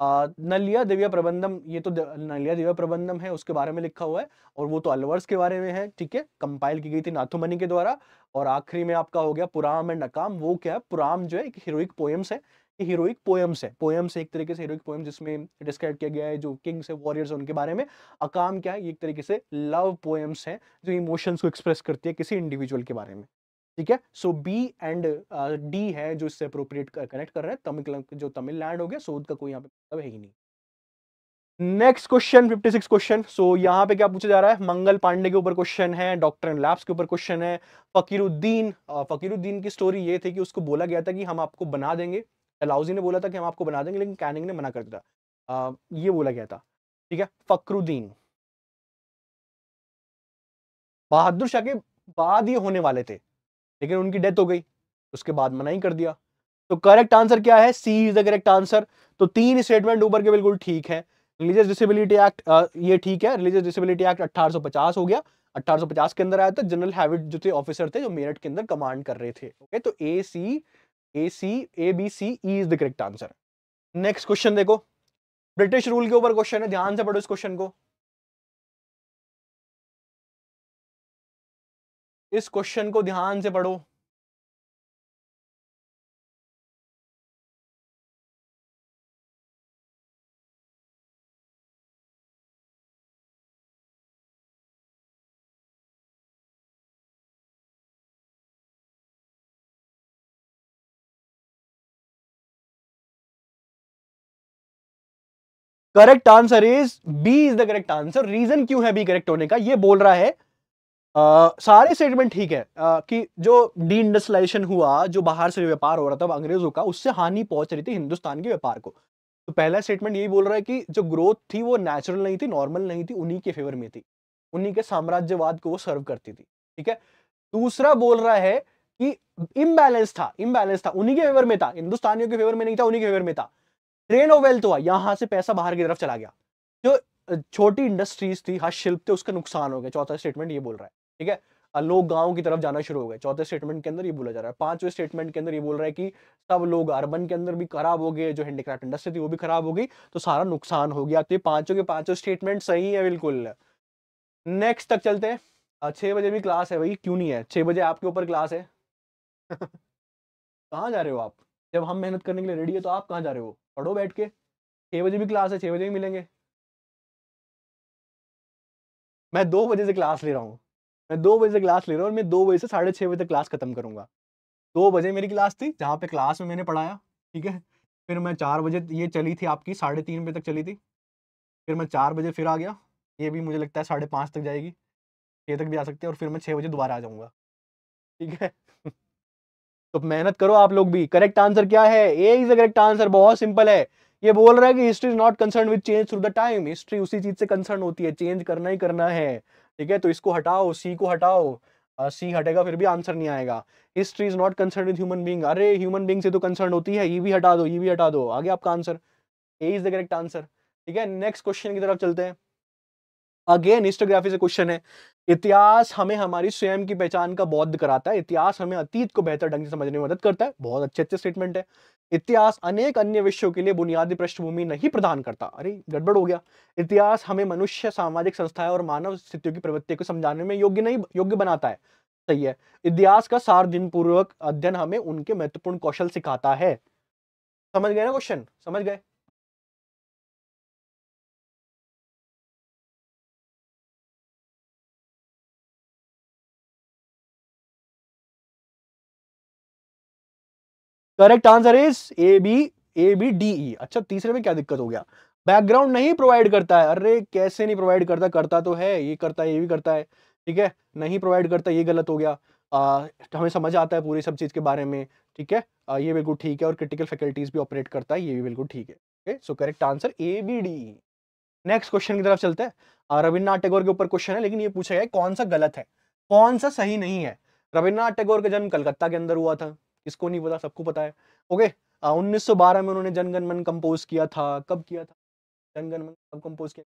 नलिया दिव्या प्रबंधम, ये तो नलिया दिव्या प्रबंधम है, उसके बारे में लिखा हुआ है, और वो तो अलवर्स के बारे में है। ठीक है, कंपाइल की गई थी नाथुमनी के द्वारा। और आखिरी में आपका हो गया पुराम एंड अकाम। वो क्या है? पुराम जो है एक हीरोइक पोएम्स है, हीरोइक पोएम्स है, पोएम्स एक तरीके से हीरोइक पोएम्स जिसमें डिस्क्राइब किया गया है जो किंग्स है, वॉरियर्स है, उनके बारे में। अकाम क्या है? ये एक तरीके से लव पोएम्स है जो इमोशंस को एक्सप्रेस करती है किसी इंडिविजुअल के बारे में। ठीक है, सो बी एंड डी है जो इससे अप्रोप्रिएट कनेक्ट कर रहे हैं। तमिल जो तमिल लैंड हो गया, शोध का कोई यहाँ पे मतलब है ही नहीं। Next question 56 question. सो यहाँ पे क्या पूछा जा रहा है? मंगल पांडे के ऊपर क्वेश्चन है, डॉक्टर एंड लैब्स के ऊपर क्वेश्चन है। फकीरुद्दीन की स्टोरी ये थी कि उसको बोला गया था कि हम आपको बना देंगे, डलहौजी ने बोला था कि हम आपको बना देंगे, लेकिन कैनिंग ने मना कर दिया था, ये बोला गया था। ठीक है, फकरुद्दीन बहादुर शाह के बाद ये होने वाले थे, लेकिन उनकी डेथ हो गई, उसके बाद मना ही कर दिया। तो करेक्ट आंसर क्या है? C is the correct answer. तो तीन स्टेटमेंट ऊपर के बिल्कुल ठीक है। रिलीजियस डिसेबिलिटी एक्ट, ये ठीक है। रिलीजियस डिसेबिलिटी एक्ट 1850 हो गया, 1850 के अंदर आया था। जनरल हैविट जो थे ऑफिसर थे जो मेरठ के अंदर कमांड कर रहे थे। ओके, तो A, B, C, E is the correct answer। Next question देखो, ब्रिटिश रूल के ऊपर क्वेश्चन है, ध्यान से पढ़ो इस क्वेश्चन को। इस क्वेश्चन को ध्यान से पढ़ो। Correct answer is B is the correct answer. Reason क्यों है बी करेक्ट होने का? ये बोल रहा है सारे स्टेटमेंट ठीक है कि जो डी इंडस्ट्रियलाइजेशन हुआ, जो बाहर से व्यापार हो रहा था अंग्रेजों का, उससे हानि पहुंच रही थी हिंदुस्तान के व्यापार को। तो पहला स्टेटमेंट यही बोल रहा है कि जो ग्रोथ थी वो नेचुरल नहीं थी, नॉर्मल नहीं थी, उन्हीं के फेवर में थी, उन्हीं के साम्राज्यवाद को वो सर्व करती थी। ठीक है, दूसरा बोल रहा है कि इम्बैलेंस था, उन्हीं के फेवर में था, हिंदुस्तानियों के फेवर में नहीं था, उन्हीं के फेवर में था। ड्रेन ऑफ वेल्थ हुआ, यहाँ से पैसा बाहर की तरफ चला गया, जो छोटी इंडस्ट्रीज थी, हस्तशिल्प थे, उसका नुकसान हो गया। चौथा स्टेटमेंट ये बोल रहा है। ठीक है, लोग गांव की तरफ जाना शुरू हो गए, चौथे स्टेटमेंट के अंदर ये बोला जा रहा है। पांचवें स्टेटमेंट के अंदर ये बोल रहा है कि सब लोग अर्बन के अंदर भी खराब हो गए, जो हैंडीक्राफ्ट इंडस्ट्री थी वो भी खराब हो गई, तो सारा नुकसान हो गया। तो पांचों के पांचों स्टेटमेंट सही है बिल्कुल। नेक्स्ट तक चलते हैं। 6 बजे भी क्लास है भाई, क्यों नहीं है? 6 बजे आपके ऊपर क्लास है। कहाँ जा रहे हो आप? जब हम मेहनत करने के लिए रेडी है तो आप कहाँ जा रहे हो? पढ़ो बैठ के। 6 बजे भी क्लास है, 6 बजे भी मिलेंगे। मैं 2 बजे से क्लास ले रहा हूँ, और मैं 2 बजे से 6:30 बजे तक क्लास खत्म करूंगा। 2 बजे मेरी क्लास थी जहाँ पे क्लास में मैंने पढ़ाया। ठीक है, फिर मैं 4 बजे, ये चली थी आपकी 3:30 बजे तक चली थी, फिर मैं 4 बजे फिर आ गया, ये भी मुझे लगता है 5:30 तक जाएगी, 6 तक भी आ सकती है, और फिर मैं 6 बजे दोबारा आ जाऊँगा। ठीक है, तो मेहनत करो आप लोग भी। करेक्ट आंसर क्या है? A is the correct answer. बहुत सिंपल है। ये बोल रहा है कि history is not concern with change through the time, history उसी चीज से कंसर्न होती है, चेंज करना ही करना है। ठीक है, तो इसको हटाओ, सी को हटाओ, सी हटेगा फिर भी आंसर नहीं आएगा। History is not concern with human being, अरे ह्यूमन बीइंग से तो कंसर्न होती है। ये भी हटा दो, ये भी हटा दो, आ गया आपका answer. A is the correct answer. ठीक है, नेक्स्ट क्वेश्चन की तरफ चलते हैं। अगेन हिस्टोग्राफी से क्वेश्चन है। इतिहास हमें हमारी स्वयं की पहचान का बौद्ध कराता है, इतिहास हमें अतीत को बेहतर ढंग से समझने में मदद करता है। बहुत अच्छे स्टेटमेंट है। इतिहास अनेक अन्य विषयों के लिए बुनियादी पृष्ठभूमि नहीं प्रदान करता। अरे गड़बड़ हो गया। इतिहास हमें मनुष्य, सामाजिक संस्थाएं और मानव स्थितियों की प्रवृत्ति को समझाने में योग्य बनाता है। सही है। इतिहास का सारधीनपूर्वक अध्ययन हमें उनके महत्वपूर्ण कौशल सिखाता है। समझ गए ना क्वेश्चन? समझ गए? Correct answer is A, B, D, E। अच्छा, तीसरे में क्या दिक्कत हो गया? बैकग्राउंड नहीं प्रोवाइड करता है। अरे कैसे नहीं प्रोवाइड करता? करता तो है, ये करता है, ये भी करता है। ठीक है, नहीं प्रोवाइड करता, ये गलत हो गया। हमें समझ आता है पूरी सब चीज के बारे में। ठीक है, ये बिल्कुल ठीक है। और क्रिटिकल फैकल्टीज भी ऑपरेट करता है, ये भी बिल्कुल ठीक है। So correct answer A B D E. Next question की तरफ चलते हैं। रविन्द्रनाथ टैगोर के ऊपर क्वेश्चन है, लेकिन ये पूछा गया है कौन सा गलत है, कौन सा सही नहीं है। रविन्द्रनाथ टैगोर का जन्म कलकत्ता के अंदर हुआ था, इसको नहीं पता, सबको पता है। ओके 1912 में उन्होंने जन गण मन कंपोज किया था। कब किया था जन गण मन? कब कंपोज किया?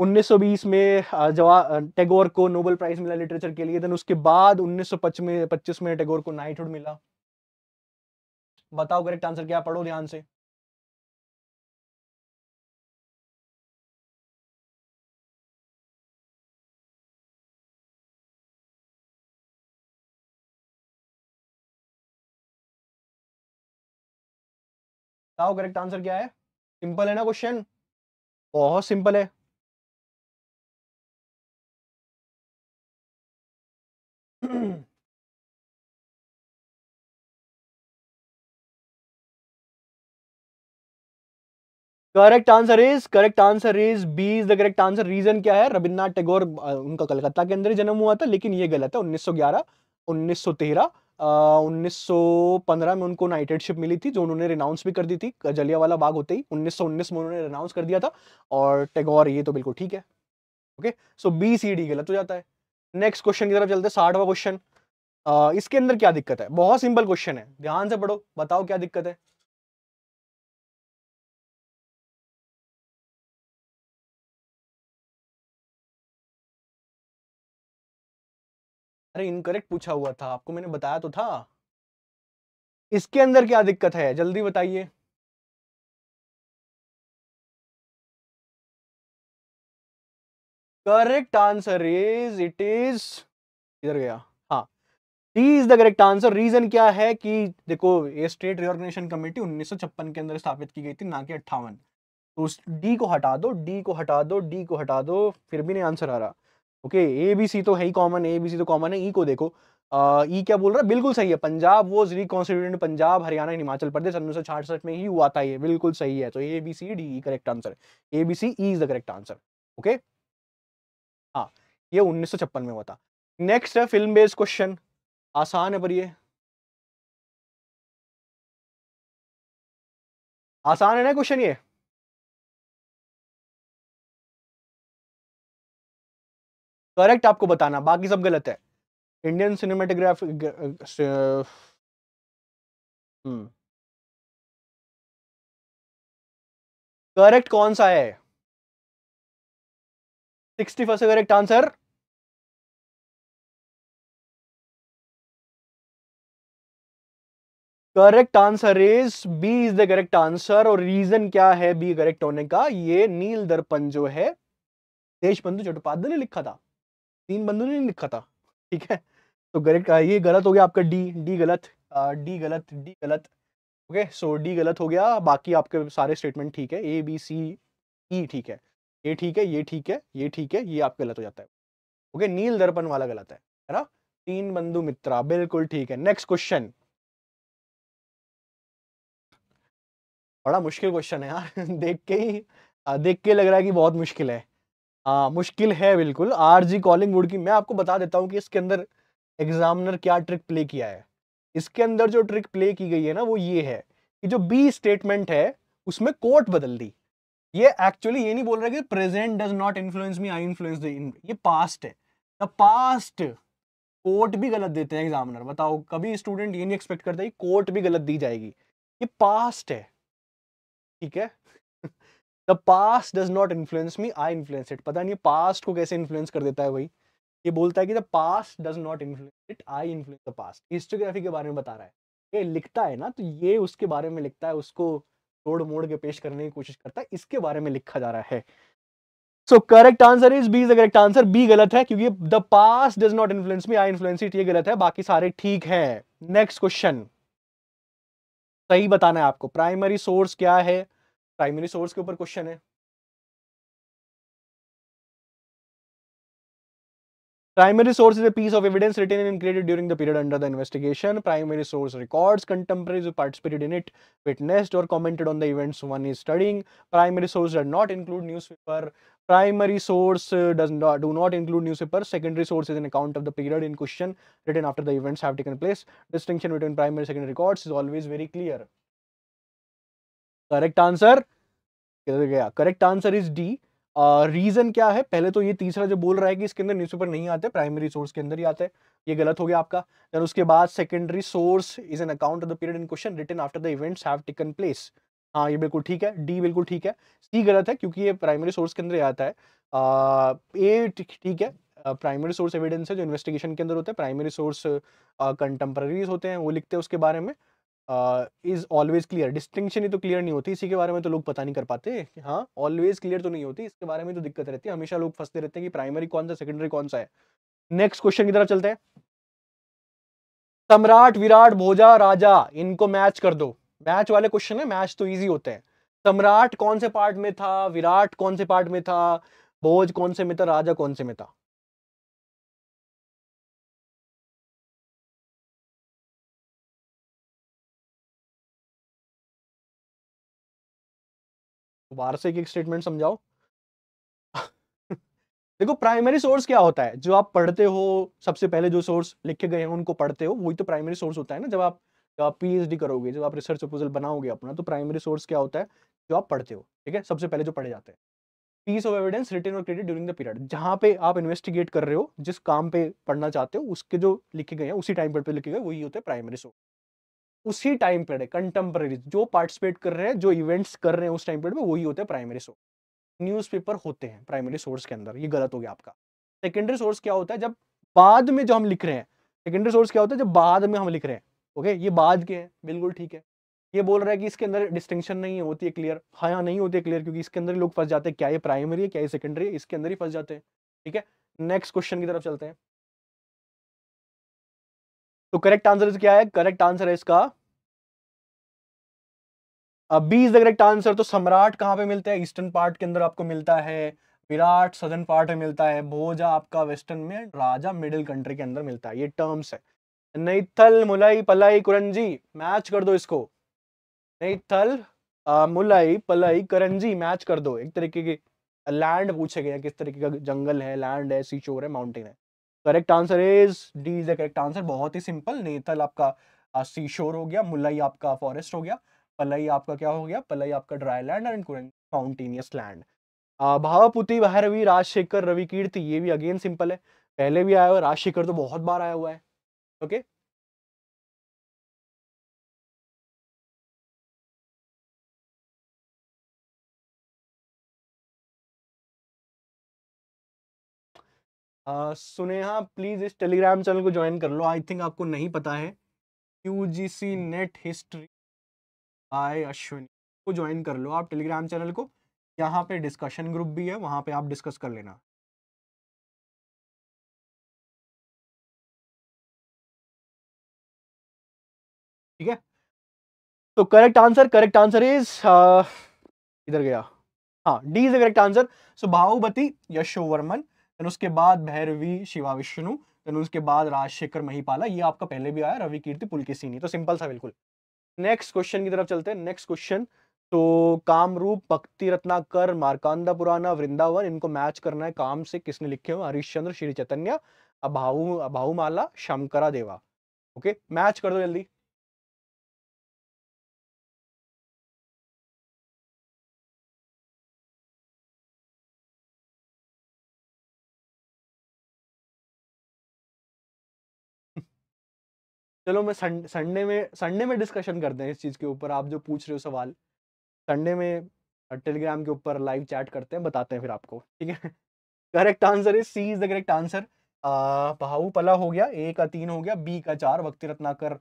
1920 में जवाहर टैगोर को नोबेल प्राइज मिला लिटरेचर के लिए। देन उसके बाद 1925 में टैगोर को नाइटहुड मिला। बताओ करेक्ट आंसर क्या, पढ़ो ध्यान से। बताओ करेक्ट आंसर क्या है। सिंपल है ना क्वेश्चन, बहुत सिंपल है। Correct answer is B is the correct answer. Reason क्या है, रविन्द्रनाथ टैगोर उनका कलकत्ता के अंदर ही जन्म हुआ था, लेकिन ये गलत है। 1911, 1913, 1915 में उनको नाइटेडशिप मिली थी, जो उन्होंने रिनाउंस भी कर दी थी जलियांवाला बाग होते ही। 1919 में उन्होंने रिनाउंस कर दिया था। और टैगोर, ये तो बिल्कुल ठीक है। Okay so B C D गलत हो जाता है। नेक्स्ट क्वेश्चन की तरफ चलते हैं, 60वां क्वेश्चन। इसके अंदर क्या दिक्कत है, बहुत सिंपल क्वेश्चन है, ध्यान से पढ़ो। बताओ क्या दिक्कत है। अरे इनकरेक्ट पूछा हुआ था, आपको मैंने बताया तो था। इसके अंदर क्या दिक्कत है, जल्दी बताइए। Correct answer is, it is, इधर गया, हाँ D is the correct answer. Reason क्या है कि देखो, ये स्टेट रिओर्गनाइजेशन कमेटी 1956 के अंदर स्थापित की गई थी, ना कि 58। तो उस डी को हटा दो, डी को हटा दो, डी को हटा दो, फिर भी नहीं आंसर आ रहा। ओके ए बी सी तो है ही कॉमन, ए बी सी तो कॉमन है। ई को देखो, ई क्या बोल रहा है, बिल्कुल सही है। पंजाब वो रिकॉन्स्टिट्यूटेंट पंजाब, हरियाणा, हिमाचल प्रदेश 1966 में ही हुआ था, ये बिल्कुल सही है। तो A B C D correct answer, A B C E is the correct answer. Okay हाँ, ये 1956 में हुआ था। नेक्स्ट है फिल्म बेस्ड क्वेश्चन, आसान है पर ये आसान है ना क्वेश्चन ये। करेक्ट आपको बताना, बाकी सब गलत है। इंडियन सिनेमेटोग्राफी करेक्ट कौन सा है? 61 से correct answer. Correct answer is B is the correct answer. और रीजन क्या है बी करेक्ट होने का, ये नील दर्पण जो है देशबंधु चट्टोपाध्याय ने लिखा था, तीन बंधु ने लिखा था। ठीक है तो करेक्ट, ये गलत हो गया आपका डी, डी गलत। ओके सो डी गलत हो गया, बाकी आपके सारे स्टेटमेंट ठीक है। ए बी सी ई ठीक है, ये ठीक है, ये ठीक है, ये ठीक है, ये आप गलत हो जाता है। ओके नील दर्पण वाला गलत है ना, तीन बंधु मित्रा बिल्कुल ठीक है। नेक्स्ट क्वेश्चन, बड़ा मुश्किल क्वेश्चन है यार, देख के लग रहा है कि बहुत मुश्किल है। मुश्किल है बिल्कुल। आरजी कॉलिंगवुड की, मैं आपको बता देता हूँ कि इसके अंदर एग्जामिनर क्या ट्रिक प्ले किया है। इसके अंदर जो ट्रिक प्ले की गई है ना, वो ये है कि जो बी स्टेटमेंट है उसमें कोर्ट बदल दी। ये एक्चुअली ये नहीं बोल रहा कि present does not influence me, I influence the, ये पास्ट है। द पास्ट कोर्ट भी गलत देते हैं एग्जामिनर, बताओ। कभी स्टूडेंट ये नहीं एक्सपेक्ट करता कि कोर्ट भी गलत दी जाएगी, ये पास्ट है। ठीक है The past does not influence me, I influence it। पता नहीं पास्ट को कैसे इन्फ्लुएंस कर देता है भाई। ये बोलता है कि the past does not influence it, I influence the past। Historiography के बारे में बता रहा है, ये लिखता है ना, तो ये उसके बारे में लिखता है, उसको तोड़ मोड़ के पेश करने की कोशिश करता है, इसके बारे में लिखा जा रहा है। So correct answer is B is the correct answer. B गलत है क्योंकि the past does not influence me, I influence it, ये गलत है, बाकी सारे ठीक है। नेक्स्ट क्वेश्चन, सही बताना है आपको। प्राइमरी सोर्स क्या है, प्राइमरी सोर्स के ऊपर क्वेश्चन है। Primary source is a piece of evidence written and created during the period under the investigation. Primary source records contemporaries who participated in it, witnessed और commented on the events one is studying. Primary source does not include newspaper. Primary source do not include newspaper. Secondary source is an account of the period in question written after the events have taken place. Distinction between primary secondary records is always very clear. Correct answer किधर गया? Correct answer is D. Reason क्या है? पहले तो ये तीसरा जो बोल रहा है कि इसके अंदर न्यूज़पेपर नहीं आते, प्राइमरी सोर्स के अंदर ही आते हैं, ये गलत हो गया आपका। देन उसके बाद secondary source is an account of the period in question written after the events have taken place. हाँ ये बिल्कुल ठीक है, डी बिल्कुल ठीक है। सी गलत है क्योंकि ये प्राइमरी सोर्स के अंदर ही आता है। ए ठीक है, प्राइमरी सोर्स एविडेंस है जो इन्वेस्टिगेशन के अंदर होते हैं, प्राइमरी सोर्स कंटेम्पररीज होते हैं, वो लिखते हैं उसके बारे में। इज ऑलवेज क्लियर, डिस्टिंक्शन ही तो क्लियर नहीं होती, इसी के बारे में तो लोग पता नहीं कर पाते। हाँ ऑलवेज क्लियर तो नहीं होती, इसके बारे में तो दिक्कत रहती है, हमेशा लोग फंसते रहते हैं कि प्राइमरी कौन सा सेकेंडरी कौन सा है। नेक्स्ट क्वेश्चन की तरफ चलते हैं। सम्राट, विराट, भोजा, राजा, इनको मैच कर दो। मैच वाले क्वेश्चन है, मैच तो इजी होते हैं। सम्राट कौन से पार्ट में था, विराट कौन से पार्ट में था, भोज कौन से में था, राजा कौन से में था? बार से एक स्टेटमेंट समझाओ। देखो प्राइमरी सोर्स क्या होता है? जो आप पढ़ते हो, सबसे पहले जो सोर्स लिखे गए हैं उनको पढ़ते हो, वही तो प्राइमरी सोर्स होता है ना। जब आप पीएचडी करोगे, जब आप रिसर्च प्रपोजल बनाओगे अपना, तो प्राइमरी सोर्स क्या होता है? जो आप पढ़ते हो, ठीक है, सबसे पहले जो पढ़े जाते हैं। पीस ऑफ एविडेंस रिटन और क्रेडिट ड्यूरिंग द पीरियड, जहाँ पे आप इन्वेस्टिगेट कर रहे हो, जिस काम पे पढ़ना चाहते हो, उसके जो लिखे गए हैं उसी टाइम पे लिखे गए, वही होते हैं प्राइमरी सोर्स। उसी टाइम पीरियड है कंटेम्पररी, जो पार्टिसिपेट कर रहे हैं, जो इवेंट्स कर रहे हैं उस टाइम पीरियड में, वही होते हैं प्राइमरी सोर्स। न्यूज़पेपर होते हैं प्राइमरी सोर्स के अंदर, ये गलत हो गया आपका। सेकेंडरी सोर्स क्या होता है? जब बाद में जो हम लिख रहे हैं, सेकेंडरी सोर्स क्या होता है? जब बाद में हम लिख रहे हैं। ओके ये बाद के हैं, बिल्कुल ठीक है। ये बोल रहा है कि इसके अंदर डिस्टिंक्शन नहीं होती है क्लियर। हाँ यहाँ नहीं होती है क्लियर क्योंकि इसके अंदर लोग फंस जाते हैं, क्या ये प्राइमरी है क्या ये सेकेंडरी है, इसके अंदर ही फंस जाते हैं। ठीक है, नेक्स्ट क्वेश्चन की तरफ चलते हैं। तो करेक्ट आंसर क्या है? करेक्ट आंसर है इसका B is the correct answer. तो सम्राट कहाँ पे मिलता है? ईस्टर्न पार्ट के अंदर आपको मिलता है, विराट सदर्न पार्ट में मिलता है, भोजा आपका वेस्टर्न में, राजा मिडिल कंट्री के अंदर मिलता है। ये टर्म्स है। नैथल, मुलाई, पलाई, करंजी, मैच कर दो इसको। नैथल, मुलाई, पलाई, करंजी मैच कर दो। एक तरीके की लैंड पूछे गए, किस तरीके का जंगल है, लैंड है, सी शोर है, माउंटेन है। Correct answer is D is the correct answer. बहुत ही सिंपल। नेथल आपका सी शोर हो गया, मुलाई आपका फॉरेस्ट हो गया, पलई आपका क्या हो गया? पलई आपका dry land and mountainous land. Bhavabhuti, Bhairavi, Rajshekhar, Ravikirti, ये भी अगेन सिंपल है, पहले भी आया हुआ है, राजशेखर तो बहुत बार आया हुआ है। ओके सुनेहा प्लीज इस टेलीग्राम चैनल को ज्वाइन कर लो। आई थिंक आपको नहीं पता है, QGC net history by Ashwini को ज्वाइन कर लो आप टेलीग्राम चैनल को। यहाँ पे डिस्कशन ग्रुप भी है, वहाँ पे आप डिस्कस कर लेना। ठीक है, तो करेक्ट आंसर इज इधर गया, हाँ D is the correct answer. So Bhavabhuti Yashovarman, then उसके बाद भैरवी शिवा विष्णु, देन उसके बाद राजशेखर महिपाला, ये आपका पहले भी आया, रवि कीर्ति पुलकेसिनी। तो सिंपल सा बिल्कुल। नेक्स्ट क्वेश्चन की तरफ चलते हैं। नेक्स्ट क्वेश्चन तो कामरूप, भक्ति रत्नाकर, मार्कांडा पुराना, वृंदावन, इनको मैच करना है काम से। किसने लिखे हो? हरिश्चंद्र, श्री चैतन्य, भावुमाला, शंकरा देवा। ओके मैच कर दो जल्दी। चलो मैं संडे में डिस्कशन करते हैं इस चीज़ के ऊपर। आप जो पूछ रहे हो सवाल, संडे में टेलीग्राम के ऊपर लाइव चैट करते हैं, बताते हैं फिर आपको। ठीक है, correct answer is C is the correct answer. भावुपला हो गया, ए का 3 हो गया, बी का 4, भक्ति रत्नाकर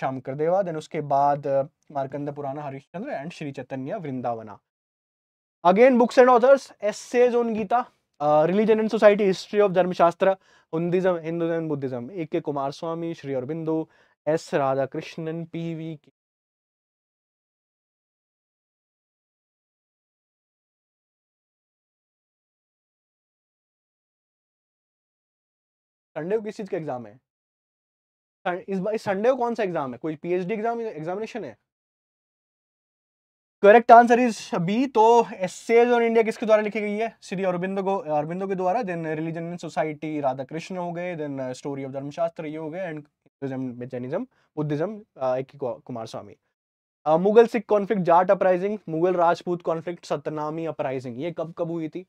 श्यामकर देवा, देन उसके बाद Markand Purana Harishchandra and Shri Chaitanya Vrindavana. Again books and authors, essays on Gita, religion and society, history of Dharmashastra, Hinduism, Buddhism, A K. Kumar Swami, Shri Aurobindo, S Radhakrishnan, P V. Sunday को किस चीज का एग्जाम है? इस संडे को कौन सा एग्जाम है? कोई पीएचडी एग्जाम एग्जामिनेशन है? Correct answer is B. तो एसेज ऑन इंडिया किसके द्वारा लिखी गई है? श्री अरबिंदो के द्वारा। Then religion and society Radha Krishna हो गए, देन स्टोरी ऑफ धर्मशास्त्र ये हो गए, and Jainism Buddhism A K. Kumar Swami. Mughal Sikh conflict, Jat uprising, Mughal Rajput conflict, Satnami uprising, ये कब कब हुई थी?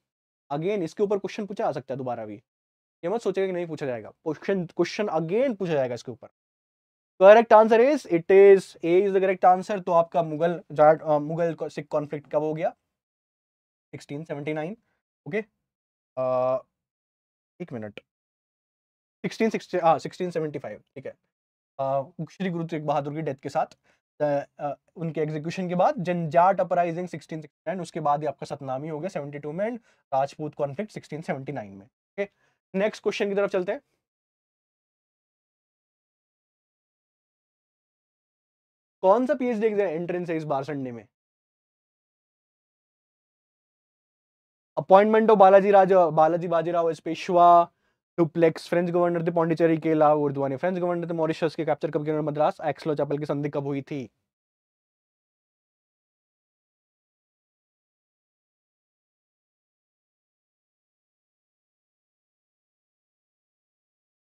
अगेन इसके ऊपर क्वेश्चन पूछा आ सकता है दोबारा भी, ये मत सोचेगा कि नहीं पूछा जाएगा, क्वेश्चन अगेन पूछा जाएगा इसके ऊपर। Correct answer is A is the correct answer. तो आपका मुगल जाट मुगल सिख कॉन्फ्लिक्ट कब हो गया? 1679। ओके एक मिनट, 1675, ठीक है। श्री गुरु तेग बहादुर की डेथ के साथ, उनके एग्जीक्यूशन के बाद जनजाट अपराइजिंग 1669, उसके बाद ही आपका सतनामी हो गया 72 में, एंड राजपूत कॉन्फ्लिक्ट 1679 में। ओके नेक्स्ट क्वेश्चन की तरफ चलते हैं। कौन सा पीएचडी एग्जाम एंट्रेंस है इस बार संडे में? Appointment of Balaji Bajirao Peshwa, Dupleix French governor थे पौंडीचेरी के, ला उर्दुआ ने फ्रेंच गवर्नर थे मॉरिशस के, कैप्चर कब किया मद्रास, एक्सलो चापल की संधि कब हुई थी?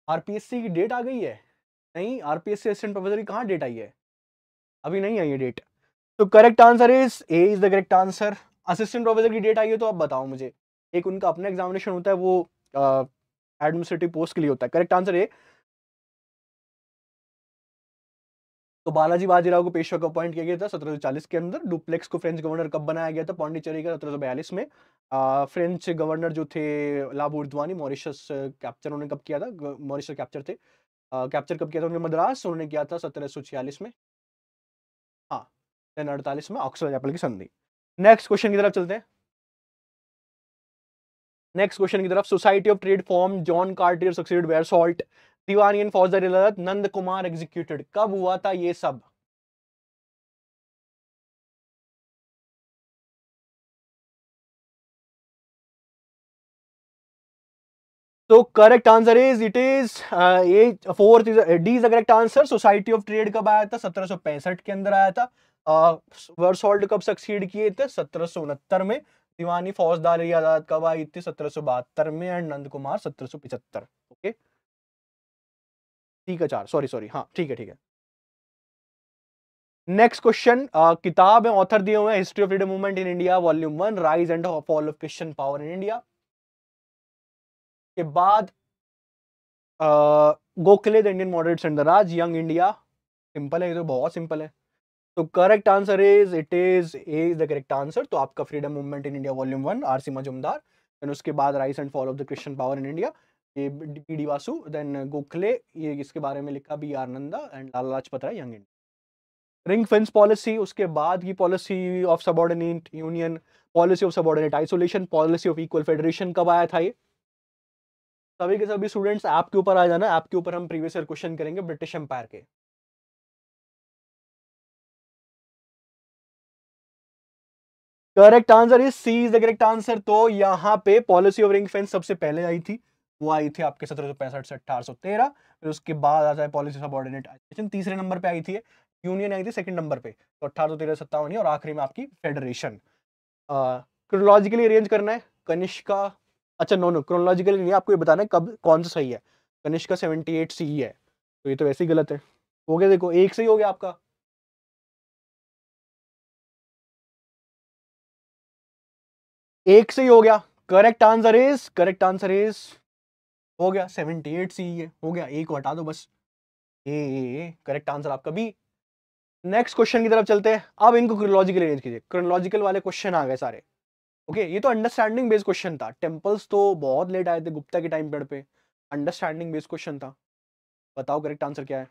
आरपीएससी की डेट आ गई है? नहीं, आरपीएससी असिस्टेंट प्रोफेसर की कहाँ डेट आई है? अभी नहीं आई है डेट। तो correct answer is A is the correct answer. Assistant professor की डेट आई है तो आप बताओ मुझे, एक उनका अपना एग्जामिनेशन होता है वो एडमिनिस्ट्रेटिव पोस्ट के लिए होता है। करेक्ट आंसर है। तो बालाजी बाजीराव को पेशवा को अपॉइंट किया गया था 1740 के अंदर। डुप्लेक्स को फ्रेंच गवर्नर कब बनाया गया था? पौंडीचेरी का 1742 में। फ्रेंच गवर्नर जो थे लाबुर्दवानी, मॉरिशस कैप्चर उन्होंने कब किया था? मॉरिशस कैप्चर थे, कैप्चर कब किया था उन्होंने मद्रास? उन्होंने किया था 1746 में। हाँ 1848 में ऑक्सफोर्ड एप्पल की संधि। नेक्स्ट क्वेश्चन की तरफ चलते हैं। नेक्स्ट क्वेश्चन की तरफ, society of trade form, John Cartier succeeded Verelst, Diwani and Faujdari Adalat, Nand Kumar executed, कब हुआ था ये सब? तो correct answer is fourth is D is the correct answer. Society of trade कब आया था? 1765 के अंदर आया था। बेयरसॉल्ट कब सक्सीड किए थे? 1769 में। दीवानी फौजदारी अदालत कब आई थी? 1772 में, एंड नंद कुमार 1775। ओके ठीक है, ठीक है। नेक्स्ट क्वेश्चन, किताब में ऑथर दिए हुए हैं, history of freedom movement in India volume 1, rise and fall of Christian power in India के बाद, Gokhale the Indian moderates and the Raj, young India. Simple है ये तो, बहुत सिंपल है। तो correct answer is A is the correct answer. तो आपका freedom movement in India volume 1, R C Majumdar, then उसके बाद rise and fall of the Christian power in India, ये पीडी वासु, देन गोखले, ये इसके बारे में लिखा B R Nanda, and Lala Lajpat Rai, young India. Ring fence policy, उसके बाद की policy of subordinate union, policy of subordinate isolation, policy of equal federation कब आया था ये? सभी के सभी स्टूडेंट्स ऐप के ऊपर आ जाना, ऐप के ऊपर हम प्रीवियस ईयर क्वेश्चन करेंगे ब्रिटिश एम्पायर के। Correct answer is C is the correct answer. तो यहाँ पे पॉलिसी ऑफ रिंग फेंस सबसे पहले आई थी, वो आई थी आपके 1765 से 1813, फिर उसके बाद आता है पॉलिसी सबऑर्डिनेट आइसोलेशन, तीसरे नंबर पे आई थी, यूनियन आई थी सेकंड नंबर पे, तो 1813-57, और आखिरी में आपकी फेडरेशन। क्रोनोलॉजिकली अरेंज करना है, कनिष्का, अच्छा नो क्रोनोलॉजिकली नहीं, आपको ये बताना है कब कौन सा सही है। कनिष्का 78 सी है, तो ये तो वैसे ही गलत है। हो गया देखो, एक सही हो गया आपका। करेक्ट आंसर इज हो गया 78 सी है, हो गया, एक को हटा दो बस। ए करेक्ट आंसर आपका बी। नेक्स्ट क्वेश्चन की तरफ चलते हैं। अब इनको क्रोनोलॉजिकल अरेंज कीजिए, क्रोनोलॉजिकल वाले क्वेश्चन आ गए सारे। ओके ये तो अंडरस्टैंडिंग बेस्ड क्वेश्चन था, टेम्पल्स तो बहुत लेट आए थे गुप्ता के टाइम पे, अंडरस्टैंडिंग बेस्ड क्वेश्चन था। बताओ करेक्ट आंसर क्या है?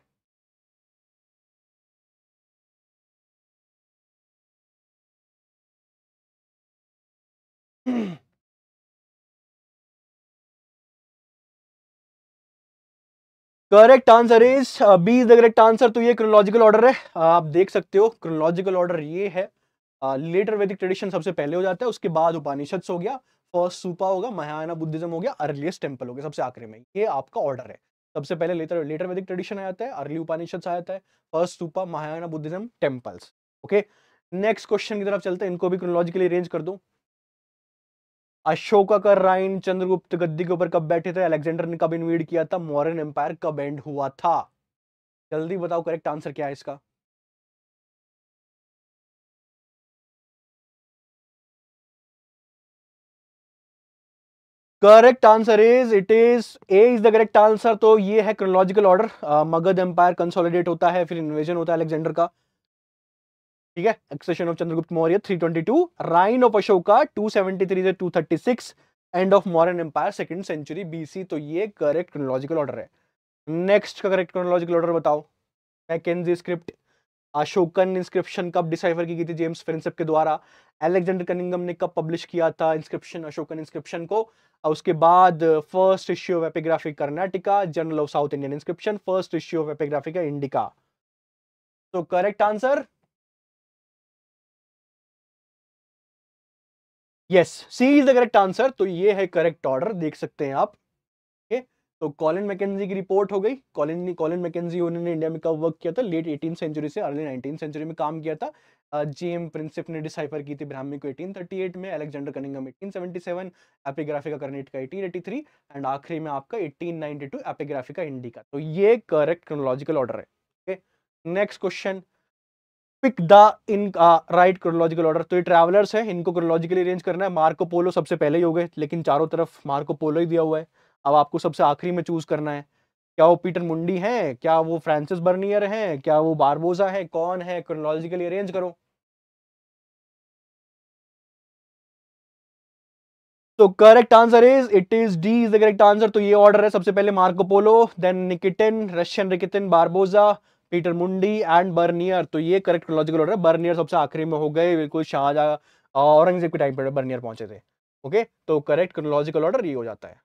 Correct answer is B is the correct answer. तो ये क्रोनोलॉजिकल ऑर्डर है, आप देख सकते हो क्रोनोलॉजिकल ऑर्डर ये है। लेटर वैदिक ट्रेडिशन सबसे पहले हो जाता है, उसके बाद उपानिषद्स हो गया, फर्स्ट सूपा होगा, महायाना बुद्धिज्म हो गया, अर्लीस्ट टेम्पल हो गया सबसे आखिरी में। ये आपका ऑर्डर है, सबसे पहले लेटर वैदिक ट्रेडिशन आ जाता है, अर्ली उपानिषद्स आ जाता है, first stupa, Mahayana Buddhism, temples. Okay next question की तरफ चलते हैं, इनको भी क्रोनोलॉजिकली अरेंज कर दो। अशोका का राइन, चंद्रगुप्त गद्दी के ऊपर कब बैठे थे, अलेक्जेंडर ने कब इन्वेड किया था, मौर्यन एम्पायर कब एंड हुआ था? जल्दी बताओ करेक्ट आंसर क्या है इसका। Correct answer is the correct answer. तो ये है chronological order. Magadh empire consolidate होता है, फिर इन्वेजन होता है अलेक्जेंडर का, ठीक है, accession of Chandragupta Maurya 322, reign of Ashoka 273 से 236, end of Mauryan empire second century BC. तो ये करेक्ट क्रोनोलॉजिकल ऑर्डर है। नेक्स्ट का करेक्ट क्रोनोलॉजिकल ऑर्डर बताओ। मैकेंजी स्क्रिप्ट, अशोकन इंस्क्रिप्शन कब डिसाइफर की गई थी जेम्स फ्रिंसेप के द्वारा, एलेक्जेंडर कनिंगम ने कब पब्लिश किया था इंस्क्रिप्शन अशोकन इंस्क्रिप्शन को, और उसके बाद first issue of epigraphy Carnatica, journal of South Indian inscription, first issue of epigraphy का इंडिका। तो correct answer yes, C is the correct answer. तो ये है करेक्ट ऑर्डर, देख सकते हैं आप। तो कॉलिन मैकेंजी की रिपोर्ट हो गई। कॉलिन मैकेंजी उन्होंने इंडिया में कब वर्क किया था, लेट 18th सेंचुरी से अर्ली 19th सेंचुरी में काम किया था। जेएम प्रिंसेप ने डिसाइफर की थी ब्राह्मी को 1838 में, Alexander Cunningham 1877, epigraphia Carnatica 1883, and आखिरी में आपका 1892 एपिग्राफिका इंडिका। तो ये करेक्ट क्रोनोलॉजिकल ऑर्डर है। Next question, pick the in right chronological order. तो ये ट्रैवलर्स है, इनको क्रोनोलॉजिकली अरेंज करना है। मार्को पोलो सबसे पहले ही हो गए, लेकिन चारों तरफ मार्को पोलो ही दिया हुआ है। अब आपको सबसे आखिरी में चूज करना है, क्या वो पीटर मुंडी हैं, क्या वो फ्रांसिस बर्नियर हैं, क्या वो बारबोसा है, कौन है, क्रोनोलॉजिकली अरेंज करो। तो correct answer it is D is the correct answer. तो ये ऑर्डर है, सबसे पहले Marco Polo, then Nikitin, Russian Nikitin, Barbosa, Peter Mundy and Bernier. तो ये करेक्ट क्रोनोलॉजिकल ऑर्डर है। बर्नियर सबसे आखिरी में हो गए, बिल्कुल शाहजहां औरंगजेब के टाइम पर बर्नियर पहुंचे थे। ओके, तो करेक्ट क्रोनोलॉजिकल ऑर्डर ये हो जाता है।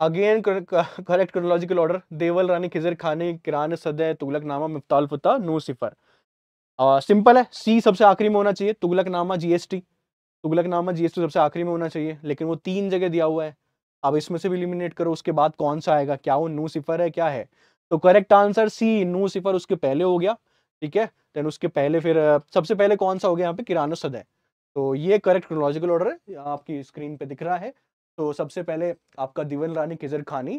Again correct chronological order, Deval Rani, Khizr Khani, Kiran सदय, Tughlaqnama, मिफ्ताहुल फतह, नो सिफर। सिंपल है, सी सबसे आखिरी में होना चाहिए। तुगलकनामा जीएसटी, तुगलकनामा जीएसटी सबसे आखिरी में होना चाहिए, लेकिन वो 3 जगह दिया हुआ है। अब इसमें से भी एलिमिनेट करो, उसके बाद कौन सा आएगा, क्या वो नो सिफर है, क्या है। तो करेक्ट आंसर सी, नो सिफर उसके पहले हो गया, ठीक है। देन उसके पहले फिर सबसे पहले कौन सा हो गया यहाँ पे, किरान सदय। तो ये करेक्ट क्रोनोलॉजिकल ऑर्डर है, आपकी स्क्रीन पे दिख रहा है। तो सबसे पहले आपका देवल रानी खिजर खानी,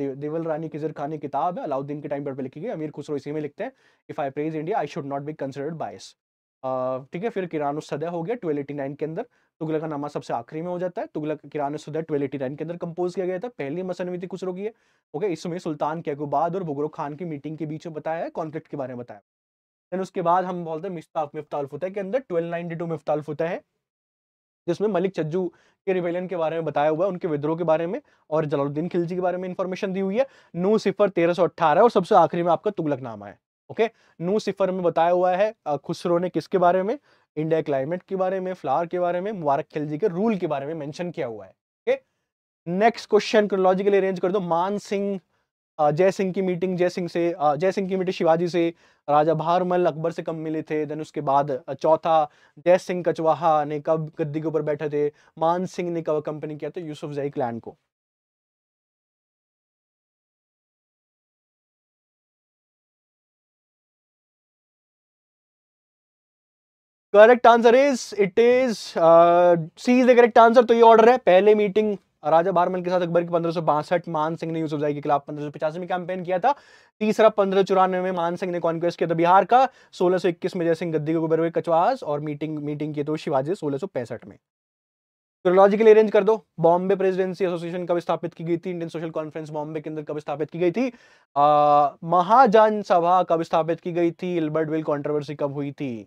देवल रानी खिजर खानी किताब है, अलाउद्दीन के टाइम पर लिखी गई, अमीर खुसरो इसी में लिखते हैं, if I praise India I should not be considered bias, ठीक है। फिर किरानुस्सदह हो गया 1289 के अंदर, तुगलकनामा सबसे आखिरी में हो जाता है। किरानुस्सदह 1289 के अंदर कंपोज किया गया था, पहली मसनवीति खुसरो की है, ओके। इसमें सुल्तान कैकुबाद और भुगरो खान की मीटिंग के बीच में बताया है, कॉन्फ्लिक्ट के बारे में बताया। देन उसके बाद हम बोलते हैं मिफ्ताहुल फतह के अंदर 1292 मिफ्ताहुल फतह है, जिसमें मलिक चज्जू के रिवेलियन के बारे में बताया हुआ है, उनके विद्रोह के बारे में और जलालुद्दीन खिलजी के बारे में इंफॉर्मेशन दी हुई है। 9 सिफर 1318 और सबसे आखिरी में आपका तुगलकनामा है, ओके। 9 सिफर में बताया हुआ है खुसरो ने किसके बारे में, इंडिया क्लाइमेट के बारे में, फ्लावर के बारे में, मुबारक खिलजी के रूल के बारे में मेंशन किया हुआ है, okay. Next question chronologically arrange कर दो। मान सिंह, जयसिंह की मीटिंग, जयसिंह की मीटिंग शिवाजी से, राजा भारमल अकबर से कब मिले थे। देन उसके बाद चौथा, जयसिंह कचवाहा ने कब गद्दी के ऊपर बैठे थे, मान सिंह ने कब कंपनी किया था यूसुफजई क्लैन को। Correct answer it is C is the correct answer. तो ये ऑर्डर है, पहले मीटिंग राजा भारमल के साथ अकबर की 1562, मान सिंह ने यूसुफजई के खिलाफ 1585 में कैंपेन किया था। तीसरा 1594 में मान सिंह ने कॉन्क्वेस्ट किया था बिहार का। 1621 में जयसिंह गद्दी के ऊपर हुए कचवास और मीटिंग की तो शिवाजी 1665 में। क्रोनोलॉजिकली अरेंज कर दो। बॉम्बे प्रेसिडेंसी एसोसिएशन कब स्थापित की गई थी, इंडियन सोशल कॉन्फ्रेंस बॉम्बे के अंदर कब स्थापित की गई थी, महाजन सभा कब स्थापित की गई थी, एल्बर्टविल कॉन्ट्रोवर्सी कब हुई थी।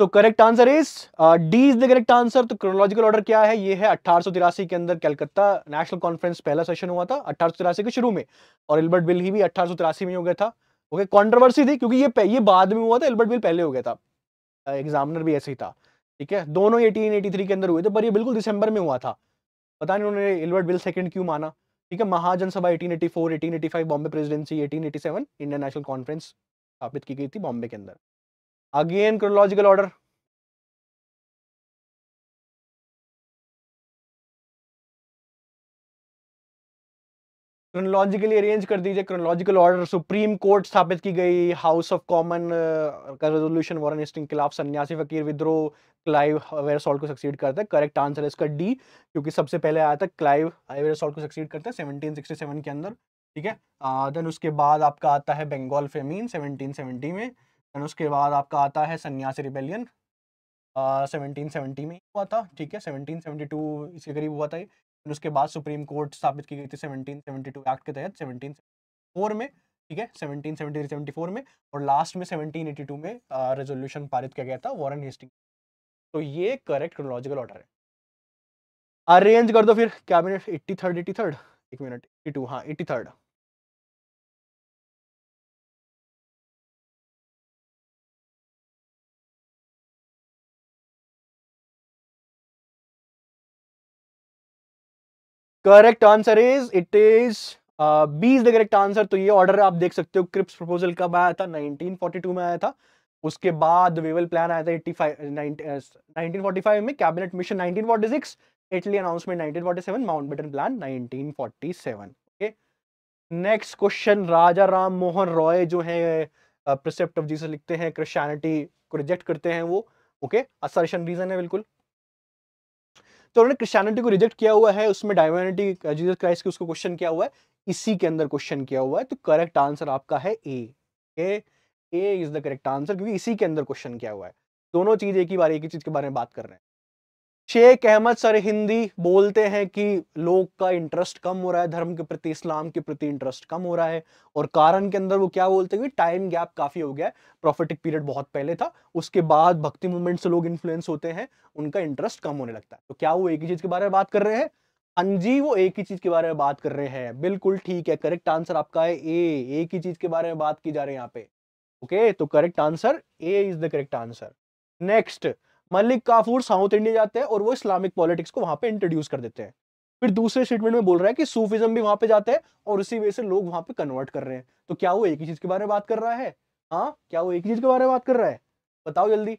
तो correct answer is D is the correct answer. तो क्रोनोलॉजिकल ऑर्डर क्या है, ये है 1883 के अंदर कलकत्ता नेशनल कॉन्फ्रेंस पहला सेशन हुआ था 1883 के शुरू में, और एल्बर्ट बिल ही भी 1883 में हो गया था, ओके। कंट्रोवर्सी थी क्योंकि ये बाद में हुआ था, एल्बर्ट बिल पहले हो गया था, एग्जामिनर भी ऐसे ही था, ठीक है। दोनों 1883 के अंदर हुए थे, पर ये बिल्कुल दिसंबर में हुआ था, पता नहीं उन्होंने एल्बर्ट बिल सेकंड क्यों माना, ठीक है। Mahajan Sabha 1884, 1885 Bombay presidency, 1887 Indian national conference स्थापित की गई थी बॉम्बे के अंदर। Again chronological order. Chronologically arrange कर दीजिए। क्रोनोलॉजिकल ऑर्डर, सुप्रीम कोर्ट स्थापित की गई, हाउस ऑफ कॉमन का रेजोल्यूशन, वॉरेन हेस्टिंग के खिलाफ सन्यासी फकीर विद्रोह, क्लाइव एवरसॉल्ट को सक्सीड करता है। करेक्ट आंसर इसका डी, क्योंकि सबसे पहले आया था क्लाइव एवरसॉल्ट को सक्सीड करता है 1767 के अंदर। ठीक है। देन उसके बाद आपका आता है बंगाल फेमीन 1770 में। देन उसके बाद आपका आता है सन्यासी रिबेलियन 1770 में हुआ था, ठीक है, 1772 इसके करीब हुआ था ये। देन उसके बाद सुप्रीम कोर्ट स्थापित की गई थी 1772 एक्ट के तहत 1774 में, ठीक है, 1774 में। और लास्ट में 1782 में रेजोल्यूशन पारित किया गया था वॉरेन हेस्टिंग। तो ये करेक्ट क्रोनोलॉजिकल ऑर्डर है। अरेंज कर दो फिर कैबिनेट 83rd, एक मिनट 82, हाँ 83rd। Correct answer is, it is B is the correct answer. तो ये ऑर्डर आप देख सकते हो। क्रिप्स प्रपोजल कब आया था? 1942 में आया था। उसके बाद वेवल प्लान आया था 1945 में। Cabinet mission 1946, Attlee announcement 1947, Mountbatten plan 1947। Okay, next question. Raja Ram Mohan Roy जो है प्रिसेप्ट ऑफ जीसस लिखते हैं, क्रिश्चियनिटी को रिजेक्ट करते हैं वो। ओके, असर्शन रीजन है बिल्कुल। तो उन्होंने क्रिश्चियनिटी को रिजेक्ट किया हुआ है, उसमें डायविनिटी जीसस क्राइस्ट की उसको क्वेश्चन किया हुआ है, इसी के अंदर क्वेश्चन किया हुआ है। तो करेक्ट आंसर आपका है A is the correct answer, क्योंकि इसी के अंदर क्वेश्चन किया हुआ है। दोनों चीज एक ही चीज के बारे में बात कर रहे हैं। शेख अहमद सर हिंदी बोलते हैं कि लोग का इंटरेस्ट कम हो रहा है धर्म के प्रति, इस्लाम के प्रति इंटरेस्ट कम हो रहा है। और कारण के अंदर वो क्या बोलते हैं कि टाइम गैप काफी हो गया है, प्रोफेटिक पीरियड बहुत पहले था, उसके बाद भक्ति मूवमेंट से लोग इन्फ्लुएंस होते हैं, उनका इंटरेस्ट कम होने लगता है। तो क्या वो एक ही चीज के बारे में बात कर रहे हैं? हाँ जी, वो एक ही चीज के बारे में बात कर रहे हैं, बिल्कुल ठीक है। करेक्ट आंसर आपका है ए, एक ही चीज के बारे में बात की जा रही है यहाँ पे। ओके, तो correct answer A is the correct answer. Next, Malik Kafur south India जाते हैं और वो इस्लामिक पॉलिटिक्स को वहां पे इंट्रोड्यूस कर देते हैं। फिर दूसरे स्टेटमेंट में बोल रहा है कि सूफिज्म भी वहां पे जाते हैं और उसी वजह से लोग वहां पे कन्वर्ट कर रहे हैं। तो क्या वो एक ही चीज के बारे में बात कर रहा है? हाँ, क्या वो एक ही चीज के बारे में बात कर रहा है? बताओ जल्दी।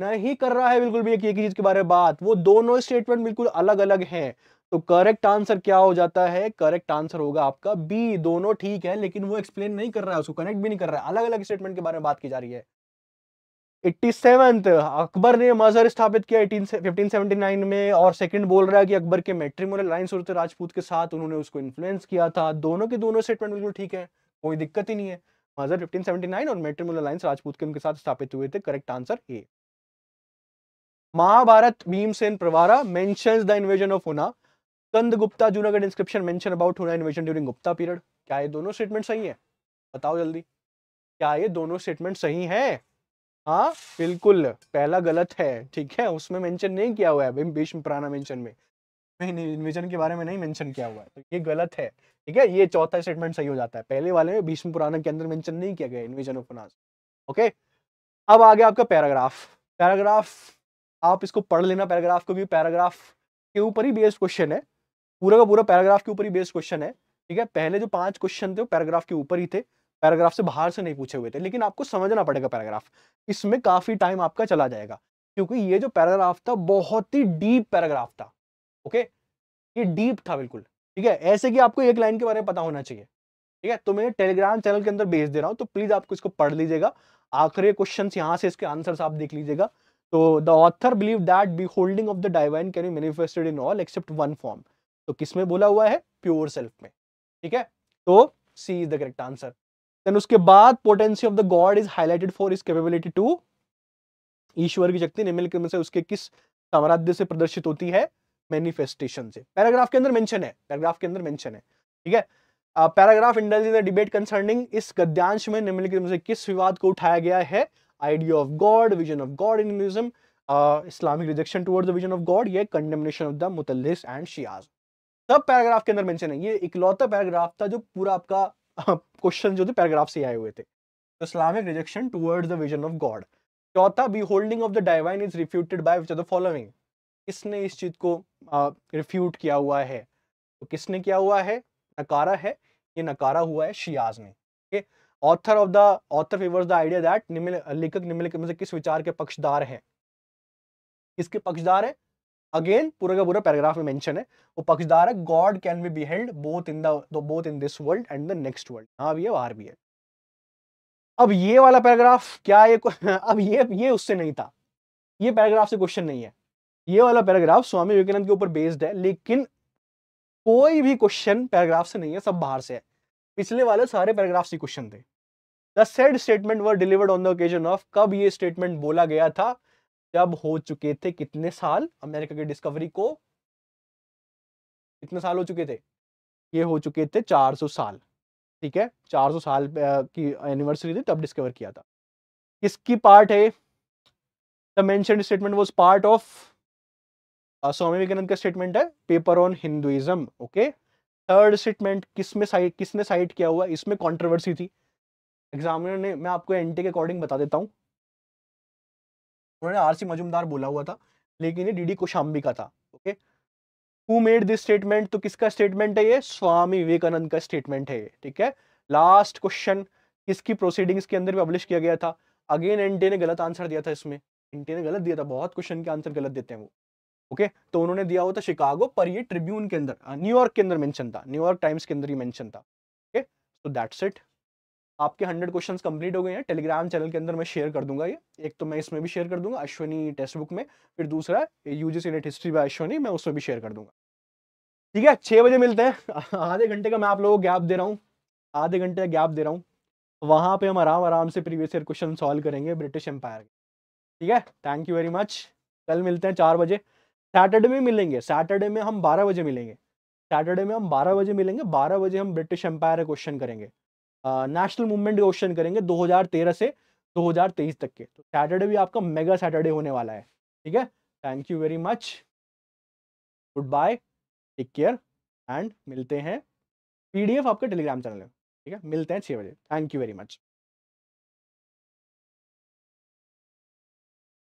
नहीं कर रहा है बिल्कुल भी एक ही चीज के बारे में बात। वो दोनों स्टेटमेंट बिल्कुल अलग अलग है। तो करेक्ट आंसर क्या हो जाता है? करेक्ट आंसर होगा आपका बी। दोनों ठीक है, लेकिन वो एक्सप्लेन नहीं कर रहा है, उसको कनेक्ट भी नहीं कर रहा है, अलग अलग स्टेटमेंट के बारे में बात की जा रही है। 87th, अकबर ने मजहर स्थापित किया 1579 में। और सेकंड बोल रहा है कि अकबर के मैट्रिमोनियल लाइंस होते राजपूत के साथ, उन्होंने उसको इन्फ्लुएंस किया था। दोनों के दोनों स्टेटमेंट बिल्कुल ठीक है, कोई दिक्कत ही नहीं है। मजहर 1579 और मैट्रिमोनियल लाइंस राजपूत के उनके साथ स्थापित हुए थे। Correct answer A. Mahabharat Bhimsen Pravara mentions the invasion of Huna. Skandagupta Junagadh inscription mention about Huna invasion during Gupta period. क्या ये दोनों स्टेटमेंट सही है? बताओ जल्दी, क्या ये दोनों स्टेटमेंट सही है? हाँ बिल्कुल, पहला गलत है, ठीक है, उसमें मेंशन नहीं किया हुआ है, भीष्म पुराना मेंशन में इन्वेजन के बारे में नहीं मेंशन किया हुआ है, तो ये गलत है, ठीक है। ये चौथा स्टेटमेंट सही हो जाता है, पहले वाले में भीष्म पुराना के अंदर मेंशन नहीं किया गया इन्वेजन ऑफ हुनास। ओके, अब आ गया आपका पैराग्राफ। आप इसको पढ़ लेना पैराग्राफ, क्योंकि पैराग्राफ के ऊपर ही बेस्ड क्वेश्चन है, पूरा का पूरा पैराग्राफ के ऊपर ही बेस्ड क्वेश्चन है, ठीक है। पहले जो 5 क्वेश्चन थे वो पैराग्राफ के ऊपर ही थे, पैराग्राफ से बाहर से नहीं पूछे हुए थे, लेकिन आपको समझना पड़ेगा पैराग्राफ। इसमें काफी टाइम आपका चला जाएगा, क्योंकि ये जो पैराग्राफ था बहुत ही डीप पैराग्राफ था। ओके, ये डीप था बिल्कुल, ठीक है, ऐसे कि आपको एक लाइन के बारे में पता होना चाहिए, ठीक है। तो मैं टेलीग्राम चैनल के अंदर भेज दे रहा हूँ, तो प्लीज आपको इसको पढ़ लीजिएगा। आखिरी क्वेश्चन यहाँ से इसके आंसर आप देख लीजिएगा। तो the author believe that be holding of the divine can be manifested in all except one form. तो किसमें बोला हुआ है? प्योर सेल्फ में, ठीक है। तो C is the correct answer. Then उसके बाद potency of the God is highlighted for is capability to. ईश्वर की शक्ति निम्नलिखित से उसके किस साम्राज्य से प्रदर्शित होती है? मैनिफेस्टेशन से। पैराग्राफ के अंदर मेंशन है, पैराग्राफ के अंदर मेंशन है, ठीक है। Paragraph indulge in the debate concerning, इस गद्यांश में निम्नलिखित से किस विवाद को उठाया गया है? Idea of God, vision of God in Hinduism, Islamic rejection towards the vision of God, ये कंडेमनेशन ऑफ द मुतल्लिस एंड शियाज। सब पैराग्राफ के अंदर मेंशन है। ये इकलौता पैराग्राफ था जो पूरा आपका क्वेश्चन जो थे पैराग्राफ से आए हुए थे। Islamic rejection towards the vision of God. चौथा, be holding of the divine is refuted by which of the following. किसने इस चीज को रिफ्यूट किया हुआ है? तो किसने किया हुआ है? नकारा है, ये नकारा हुआ है शियाज ने। Okay, author of the author favours the idea that, लेखक निम्नलिखित में से किस विचार के पक्षधार हैं? किसके पक्षधार है? अगेन पूरा का पूरा पैराग्राफ में मेंशन है, वो पक्षधार है। God can be beheld both in the both in this world and the next world. हाँ भी है, बाहर भी है। अब ये वाला पैराग्राफ क्या है? अब ये उससे नहीं था, ये पैराग्राफ से क्वेश्चन नहीं है। ये वाला पैराग्राफ स्वामी विवेकानंद के ऊपर बेस्ड है, लेकिन कोई भी क्वेश्चन पैराग्राफ से नहीं है, सब बाहर से है। पिछले वाले सारे पैराग्राफ्स ही क्वेश्चन थे। The said statement were delivered on the occasion of, कब ये स्टेटमेंट बोला गया था? जब हो चुके थे कितने साल अमेरिका की डिस्कवरी को, कितने साल हो चुके थे? ये हो चुके थे 400 साल। ठीक है, 400 साल की एनिवर्सरी थी तब डिस्कवर किया था। किसकी पार्ट है? The mentioned statement was part of, Swami Vivekananda का स्टेटमेंट है, paper on Hinduism. Okay, third statement किसने साइट किया हुआ? इसमें कंट्रोवर्सी थी, एग्जामिनर ने, मैं आपको एनटी के अकॉर्डिंग बता देता हूं, उन्होंने आरसी मजूमदार बोला हुआ था, लेकिन ये डीडी कोशाम्बी का था। Okay, who made this statement, तो किसका स्टेटमेंट है ये? स्वामी विवेकानंद का स्टेटमेंट है। ठीक है, लास्ट क्वेश्चन, किसकी प्रोसीडिंग्स के अंदर पब्लिश किया गया था? अगेन एनटी ने गलत आंसर दिया था, इसमें एनटी ने गलत दिया था, बहुत क्वेश्चन के आंसर गलत देते हैं वो। ओके, तो उन्होंने दिया हुआ था शिकागो, पर ये ट्रिब्यून के अंदर, न्यूयॉर्क के अंदर मेंशन था, न्यूयॉर्क टाइम्स के अंदर ही मेंशन था। ओके, सो दैट्स इट, आपके 100 क्वेश्चंस कंप्लीट हो गए हैं। टेलीग्राम चैनल के अंदर मैं शेयर कर दूंगा ये, एक तो मैं इसमें भी शेयर कर दूंगा अश्विनी टेक्स्ट बुक में, फिर दूसरा UGC NET history by Ashwini, मैं उसमें भी शेयर कर दूंगा। ठीक है, 6 बजे मिलते हैं। आधे घंटे का मैं आप लोगों को गैप दे रहा हूँ, आधे घंटे का गैप दे रहा हूँ, वहाँ पे हम आराम से प्रीवियस ईयर क्वेश्चन सॉल्व करेंगे ब्रिटिश एम्पायर के। ठीक है, थैंक यू वेरी मच, कल मिलते हैं 4 बजे। सैटरडे में मिलेंगे, सैटरडे में हम 12 बजे मिलेंगे, सैटरडे में हम 12 बजे मिलेंगे, 12 बजे हम ब्रिटिश एम्पायर क्वेश्चन करेंगे, नेशनल मूवमेंट क्वेश्चन करेंगे 2013 से 2023 तक के। तो सैटरडे भी आपका मेगा सैटरडे होने वाला है। ठीक है, thank you very much, good bye, take care and मिलते हैं। पीडीएफ आपके टेलीग्राम चैनल में। ठीक है, मिलते हैं 6 बजे, थैंक यू वेरी मच।